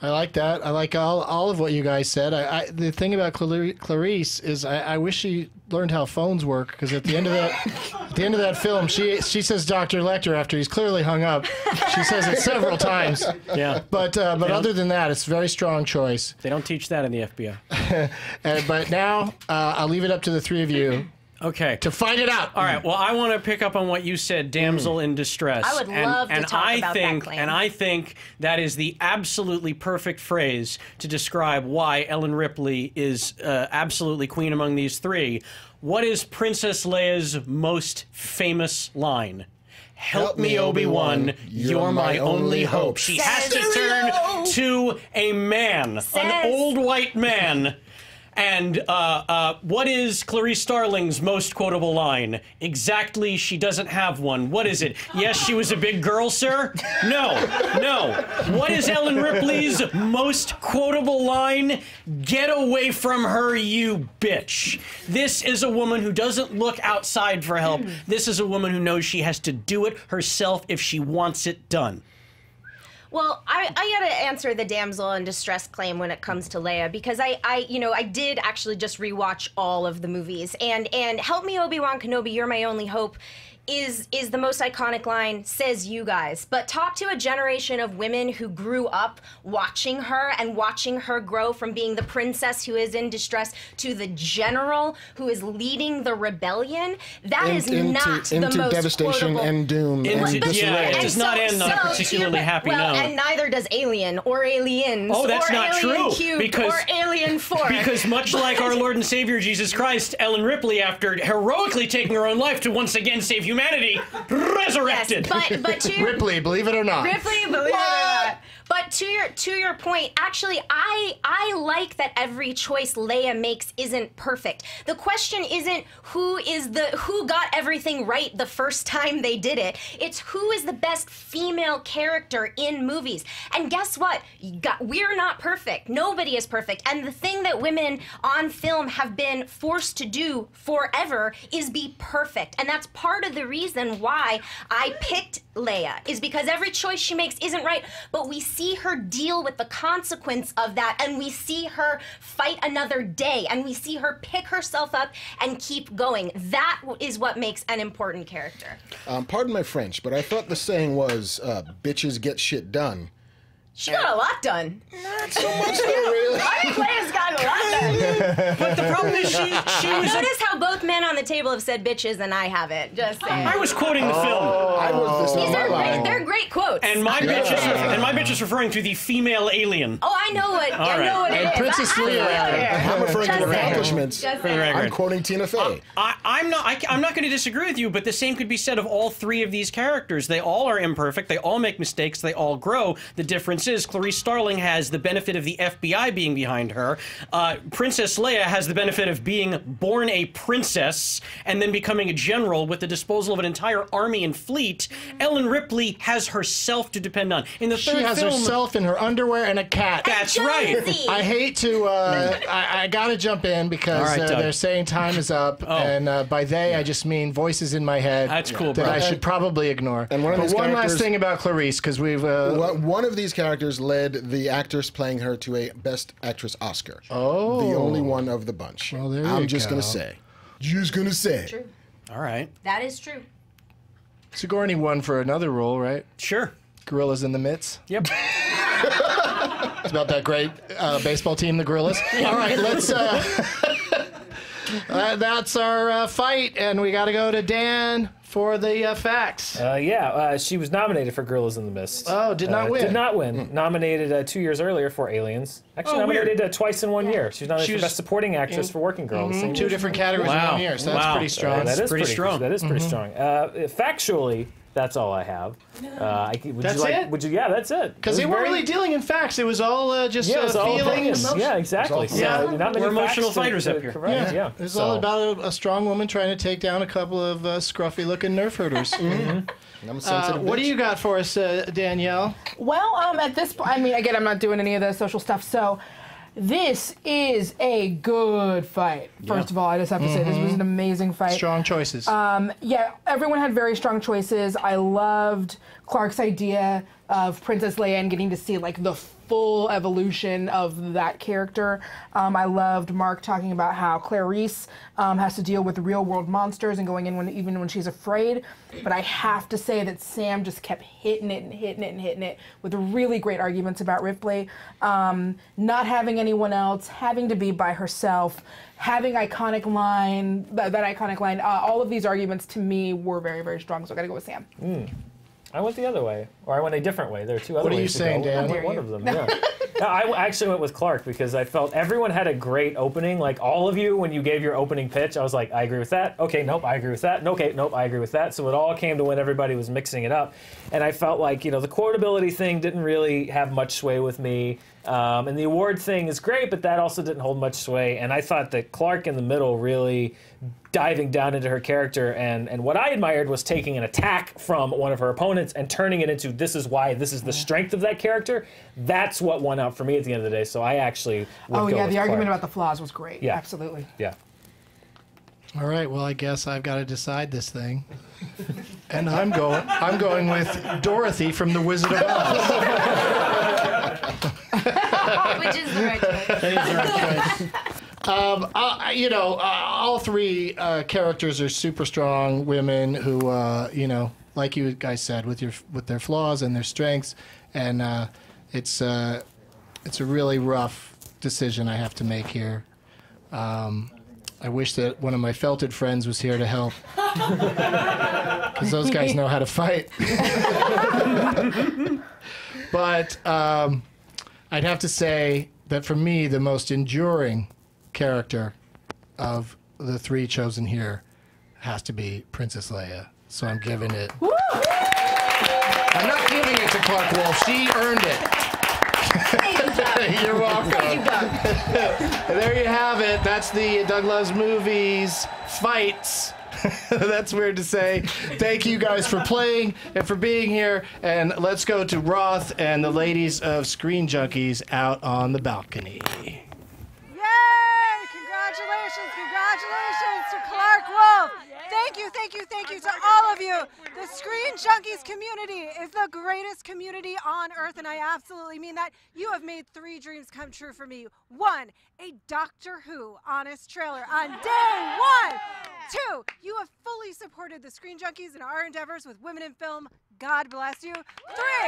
I like that. I like all, all of what you guys said. I, I the thing about Clarice is I, I wish she learned how phones work, because at the end of that, at the end of that film, she she says Doctor Lecter after he's clearly hung up. She says it several times. Yeah. But uh, but other than that, it's a very strong choice. They don't teach that in the F B I. And, but now uh, I'll leave it up to the three of you. Okay. To find it out. All right. Well, I want to pick up on what you said, damsel mm. in distress. I would love and, to and talk I about think, that claim. And I think that is the absolutely perfect phrase to describe why Ellen Ripley is uh, absolutely queen among these three. What is Princess Leia's most famous line? Help, Help me, Obi-Wan, Obi-Wan. You're, you're my, my only hope. hope. She has to turn to a man, Says. an old white man. And uh, uh, what is Clarice Starling's most quotable line? Exactly, she doesn't have one. What is it? Yes, she was a big girl, sir? No, no. What is Ellen Ripley's most quotable line? Get away from her, you bitch. This is a woman who doesn't look outside for help. This is a woman who knows she has to do it herself if she wants it done. Well, I, I gotta answer the damsel in distress claim when it comes to Leia, because I, I, you know, I did actually just rewatch all of the movies, and and Help Me, Obi-Wan Kenobi, You're My Only Hope is is the most iconic line, says you guys. But talk to a generation of women who grew up watching her and watching her grow from being the princess who is in distress to the general who is leading the rebellion. That in, is into, not into the most devastation quotable. and doom. Into, but, yeah, it does so, not end on so a particularly you, happy well, note. And neither does Alien or Aliens. Oh, that's or not Alien true. Cube, because or Alien Four. Because much like our Lord and Savior Jesus Christ, Ellen Ripley, after heroically taking her own life to once again save humanity. Humanity resurrected. Yes, but, but to Ripley, believe it or not. Ripley, believe what? it or not. But to your to your point, actually, I I like that every choice Leia makes isn't perfect. The question isn't who is the who got everything right the first time they did it. It's who is the best female character in movies. And guess what? Got, we're not perfect. Nobody is perfect. And the thing that women on film have been forced to do forever is be perfect. And that's part of the reason why I picked Leia, is because every choice she makes isn't right, but we see her deal with the consequence of that, and we see her fight another day, and we see her pick herself up and keep going. That is what makes an important character. Um, pardon my French, but I thought the saying was, uh, bitches get shit done. She got a lot done. Not so much, though, really. Our players got a lot done. But the problem is she, she was... Notice how both men on the table have said bitches and I haven't. Just saying. I was quoting the film. Oh, I was this These are great, they're great quotes. And my, yeah. bitch is, and my bitch is referring to the female alien. Oh, I know what, I right. know what and it Princess is. Princess Leia. I'm referring to accomplishments. I'm quoting Tina Fey. Uh, I, I'm not, I, I'm not going to disagree with you, but the same could be said of all three of these characters. They all are imperfect. They all make mistakes. They all grow. The difference is Clarice Starling has the benefit of the F B I being behind her. Uh, Princess Leia has the benefit of being born a princess and then becoming a general with the disposal of an entire army and fleet. Ellen Ripley has herself to depend on. In the third she has film, herself in her underwear and a cat. That's right. I hate to. Uh, I, I gotta jump in because right, uh, they're saying time is up, oh. and uh, by they yeah. I just mean voices in my head. That's cool. That bro. I should probably ignore. And one, of these one last thing about Clarice, because we've uh, well, one of these characters. Characters led the actors playing her to a Best Actress Oscar. Oh, the only one of the bunch. Well, there I'm you just go. gonna say, just gonna say. True. All right. That is true. Sigourney won for another role, right? Sure. Gorillas in the Mitts. Yep. It's about that great uh, baseball team, the Gorillas. All right, let's. Uh, uh, that's our uh, fight, and we got to go to Dan. For the uh, facts. Uh, yeah, uh, she was nominated for Gorillas in the Mist. Oh, did not uh, win. Did not win. Mm. Nominated uh, two years earlier for Aliens. Actually, oh, nominated uh, twice in one yeah. year. She was nominated she was for Best Supporting Actress in, for Working Girl. Mm-hmm. Two year. different categories wow. in one year, so wow. that's pretty strong. Uh, that is pretty, pretty strong. That is pretty mm-hmm. strong. Uh, factually, that's all I have. Uh, I, would that's you like, it? Would you, yeah, that's it. Because they weren't really dealing in facts. It was all uh, just yeah, uh, all feelings. Yeah, exactly. So yeah. Not many We're emotional fighters to, up here. Correct, yeah. yeah. It was so. all about a, a strong woman trying to take down a couple of uh, scruffy-looking nerf herders. mm-hmm. I'm a sensitive uh, what do you got for us, uh, Danielle? Well, um, at this point, I mean, again, I'm not doing any of the social stuff, so... This is a good fight. First yeah. of all, I just have to mm-hmm. say this was an amazing fight. Strong choices. Um, yeah, everyone had very strong choices. I loved Clark's idea of Princess Leia and getting to see like the full evolution of that character. Um, I loved Mark talking about how Clarice um, has to deal with real world monsters and going in when, even when she's afraid. But I have to say that Sam just kept hitting it and hitting it and hitting it with really great arguments about Ripley. Um, not having anyone else, having to be by herself, having iconic line, that, that iconic line, uh, all of these arguments to me were very, very strong. So I gotta go with Sam. Mm. I went the other way, or I went a different way. There are two other ways. What are you saying, Dan? I went one of them, yeah. No, I actually went with Clark because I felt everyone had a great opening. Like, all of you, when you gave your opening pitch, I was like, I agree with that. Okay, nope, I agree with that. Okay, nope, I agree with that. So it all came to when everybody was mixing it up. And I felt like, you know, the quotability thing didn't really have much sway with me. Um, and the award thing is great, but that also didn't hold much sway. And I thought that Clark in the middle really diving down into her character and, and what I admired was taking an attack from one of her opponents and turning it into this is why, this is the strength of that character. That's what won out for me at the end of the day. So I actually would Oh, go yeah, with the Clark. Argument about the flaws was great. Yeah. Absolutely. Yeah. All right, well, I guess I've got to decide this thing. And I'm going, I'm going with Dorothy from The Wizard of Oz. Which is the right choice. That is the right choice. Um, uh, you know, uh, all three uh, characters are super strong women who, uh, you know, like you guys said, with your with their flaws and their strengths, and uh, it's uh, it's a really rough decision I have to make here. Um, I wish that one of my felted friends was here to help, because those guys know how to fight. But um, I'd have to say that for me, the most enduring character of the three chosen here has to be Princess Leia. So I'm giving it. Woo! I'm not giving it to Clark Wolf. She earned it. You're welcome. There you have it. That's the Doug Loves Movies fights. That's weird to say. Thank you guys for playing and for being here. And let's go to Roth and the ladies of Screen Junkies out on the balcony. Congratulations, congratulations to Clark Wolf. Thank you, thank you. thank you, thank you to all of you. The Screen Junkies community is the greatest community on earth, and I absolutely mean that. You have made three dreams come true for me. One, a Doctor Who honest trailer on day one. Two, you have fully supported the Screen Junkies in our endeavors with Women in Film. God bless you. Three,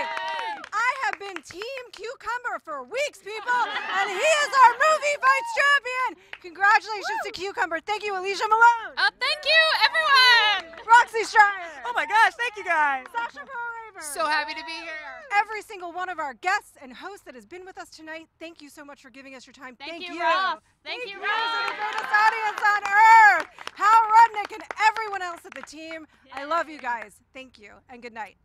I have been Team Cucumber for weeks, people, and he is our movie fights champion. Congratulations Woo. to Cucumber. Thank you, Alicia Malone. Oh, thank you, everyone. Roxy Striar. Oh my gosh, thank you guys. Sasha Perl-Raver. So happy to be here. Every single one of our guests and hosts that has been with us tonight, thank you so much for giving us your time. Thank, thank you, you. Ralph. Thank, thank you, Ralph. Thank you, the greatest audience on earth. Hal Rudnick and everyone else at the team. Yay. I love you guys. Thank you, and good night.